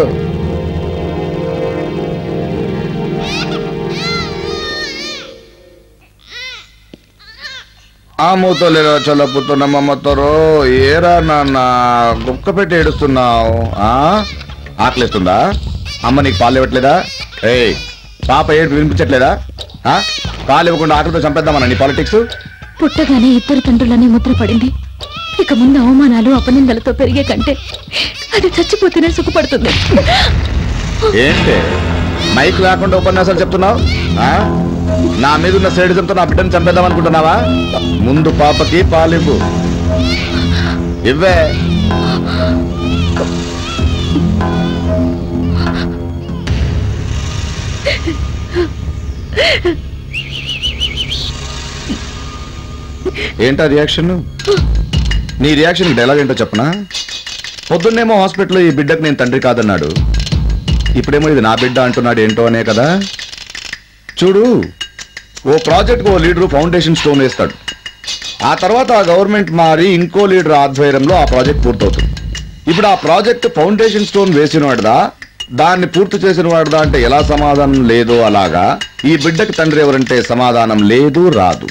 ఆ మూతో లేరా చల్లపుతున్న మమ్మతోరో? ఏరా నాన్న గుక్క పెట్టి ఏడుస్తున్నావు? ఆకలిస్తుందా? అమ్మ నీకు పాలు ఇవ్వట్లేదా? ఏ పాప ఏడు వినిపించట్లేదా? పాలు ఇవ్వకుండా ఆకలితో చంపేద్దామన్నా నీ పాలిటిక్స్? పుట్టగానే ఇద్దరు తండ్రులనే ముద్ర పడింది. ఇక ముందు అవమానాలు అపనిందలతో పెరిగే కంటే అది చచ్చిపోతేనే సుఖపడుతుంది. ఏంటి మైక్ రాకుండా ఉపన్యాసాలు చెప్తున్నావు? నా మీద ఉన్న సేడిజంతో నా బిడ్డను చంపేద్దాం అనుకుంటున్నావా? ముందు పాపకి పాలివ్వు. ఇవ్వే. ఏంటా రియాక్షన్? నీ రియాక్షన్ డైలాగ్ ఏంటో చెప్పనా? పొద్దున్నేమో హాస్పిటల్లో ఈ బిడ్డకు నేను తండ్రి కాదన్నాడు, ఇప్పుడేమో ఇది నా బిడ్డ అంటున్నాడు. ఏంటో అనే కదా. చూడు, ఓ ప్రాజెక్ట్కు ఓ లీడరు ఫౌండేషన్ స్టోన్ వేస్తాడు. ఆ తర్వాత ఆ గవర్నమెంట్ మారి ఇంకో లీడర్ ఆధ్వర్యంలో ఆ ప్రాజెక్ట్ పూర్తవుతుంది. ఇప్పుడు ఆ ప్రాజెక్ట్ ఫౌండేషన్ స్టోన్ వేసినవాడుదా, దాన్ని పూర్తి చేసిన వాడుదా అంటే ఎలా సమాధానం లేదు, అలాగా ఈ బిడ్డకి తండ్రి ఎవరంటే సమాధానం లేదు, రాదు.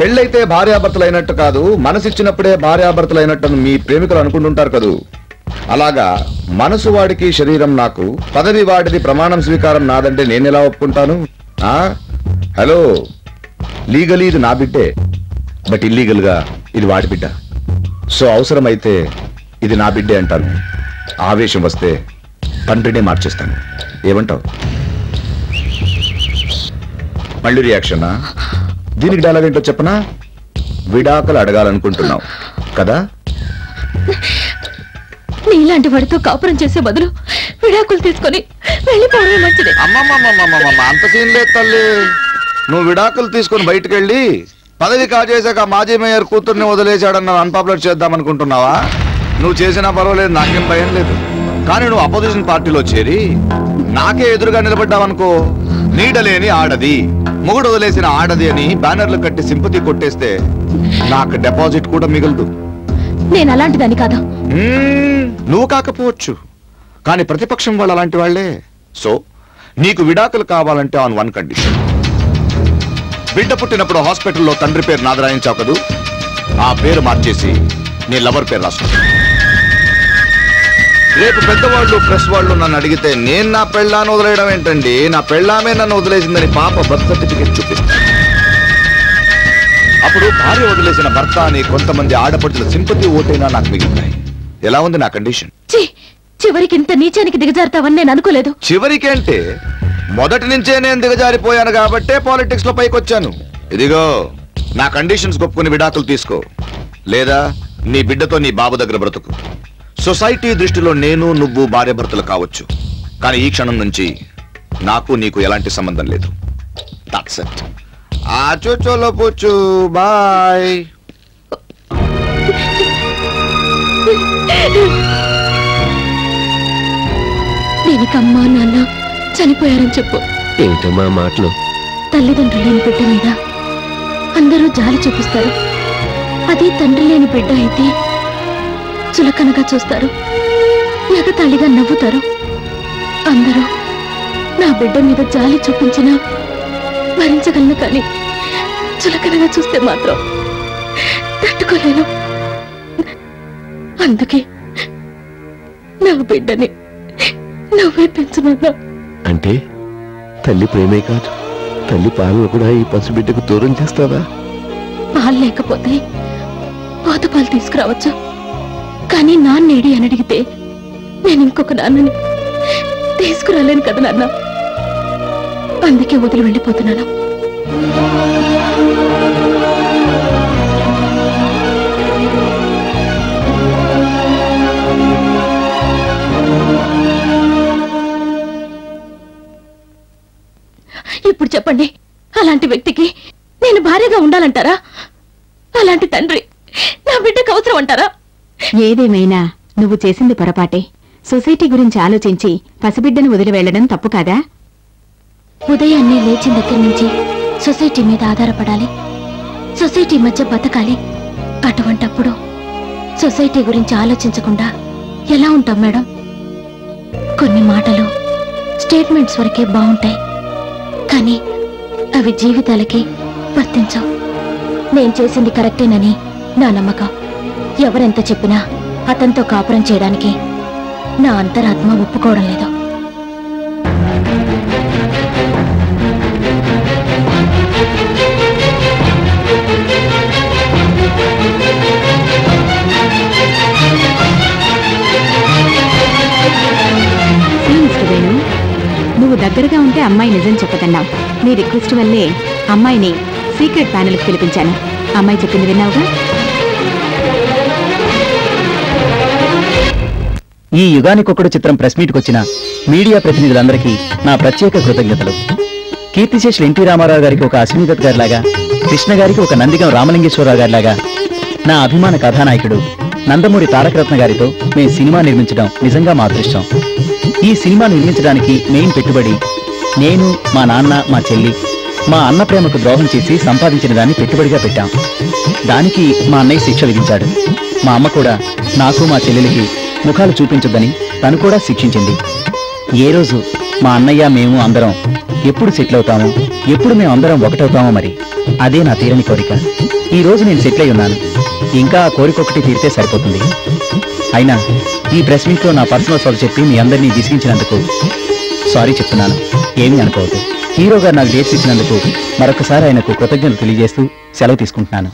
పెళ్ళైతే భార్యాభర్తలైనట్టు కాదు, మనసిచ్చినప్పుడే భార్యాభర్తలైనట్టు మీ ప్రేమికులు అనుకుంటుంటారు కదూ. అలాగా మనసు వాడికి శరీరం నాకు, పదవి వాడిది, ప్రమాణం స్వీకారం నాదంటే నేను ఎలా ఒప్పుకుంటాను? హలో, లీగలీ ఇది నా బిడ్డే, బట్ ఇల్లీగల్గా ఇది వాడి బిడ్డ. సో అవసరమైతే ఇది నా బిడ్డే అంటాను. ఆవేశం వస్తే తండ్రినే మార్చేస్తాను. ఏమంటావు? మళ్ళీ రియాక్షనా? దీనికి డైలాగ్ ఏంటో చెప్పనా? విడాకులు అడగాలనుకుంటున్నావు కదా. నీలాంటి వాడితో కాపురం చేసే బదులు విడాకులు తీసుకొని వెళ్ళిపోవడమే మంచిది. అమ్మమ్మమ్మమ్మమ్మ అంత సీన్ లేదు తల్లి. నువ్వు విడాకులు తీసుకొని బయటకు వెళ్ళి పదవి కాజేశాక మాజీ మేయర్ కూతుర్ని వదిలేశాడన్న అన్పాపులర్ చేద్దామనుకుంటున్నావా? నువ్వు చేసినా పర్వాలేదు, నాకేం భయం లేదు. కానీ నువ్వు అపోజిషన్ పార్టీలో చేరి నాకే ఎదురుగా నిలబడ్డావనుకో, నీడలేని ఆడది, మొగుడు వదిలేసిన ఆడది అని బ్యానర్లు కట్టి సింపతి కొట్టేస్తే నాకు డిపాజిట్ కూడా మిగలదు. నేను అలాంటిదని కాదా? నువ్వు కాకపోవచ్చు, కానీ ప్రతిపక్షం వాళ్ళు అలాంటి వాళ్లే. సో నీకు విడాకులు కావాలంటే ఆన్ వన్ కండిషన్, బిడ్డ పుట్టినప్పుడు హాస్పిటల్లో తండ్రి పేరు నాదరాయించావు కదూ, ఆ పేరు మార్చేసి నీ లవర్ పేరు రాసుకో. రేపు పెద్దవాళ్ళు ప్రెస్ వాళ్ళు నన్ను అడిగితే నేను నా పెళ్ళాన్ని వదిలేయడం ఏంటండి, నా పెళ్ళామే నన్ను వదిలేసిందని పాప బర్త్ సర్టిఫికెట్ చూపిస్తాను. అప్పుడు భార్య వదిలేసిన భర్త అని కొంతమంది ఆడపడుతుల సింపతి ఓటైనా నాకు మిగులుతాయి. ఎలా ఉంది నా కండిషన్? చివరికి ఇంత నీచానికి దిగజారుతావని నేను అనుకోలేదు. చివరికి అంటే మొదటి నుంచే నేను దిగజారిపోయాను కాబట్టే పాలిటిక్స్ లో పైకొచ్చాను. ఇదిగో నా కండిషన్స్ ఒప్పుకుని విడాకులు తీసుకో, లేదా నీ బిడ్డతో నీ బాబు దగ్గర బ్రతుకు. సొసైటీ దృష్టిలో నేను నువ్వు భార్య భర్తలు కావచ్చు, కానీ ఈ క్షణం నుంచి నాకు నీకు ఎలాంటి సంబంధం లేదు. That's it. ఆచోచోలో పోచు. బాయ్. దీనికమ్మా నాన్న చనిపోయారని చెప్పు. ఏంటమ్మా మాటలు? తల్లిదండ్రులు లేని బిడ్డ మీద అందరూ జాలి చూపిస్తారు, అది తండ్రి లేని బిడ్డ అయితే చులకనగా చూస్తారు, లేక తల్లిగా నవ్వుతారు. అందరూ నా బిడ్డ మీద జాలి చూపించినా భరించగలను, కానీ చులకనగా చూస్తే మాత్రం తట్టుకోలేను. అందుకే నా బిడ్డని నువ్వే పెంచున్నా. అంటే తల్లి ప్రేమే కాదు, తల్లి పాలను కూడా ఈ పసిబిడ్డకు దూరం చేస్తావా? పాలు లేకపోతే పోత పాలు తీసుకురావచ్చు, కానీ నాన్నేడి అని అడిగితే నేను ఇంకొక నాన్నని తీసుకురాలేను కదా నాన్న. అందుకే వదిలి వెళ్ళిపోతున్నాను. ఇప్పుడు చెప్పండి, అలాంటి వ్యక్తికి నేను భార్యగా ఉండాలంటారా? అలాంటి తండ్రి నా బిడ్డకు అవసరం అంటారా? ఏదేమైనా నువ్వు చేసింది పొరపాటే. సొసైటీ గురించి ఆలోచించి పసిబిడ్డను వదిలి వెళ్లడం తప్పు కాదా? ఉదయాన్నే లేచిన దగ్గర నుంచి సొసైటీ మీద ఆధారపడాలి, సొసైటీ మధ్య బతకాలి. అటువంటప్పుడు సొసైటీ గురించి ఆలోచించకుండా ఎలా ఉంటాం మేడం? కొన్ని మాటలు స్టేట్మెంట్స్ వరకే బాగుంటాయి, కానీ అవి జీవితాలకి వర్తించవు. నేను చేసింది కరెక్టేనని నా నమ్మకం. ఎవరెంత చెప్పినా అతనితో కాపురం చేయడానికి నా అంతరాత్మ ఒప్పుకోవడం లేదు. వేణు, నువ్వు దగ్గరగా ఉంటే అమ్మాయి నిజం చెప్పదన్నావు. నీ రిక్వెస్ట్ వల్లే అమ్మాయిని సీక్రెట్ ప్యానెల్కి పిలిపించాను. అమ్మాయి చెప్పింది విన్నావుగా. ఈ యుగానికొకడు చిత్రం ప్రెస్ మీట్కి వచ్చిన మీడియా ప్రతినిధులందరికీ నా ప్రత్యేక కృతజ్ఞతలు. కీర్తిశేషులు ఎన్టీ రామారావు గారికి ఒక అశ్వినిదత్ గారి లాగా, కృష్ణ గారికి ఒక నందిగం రామలింగేశ్వరరావు గారి లాగా నా అభిమాన కథానాయకుడు నందమూరి తారకరత్న గారితో మేము సినిమా నిర్మించడం నిజంగా మా అదృష్టం. ఈ సినిమా నిర్మించడానికి మెయిన్ పెట్టుబడి నేను, మా నాన్న, మా చెల్లి, మా అన్న ప్రేమకు ద్రోహం చేసి సంపాదించిన దాన్ని పెట్టుబడిగా పెట్టాం. దానికి మా అన్నయ్య శిక్ష విధించాడు. మా అమ్మ కూడా నాకు, మా చెల్లెలికి ముఖాలు చూపించొద్దని తను కూడా శిక్షించింది. ఏ రోజు మా అన్నయ్య మేము అందరం ఎప్పుడు సెటిల్ అవుతామో, ఎప్పుడు మేము అందరం ఒకటవుతామో మరి అదే నా తీరని కోరిక. ఈ రోజు నేను సెటిల్ అయి ఉన్నాను. ఇంకా ఆ కోరిక ఒకటి తీరితే సరిపోతుంది. అయినా ఈ ప్రెస్ మీట్లో నా పర్సనల్ సారీ చెప్పి మీ అందరినీ విసిగించినందుకు సారీ చెప్తున్నాను, ఏమీ అనుకోవద్దు. హీరో గారు నాకు డేట్స్ ఇచ్చినందుకు మరొకసారి ఆయనకు కృతజ్ఞతలు తెలియజేస్తూ సెలవు తీసుకుంటున్నాను.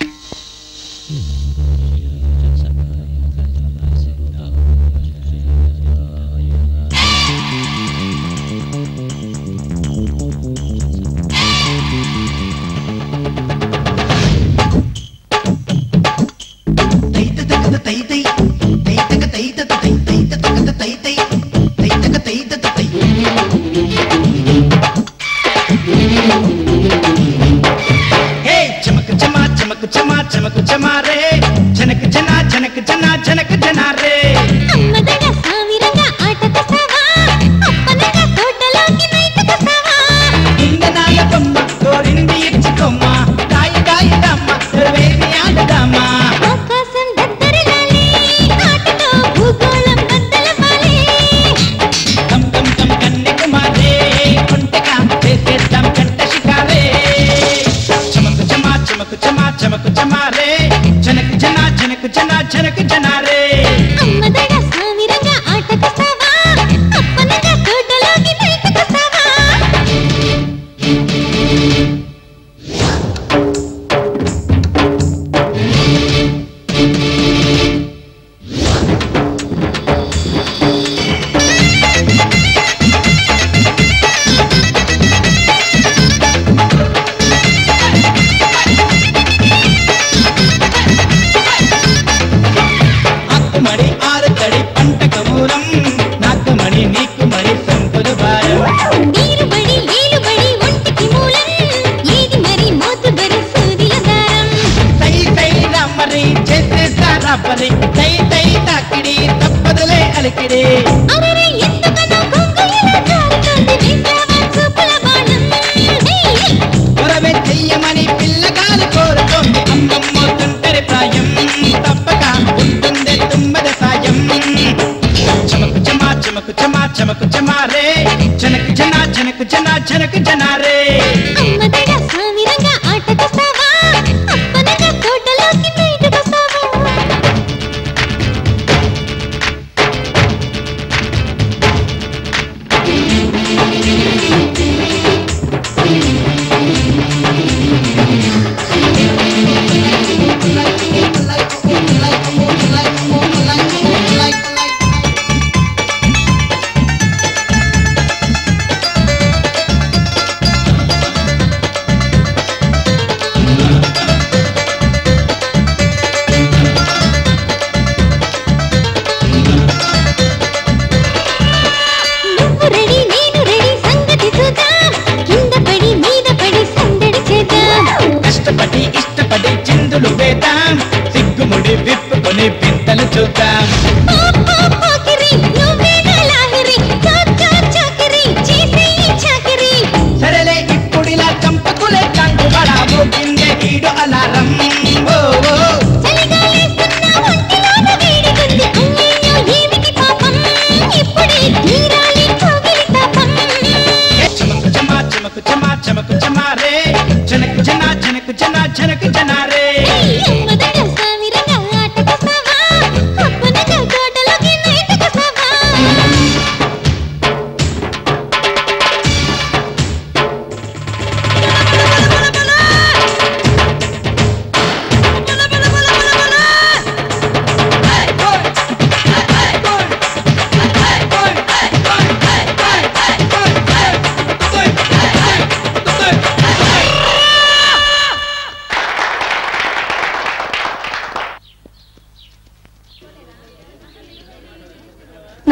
जनक जना जनक जना जनक जना रे, हम मदना साविरंगा आट கலக்குதே உறவை செய்ய மணி பிள்ளை காலு கோருக்கும் அங்கம்மோ துண்டரை பிராயம் தப்பகா உந்துந்தே தும்பத சாயம் சமக்கு சமா சமக்கு சமா சமக்கு சமா ரே ஜனக்கு ஜனா ஜனக்கு ஜனா ஜனக்கு ஜனா ரே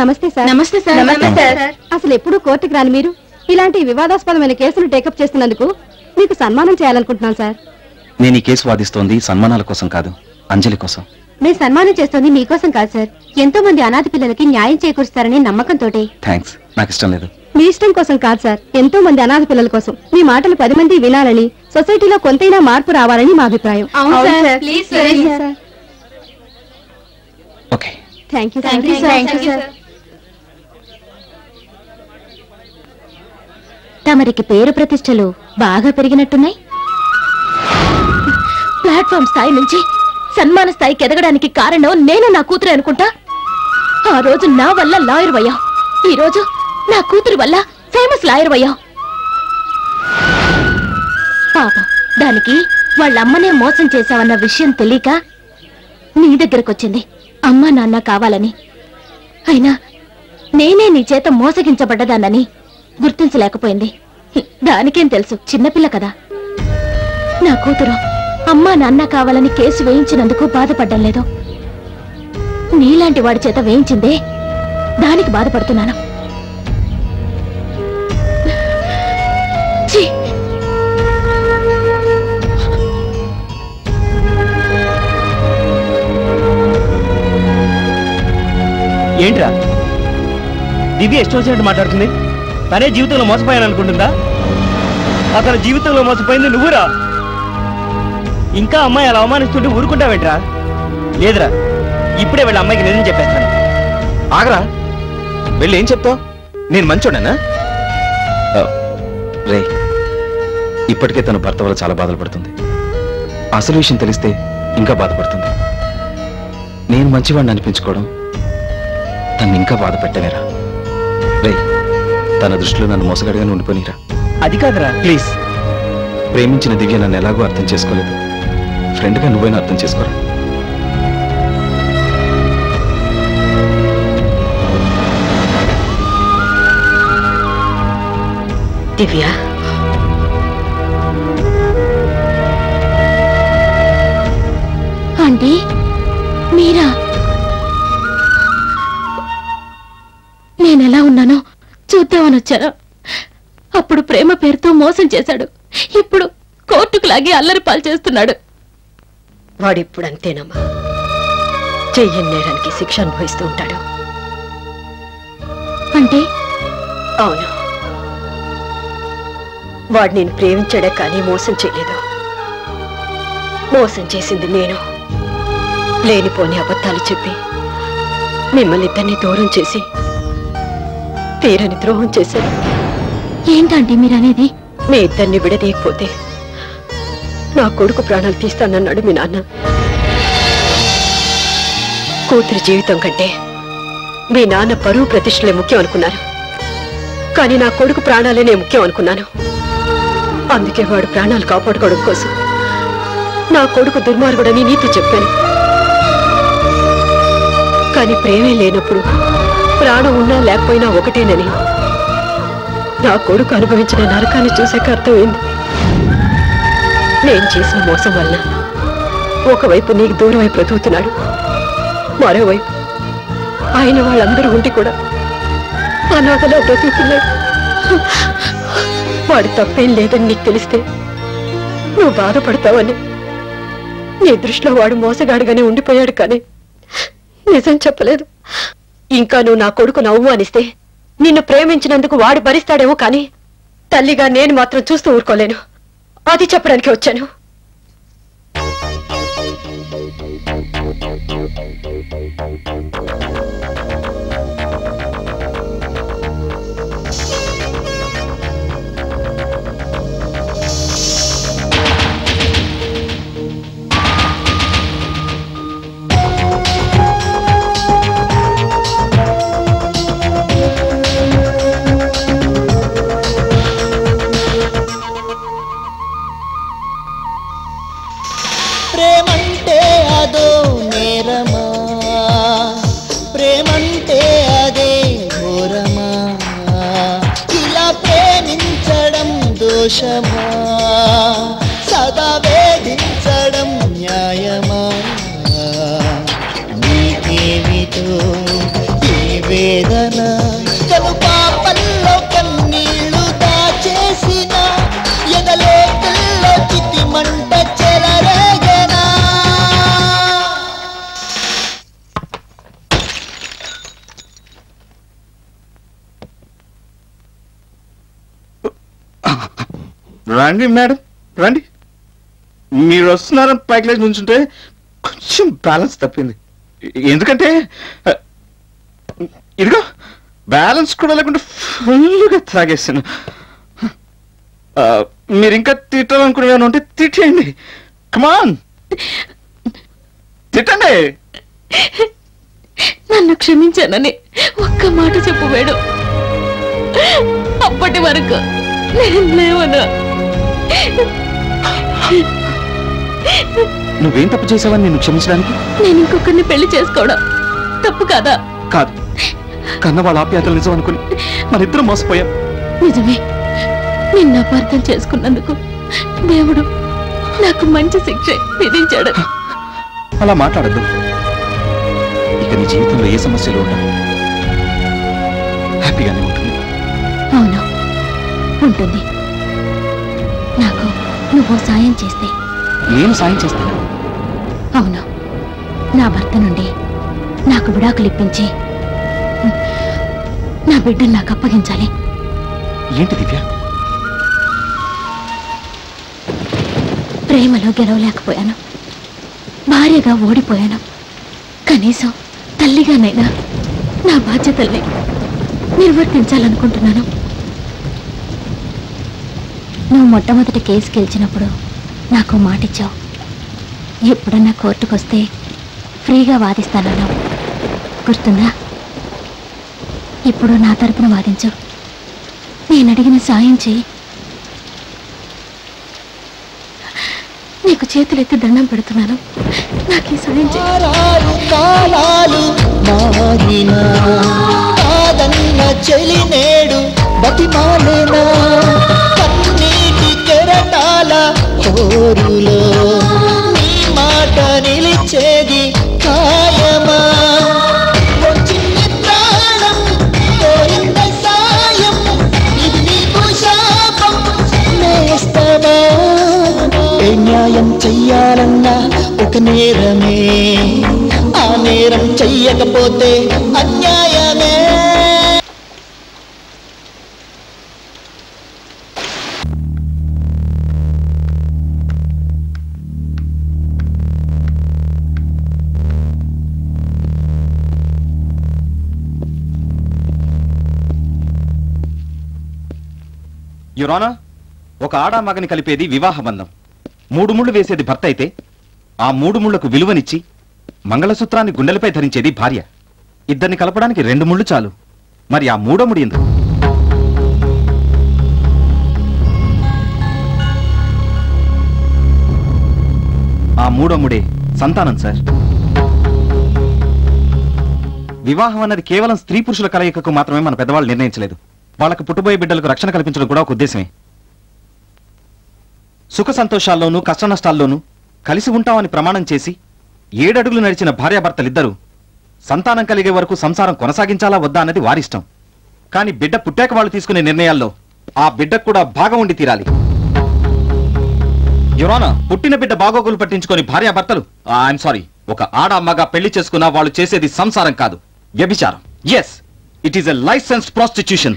నమస్తే సార్. నమస్తే సార్. అసలు ఎప్పుడు కోర్టుకి రాని మీరు ఇలాంటి వివాదాస్పదమైన కేసులు టేకప్ చేస్తున్నందుకు మీకు సన్మానం చేయాలనుకుంటున్నాను సార్. నేను ఈ కేసు వాదిస్తోంది సన్మానాల కోసం కాదు, అంజలి కోసం. నేను సన్మానం చేస్తోంది మీకోసం కాదు సార్. ఎంతో మంది అనాథ పిల్లలకి న్యాయం చేకూరుస్తారని నమ్మకంతో. థ్యాంక్స్. నాకు ఇష్టం లేదు. మీ ఇష్టం కోసం కాదు సార్, ఎంతో మంది అనాథ పిల్లల కోసం. మీ మాటలు పది మంది వినాలని, సొసైటీలో కొంతైనా మార్పు రావాలని మా అభిప్రాయం. తమరికి పేరు ప్రతిష్టలు బాగా పెరిగినట్టున్నాయి. ప్లాట్ఫామ్ స్థాయి నుంచి సన్మాన స్థాయికి ఎదగడానికి కారణం నేను నా కూతురు అనుకుంటా. ఆ రోజు నా వల్ల లాయర్ అయ్యావు, ఈ రోజు నా కూతురు వల్ల ఫేమస్ లాయర్ అయ్యావు. పాపం దానికి వాళ్ళమ్మనే మోసం చేశావన్న విషయం తెలియక నీ దగ్గరకొచ్చింది అమ్మా నాన్న కావాలని. అయినా నేనే నీ చేత మోసగించబడ్డదాన్నని గుర్తించలేకపోయింది. దానికేం తెలుసు, చిన్నపిల్ల కదా. నా కూతురు అమ్మా నాన్న కావాలని కేసు వేయించినందుకు బాధపడ్డం లేదు. నీలాంటి వాడి చేత వేయించిందే దానికి బాధపడుతున్నాను. ఏంట్రా దివ్య ఇష్టం వచ్చినట్టు మాట్లాడుతుంది? తనే జీవితంలో మోసపోయాను అనుకుంటుందా? అతను జీవితంలో మోసపోయింది నువ్వురా. ఇంకా అమ్మాయి అలా అవమానిస్తుంటే ఊరుకుంటావేంట్రా? లేదురా, ఇప్పుడే వెళ్ళి అమ్మాయికి నిజం చెప్పేస్తాను. ఆగరా, వెళ్ళి ఏం చెప్తావు? నేను మంచోడనా? రే, ఇప్పటికే తన భర్త వల్ల చాలా బాధలు పడుతుంది. అసలు విషయం తెలిస్తే ఇంకా బాధపడుతుంది. నేను మంచివాడిని అనిపించుకోవడం తను ఇంకా బాధ పెట్టలేరా? రే, తన దృష్టిలో నన్ను మోసగాడిగా ఉండిపోయిరా. అది కాదురా, ప్లీజ్. ప్రేమించిన దివ్య నన్ను ఎలాగో అర్థం చేసుకోలేదు. ఫ్రెండ్గా నువ్వైనా అర్థం చేసుకోరా. దివ్య, ఆంటీ మీరా? నేనెలా ఉన్నానో చూద్దామని వచ్చాను. అప్పుడు ప్రేమ పేరుతో మోసం చేశాడు, ఇప్పుడు కోర్టుకు లాగి అల్లరి పాలు చేస్తున్నాడు. వాడిప్పుడు అంతేనమ్మా, చెయ్యని నేరానికి శిక్ష అనుభవిస్తూ ఉంటాడు. అంటే? అవును, వాడు నేను ప్రేమించాడే కానీ మోసం చేయలేదు. మోసం చేసింది నేను. లేనిపోని అబద్ధాలు చెప్పి మిమ్మల్ని ఇద్దరిని దూరం చేసి తీరని ద్రోహం చేశాను. ఏంటండి మీరనేది? మీ ఇద్దరిని విడదీయకపోతే నా కొడుకు ప్రాణాలు తీస్తానన్నాడు మీ నాన్న. కూతురి జీవితం కంటే మీ నాన్న పరువు ప్రతిష్టలే ముఖ్యం అనుకున్నారు. కానీ నా కొడుకు ప్రాణాలే నేను ముఖ్యం అనుకున్నాను. అందుకే వాడు ప్రాణాలు కాపాడుకోవడం కోసం నా కొడుకు దుర్మార్గుడని నీతో చెప్పాను. కానీ ప్రేమే లేనప్పుడు ప్రాణం ఉన్నా లేకపోయినా ఒకటేనని నా కొడుకు అనుభవించిన నరకాన్ని చూసాక అర్థమైంది. నేను చేసిన మోసం వల్ల ఒకవైపు నీకు దూరమై బ్రతుకుతున్నాడు, మరోవైపు ఆయన వాళ్ళందరూ ఉండి కూడా అనాథలా బ్రతుకుతున్నాడు. వాడు తప్పేం లేదని నీకు తెలిస్తే నువ్వు బాధపడతావని నీ దృష్టిలో వాడు మోసగాడుగానే ఉండిపోయాడు. కానీ నిజం చెప్పలేదు. ఇంకా నువ్వు నా కొడుకును అవమానిస్తే నిన్ను ప్రేమించినందుకు వాడు భరిస్తాడేమో, కానీ తల్లిగా నేను మాత్రం చూస్తూ ఊరుకోలేను. అది చెప్పడానికి వచ్చాను. సదా వేధించడం న్యాయమా? నీకేమిటో ఈ వేదన, కను పాపల్లో కన్నీళ్లు దాచేసిన ఎదలో కల్లో చితి మంట చెలరేగనా? రండి మేడం, రండి. మీరు వస్తున్నారని పైకి లేచి నుంచుంటే కొంచెం బ్యాలెన్స్ తప్పింది. ఎందుకంటే ఇదిగో బ్యాలెన్స్ కూడా లేకుండా ఫుల్గా తాగేసాను. మీరు ఇంకా తిట్టాలనుకునేవారు ఉంటే తిట్టేయండి. కమాన్, తిట్టండి. నన్ను క్షమించానని ఒక్క మాట చెప్పు మేడం. అప్పటి వరకు నువ్వేం తప్పు చేసావని నేను క్షమించడానికి? నేను ఇంకొకరిని పెళ్లి చేసుకోవడం తప్పు కాదా? కాదు. కన్న వాళ్ళ ఆప్యాయతలు నిజం అనుకుని మన ఇద్దరం మోసపోయాం. నిజమే, నిన్ను అపార్థం చేసుకున్నందుకు దేవుడు నాకు మంచి శిక్ష విధించాడు. అలా మాట్లాడద్దు. ఇక నీ జీవితంలో ఏ సమస్యలు ఉండవు, హ్యాపీగానే ఉంటుంది. అవునా? ఉంటుంది. నాకు నువ్వు సాయం చేస్తే. నేను సాయం చేస్తాను? అవును, నా భర్త నుండి నాకు విడాకులు ఇప్పించి నా బిడ్డను నాకు అప్పగించాలి. ఏంటి దివ్య? ప్రేమలో గెలవలేకపోయాను, భార్యగా ఓడిపోయాను. కనీసం తల్లిగానైనా నా బాధ్యతల్ని నిర్వర్తించాలనుకుంటున్నాను. నువ్వు మొట్టమొదటి కేసు గెలిచినప్పుడు నాకు మాటిచ్చావు, ఎప్పుడన్నా కోర్టుకు వస్తే ఫ్రీగా వాదిస్తానన్నావు, గుర్తుందా? ఇప్పుడు నా తరపున వాదించు, నేను అడిగిన సాయం చేయి. నీకు చేతులెత్తి దండం పెడుతున్నాను, నాకు సాయం చేయి. కోరులో నీ మాట నిలిచేది ఖాయమా? చిన్ని ప్రాణం కోరింద సాయం, ఇది నీకు శాపం నేస్తమా? ఏ న్యాయం చెయ్యాలన్నా ఒక నేరమే, ఆ నేరం చెయ్యకపోతే అన్యాయమే. యువర్ ఆనర్, ఒక ఆడ మగని కలిపేది వివాహ బంధం. మూడు ముళ్ళు వేసేది భర్త అయితే ఆ మూడు ముళ్ళకు విలువనిచ్చి మంగళసూత్రాన్ని గుండెలపై ధరించేది భార్య. ఇద్దరిని కలపడానికి రెండు ముళ్ళు చాలు, మరి ఆ మూడో ముడి ఎందుకు? ఆ మూడో ముడే సంతానం సార్. వివాహం అన్నది కేవలం స్త్రీ పురుషుల కలయికకు మాత్రమే మన పెద్దవాళ్ళు నిర్ణయించలేదు. వాళ్ళకు పుట్టబోయే బిడ్డలకు రక్షణ కల్పించడం కూడా ఒక ఉద్దేశమే. సుఖ సంతోషాల్లోనూ కష్ట నష్టాల్లోనూ కలిసి ఉంటామని ప్రమాణం చేసి ఏడడుగులు నడిచిన భార్యాభర్తలిద్దరూ సంతానం కలిగే వరకు సంసారం కొనసాగించాలా వద్దా అన్నది వారిష్టం. కానీ బిడ్డ పుట్టాక వాళ్ళు తీసుకునే నిర్ణయాల్లో ఆ బిడ్డకు కూడా భాగం ఉండి తీరాలి. యువరానా, పుట్టిన బిడ్డ బాగోగులు పట్టించుకొని భార్యాభర్తలు, ఐఎమ్ సారీ, ఒక ఆడ మగ పెళ్లి చేసుకున్నా వాళ్ళు చేసేది సంసారం కాదు, వ్యభిచారం. Yes, it is a licensed prostitution.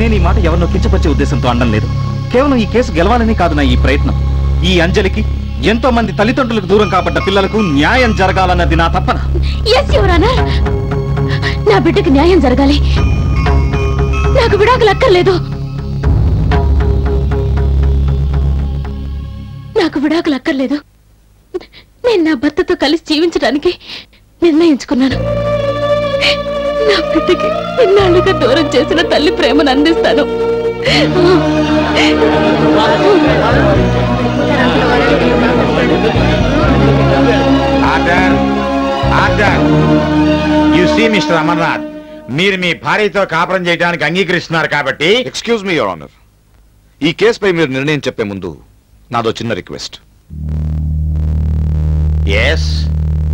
నేను ఈ మాట ఎవరినో కించపరిచే ఉద్దేశంతో అనడం లేదు. కేవలం ఈ కేసు గెలవాలని కాదు నా ఈ ప్రయత్నం. ఈ అంజలికి, ఎంతో మంది తల్లిదండ్రులకు దూరం కాబడ్డ పిల్లలకు న్యాయం జరగాలన్నది నా తప్పన. ఎస్ యువరానా, నా బిడ్డకి న్యాయం జరగాలి. నాకు విడాకులు అక్కర్లేదు, నాకు విడాకులు అక్కర్లేదు. నేను నా భర్తతో కలిసి జీవించడానికి నిర్ణయించుకున్నాను. నా బిడ్డకి నిన్నాళ్ళుగా దూరం చేసిన తల్లి ప్రేమను అందిస్తాను. యు సీ మిస్టర్ అమర్నాథ్, మీరు మీ భార్యతో కాపురం చేయడానికి అంగీకరిస్తున్నారు కాబట్టి. ఎక్స్క్యూజ్ మీ యువర్ ఆనర్, ఈ కేసుపై మీరు నిర్ణయం చెప్పే ముందు నాదో చిన్న రిక్వెస్ట్. ఎస్,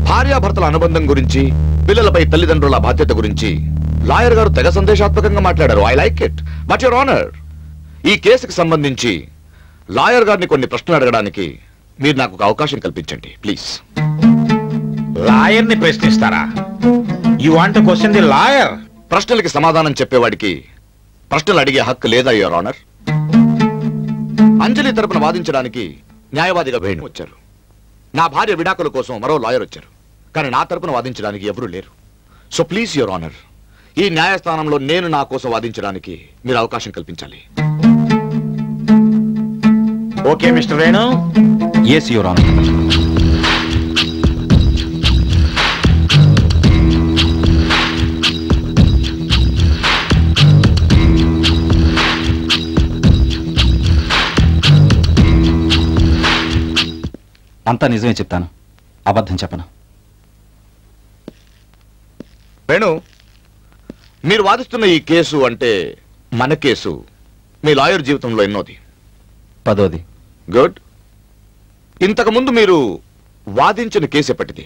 భార్యాభర్తల అనుబంధం గురించి, పిల్లలపై తల్లిదండ్రుల బాధ్యత గురించి లాయర్ గారు తెగ సందేశాత్మకంగా మాట్లాడారు. I like it. But your honour, ఈ కేసుకి సంబంధించి లాయర్ గారిని కొన్ని ప్రశ్నలు అడగడానికి మీరు నాకు ఒక అవకాశం కల్పించండి ప్లీజ్. లాయర్ని ప్రశ్నిస్తారా? You want to question the lawyer? ప్రశ్నలకి సమాధానం చెప్పేవాడికి ప్రశ్నలు అడిగే హక్కు లేదా యువర్ ఆనర్? అంజలి తరపున వాదించడానికి న్యాయవాదిగా వేణు వచ్చారు. నా భార్య విడాకుల కోసం మరో లాయర్ వచ్చారు. కానీ నా తరపున వాదించడానికి ఎవరూ లేరు. సో ప్లీజ్ యువర్ ఆనర్, ఈ న్యాయస్థానంలో నేను నా కోసం వాదించడానికి మీరు అవకాశం కల్పించాలి. Okay mister Venu? Yes your honour. అంతా నిజమే చెప్తాను, అబద్ధం చెప్పను. వేణు, మీరు వాదిస్తున్న ఈ కేసు అంటే మన కేసు మీ లాయర్ జీవితంలో ఎన్నోది? పదోది. గుడ్. ఇంతకుముందు మీరు వాదించిన కేసు ఎప్పటిది?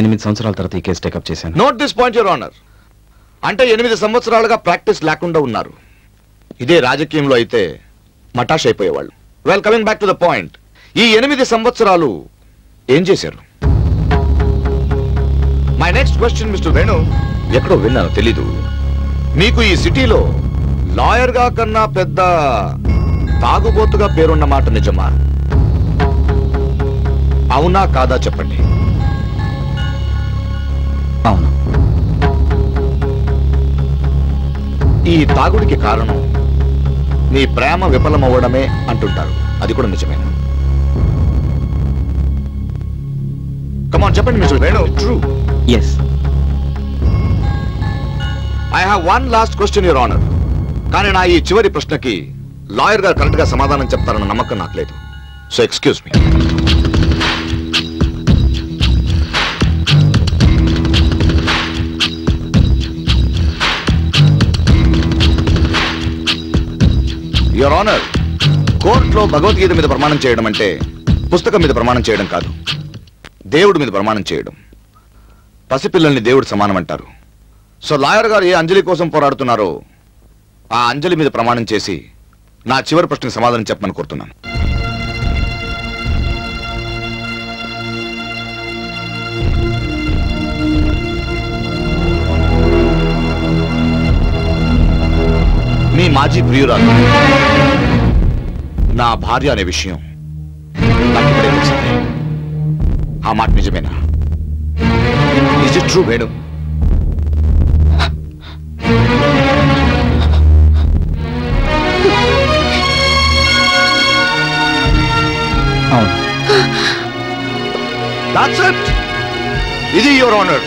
ఎనిమిది సంవత్సరాల తర్వాత ఈ కేసు టేకప్ చేశాను. Note this point your honour. అంటే ఎనిమిది సంవత్సరాలుగా ప్రాక్టీస్ లేకుండా ఉన్నారు. ఇదే రాజకీయంలో అయితే మటాష్ అయిపోయేవాళ్ళు. Well, coming back to the point, ఈ ఎనిమిది సంవత్సరాలు ఏం చేశారు? My next question mister Venu, ఎక్కడో విన్నాను, తెలీదు, మీకు ఈ సిటీలో లాయర్గా కన్నా పెద్ద తాగుబోతుగా పేరున్న మాట నిజమా? అవునా కాదా చెప్పండి. అవును. ఈ తాగుడికి కారణం మీ ప్రేమ విఫలమవ్వడమే అంటుంటారు, అది కూడా నిజమేనా? Come on, చెప్పండి mister Venu. True. Yes. I have one last question, Your Honor. కానీ నా ఈ చివరి ప్రశ్నకి లాయర్ గారు కరెక్ట్ గా సమాధానం చెప్తారన్న నమ్మకం నాకు లేదు. So excuse me. Your honour, కోర్టులో భగవద్గీత మీద ప్రమాణం చేయడం అంటే పుస్తకం మీద ప్రమాణం చేయడం కాదు, దేవుడి మీద ప్రమాణం చేయడం. పసిపిల్లల్ని దేవుడు సమానం అంటారు. సో లాయర్ గారు ఏ అంజలి కోసం పోరాడుతున్నారో ఆ అంజలి మీద ప్రమాణం చేసి నా చివరి ప్రశ్నకు సమాధానం చెప్పమని కోరుతున్నాను. మీ మాజీ ప్రియురాలు నా భార్య అనే విషయం నాకు ఇప్పుడే తెలిసింది. ఆ మాట నిజమేనా? Is it true Venu? That's it. This, Your Honor,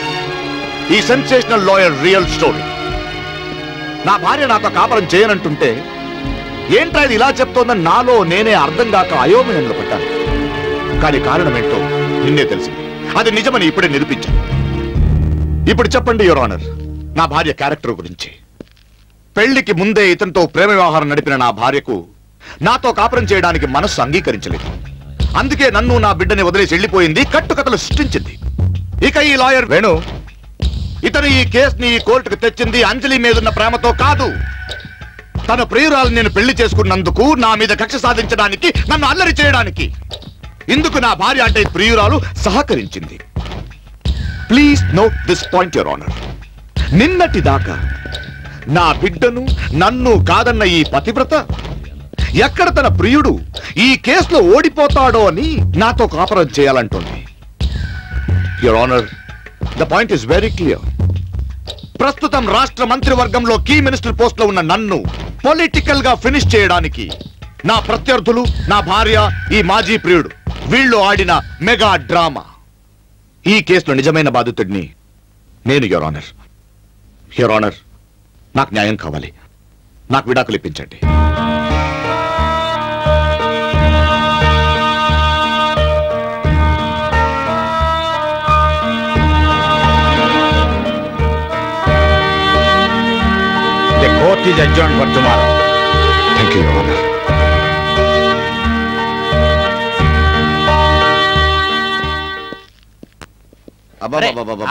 the sensational lawyer real story. నా భార్య నాతో కాపురం చేయనంటుంటే ఏంట్రా ఇది ఇలా చెప్తోందని నాలో నేనే అర్థం కాక అయోమయంలో పడ్డాను. కానీ కారణం ఏంటో నిన్నే తెలిసింది. అది నిజమని ఇప్పుడే నిరూపించాను. ఇప్పుడు చెప్పండి యువర్ ఆనర్, నా భార్య క్యారెక్టర్ గురించి. పెళ్లికి ముందే ఇతనితో ప్రేమ వ్యవహారం నడిపిన నా భార్యకు నాతో కాపురం చేయడానికి మనస్సు అంగీకరించలేదు. అందుకే నన్ను నా బిడ్డని వదిలేసి వెళ్ళిపోయింది, కట్టుకథలు సృష్టించింది. ఇక ఈ లాయర్ వేణు ఇతను ఈ కేసుని ఈ కోర్టుకు తెచ్చింది అంజలి మీదున్న ప్రేమతో కాదు. తన ప్రియురాలు నేను పెళ్లి చేసుకున్నందుకు, నా మీద కక్ష సాధించడానికి, నన్ను అల్లరి చేయడానికి. ఇందుకు నా భార్య అంటే ప్రియురాలు సహకరించింది. Please note this point your honour. నిన్నటి దాకా నా బిడ్డను నన్ను కాదన్న ఈ పతివ్రత ఎక్కడ తన ప్రియుడు ఈ కేసులో ఓడిపోతాడో అని నాతో కాపురం చేయాలంటుంది. Your honour, the point is very clear. ప్రస్తుతం రాష్ట్ర మంత్రివర్గంలో కీ మినిస్టర్ పోస్ట్ లో ఉన్న నన్ను పొలిటికల్ గా ఫినిష్ చేయడానికి నా ప్రత్యర్థులు నా భార్య, ఈ మాజీ ప్రియుడు, వీళ్ళు ఆడిన మెగా డ్రామా. ఈ కేసులో నిజమైన బాధితుడిని నేను. యువర్ ఆనర్, యువర్ ఆనర్ నాకు న్యాయం కావాలి. నాకు విడాకులు ఇప్పించండి. Court is adjourned for tomorrow. Thank you, Your Honor. Abba, abba, abba, abba.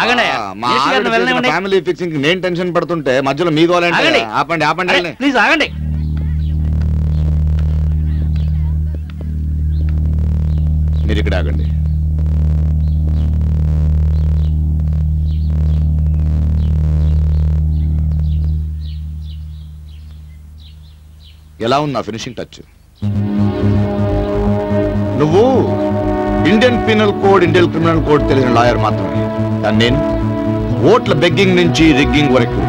మా ఆవిడ ఫ్యామిలీ ఫిక్సింగ్ నేను టెన్షన్ పడుతుంటే మధ్యలో మీ గోల్ ఏంటి? ఆపండి, ఆపండి, ప్లీజ్ ఆగండి. మీరు ఇక్కడ ఆగండి. ఎలా ఉన్నా ఫినిషింగ్ టచ్? నువ్వు Indian penal code, Indian criminal code తెలిసిన లాయర్ మాత్రమే. కానీ నేను ఓట్ల బెగ్గింగ్ నుంచి రిగ్గింగ్ వరకు,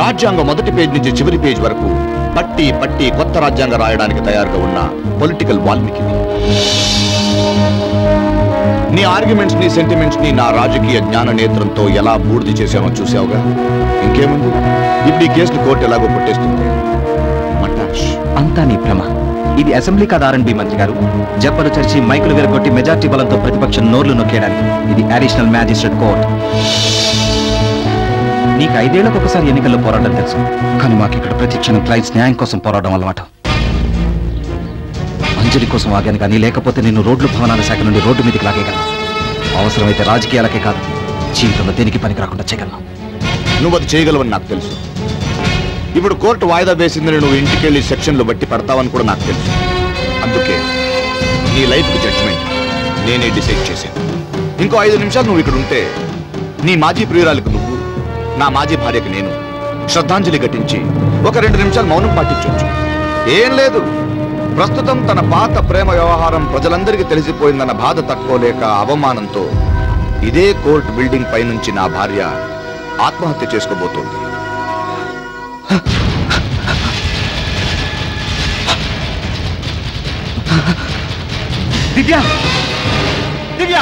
రాజ్యాంగ మొదటి పేజ్ నుంచి చివరి పేజ్ వరకు పట్టి పట్టి కొత్త రాజ్యాంగం రాయడానికి తయారుగా ఉన్న పొలిటికల్ వాల్మీకి. నీ ఆర్గ్యుమెంట్స్ ని, సెంటిమెంట్స్ ని నా రాజకీయ జ్ఞాన నేత్రంతో ఎలా బూర్ది చేసామో చూసావుగా. ఇంకేముంది, ఇప్పుడు ఈ కేసులు కోర్టు ఎలాగో కొట్టేస్తుంది. అంతా నీ భ్రమ. ఇది అసెంబ్లీ కాదు ఆర్ఎండ్బి మంత్రి గారు. జబ్బలు చర్చి మైకులు వేరగొట్టి మెజార్టీ బలంతో ప్రతిపక్షం నోర్లు నొక్కేయడానికి ఇది అడిషనల్ మ్యాజిస్ట్రేట్ కోర్ట్. నీకు ఐదేళ్లకు ఒకసారి ఎన్నికల్లో పోరాటం తెలుసు, కానీ మాకు ఇక్కడ ప్రతిక్షణం క్లైంట్స్ న్యాయం కోసం పోరాటం అన్నమాట. అంజలి కోసం ఆగాను, కానీ లేకపోతే నేను రోడ్లు భవనాల శాఖ నుండి రోడ్డు మీదకి లాగేయగలను. అవసరమైతే రాజకీయాలకే కాదు, జీవితంలో దేనికి పనికి రాకుండా చేయగలను. నువ్వు అది చేయగలవని నాకు తెలుసు. ఇప్పుడు కోర్టు వాయిదా వేసిందని నువ్వు ఇంటికి వెళ్ళి సెక్షన్లు బట్టి పడతావని కూడా నాకు తెలుసు. అందుకే నీ లైఫ్కి జడ్జ్మెంట్ నేనే డిసైడ్ చేశాను. ఇంకో ఐదు నిమిషాలు నువ్వు ఇక్కడ ఉంటే నీ మాజీ ప్రియురాలకు నువ్వు, నా మాజీ భార్యకు నేను శ్రద్ధాంజలి ఘటించి ఒక రెండు నిమిషాలు మౌనం పాటించవచ్చు. ఏం లేదు, ప్రస్తుతం తన పాత ప్రేమ వ్యవహారం ప్రజలందరికీ తెలిసిపోయిందన్న బాధ తట్టుకోలేక అవమానంతో ఇదే కోర్టు బిల్డింగ్ పై నుంచి నా భార్య ఆత్మహత్య చేసుకోబోతోంది. దివ్యా, దివ్యా,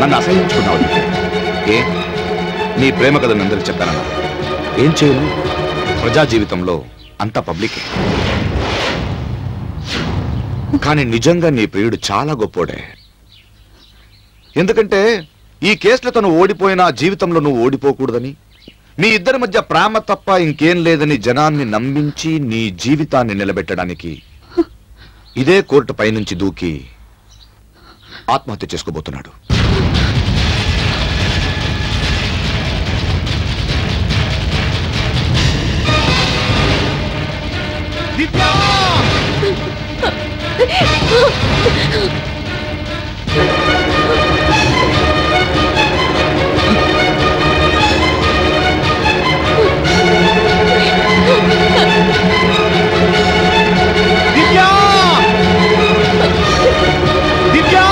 నన్ను అసహించుకున్నావు. ఏ నీ ప్రేమ కథను అందరూ చెప్పానన్నా ఏం చేయను? ప్రజా జీవితంలో అంతా పబ్లికే. కానీ నిజంగా నీ ప్రియుడు చాలా గొప్పోడే. ఎందుకంటే ఈ కేసులో తను ఓడిపోయినా జీవితంలో నువ్వు ఓడిపోకూడదని, మీ ఇద్దరి మధ్య ప్రేమ తప్ప ఇంకేం లేదని జనాన్ని నమ్మించి నీ జీవితాన్ని నిలబెట్టడానికి ఇదే కోర్టు పైనుంచి దూకి ఆత్మహత్య చేసుకోబోతున్నాడు. దివ్యా, దివ్యా.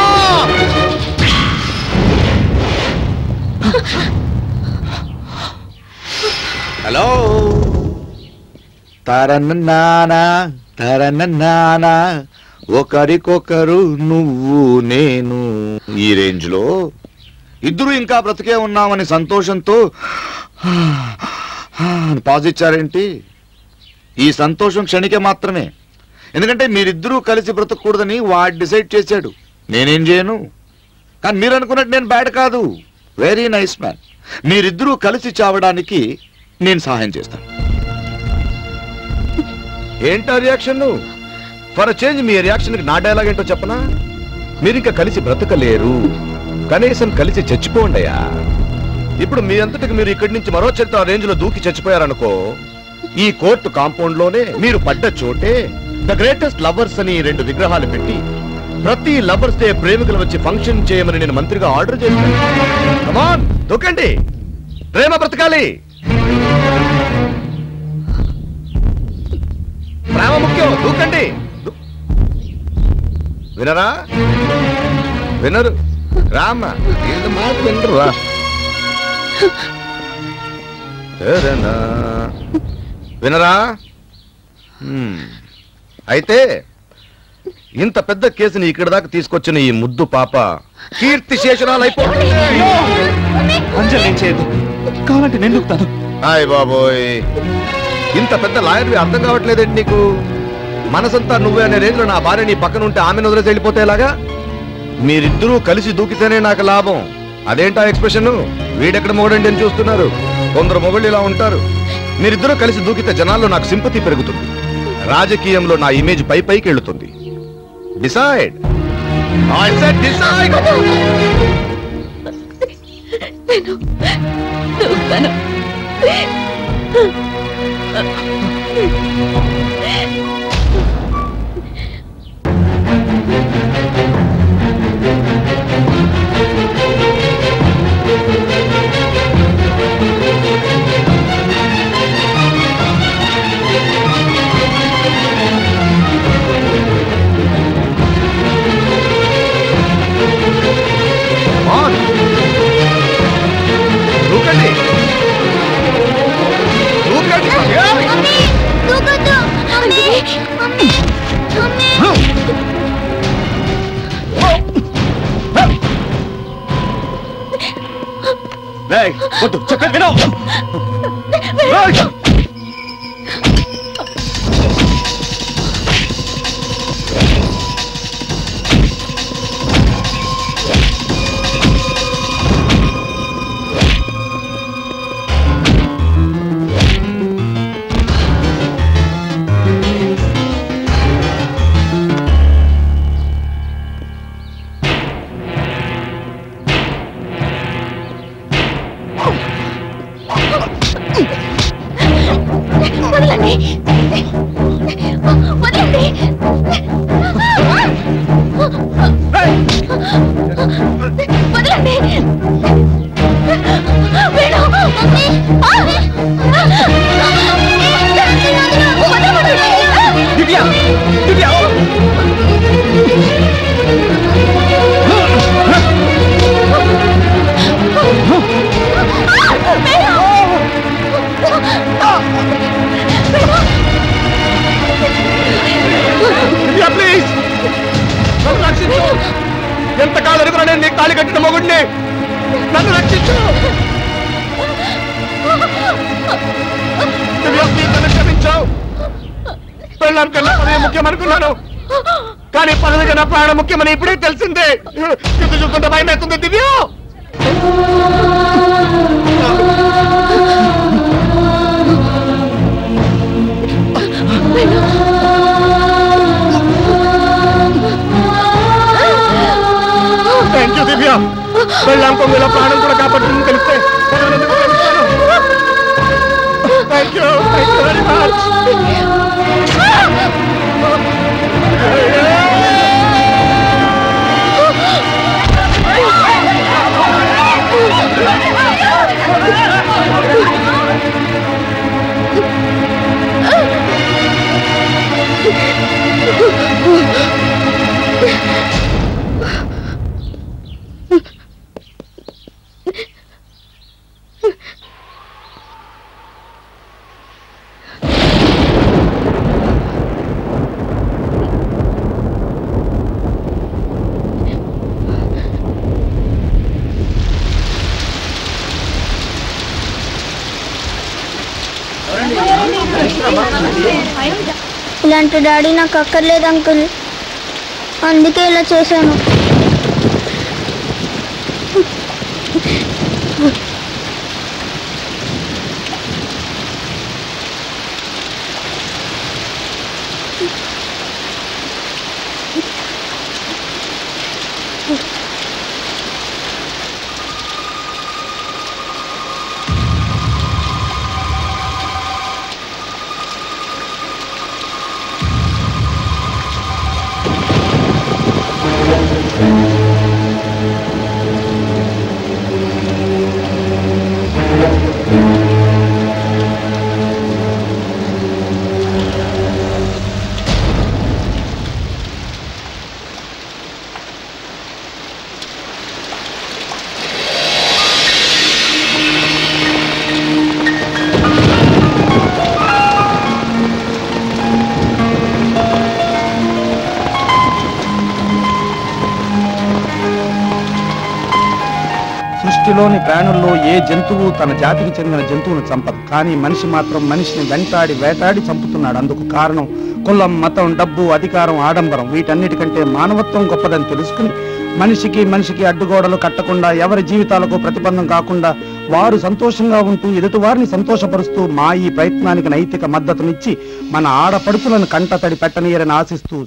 తరననానా తరననానా ఒకరికొకరు నువ్వు నేను. ఈ రేంజ్ లో ఇద్దరు ఇంకా బ్రతికే ఉన్నామని సంతోషంతో పాజ్ ఇచ్చారేంటి? ఈ సంతోషం క్షణికే మాత్రమే, ఎందుకంటే మీరిద్దరూ కలిసి బ్రతకూడదని వాడు డిసైడ్ చేశాడు. నేనేం చేయను, కానీ మీరు అనుకున్నట్టు నేను బ్యాడ్ కాదు, వెరీ నైస్ మ్యాన్. మీరిద్దరూ కలిసి చావడానికి నేను సహాయం చేస్తాను. ఏంటా రియాక్షన్? ఫర్ చేంజ్ మీ రియాక్షన్కి నా డైలాగ్ ఏంటో చెప్పనా? మీరింకా కలిసి బ్రతకలేరు, కనీసం కలిసి చచ్చిపోండియా. ఇప్పుడు మీ అంతటికి మీరు ఇక్కడి నుంచి మరో చెత్త రేంజ్ లో దూకి చచ్చిపోయారనుకో, ఈ కోర్టు కాంపౌండ్ లోనే మీరు పడ్డ చోటే ద గ్రేటెస్ట్ లవర్స్ అని రెండు విగ్రహాలు పెట్టి ప్రతి లవర్స్ డే ప్రేమికులు వచ్చి ఫంక్షన్ చేయమని నేను మంత్రిగా ఆర్డర్ చేశాను. కమ్ ఆన్, దూకండి, ప్రేమ బ్రతకాలి, ప్రేమ ముఖ్యం, దూకండి. వినరా? వినరు రామ, ఏదో మాట వినరు రా. వినరా? అయితే ఇంత పెద్ద కేసుని ఇక్కడి దాకా తీసుకొచ్చిన ఈ ముద్దు పాప కీర్తి శేషరాలు అయిపోతుంది. కావాలంటే నేను చెప్తాను. హాయ్ బాబోయ్, ఇంత పెద్ద లాయర్వి అర్థం కావట్లేదండి నీకు? మనసంతా నువ్వే అనే రేంజ్లో నా భార్య నీ పక్కన ఉంటే ఆమెను వదిలేసి వెళ్ళిపోతేలాగా? మీరిద్దరూ కలిసి దూకితేనే నాకు లాభం. అదేంటా ఎక్స్ప్రెషన్? వీడెక్కడ మొగడండి అని చూస్తున్నారు. కొందరు మొగుళ్ళు ఇలా ఉంటారు. మీరిద్దరూ కలిసి దూకితే జనాల్లో నాకు సింపతి పెరుగుతుంది, రాజకీయంలో నా ఇమేజ్ పై పైకి వెళ్తుంది. డిసైడ్. చక్కర్ వినో లేదంటే డాడీ నాకు అక్కర్లేదు అంకుల్, అందుకే ఇలా చేశాను. సృష్టిలోని ప్రాణుల్లో ఏ జంతువు తన జాతికి చెందిన జంతువును చంపదు, కానీ మనిషి మాత్రం మనిషిని వెంటాడి వేటాడి చంపుతున్నాడు. అందుకు కారణం కులం, మతం, డబ్బు, అధికారం, ఆడంబరం. వీటన్నిటికంటే మానవత్వం గొప్పదని తెలుసుకుని మనిషికి మనిషికి అడ్డుగోడలు కట్టకుండా, ఎవరి జీవితాలకు ప్రతిబంధం కాకుండా, వారు సంతోషంగా ఉంటూ ఎదుటి వారిని సంతోషపరుస్తూ మా ఈ ప్రయత్నానికి నైతిక మద్దతునిచ్చి మన ఆడపడుచులను కంటతడి పెట్టనీయరని ఆశిస్తూ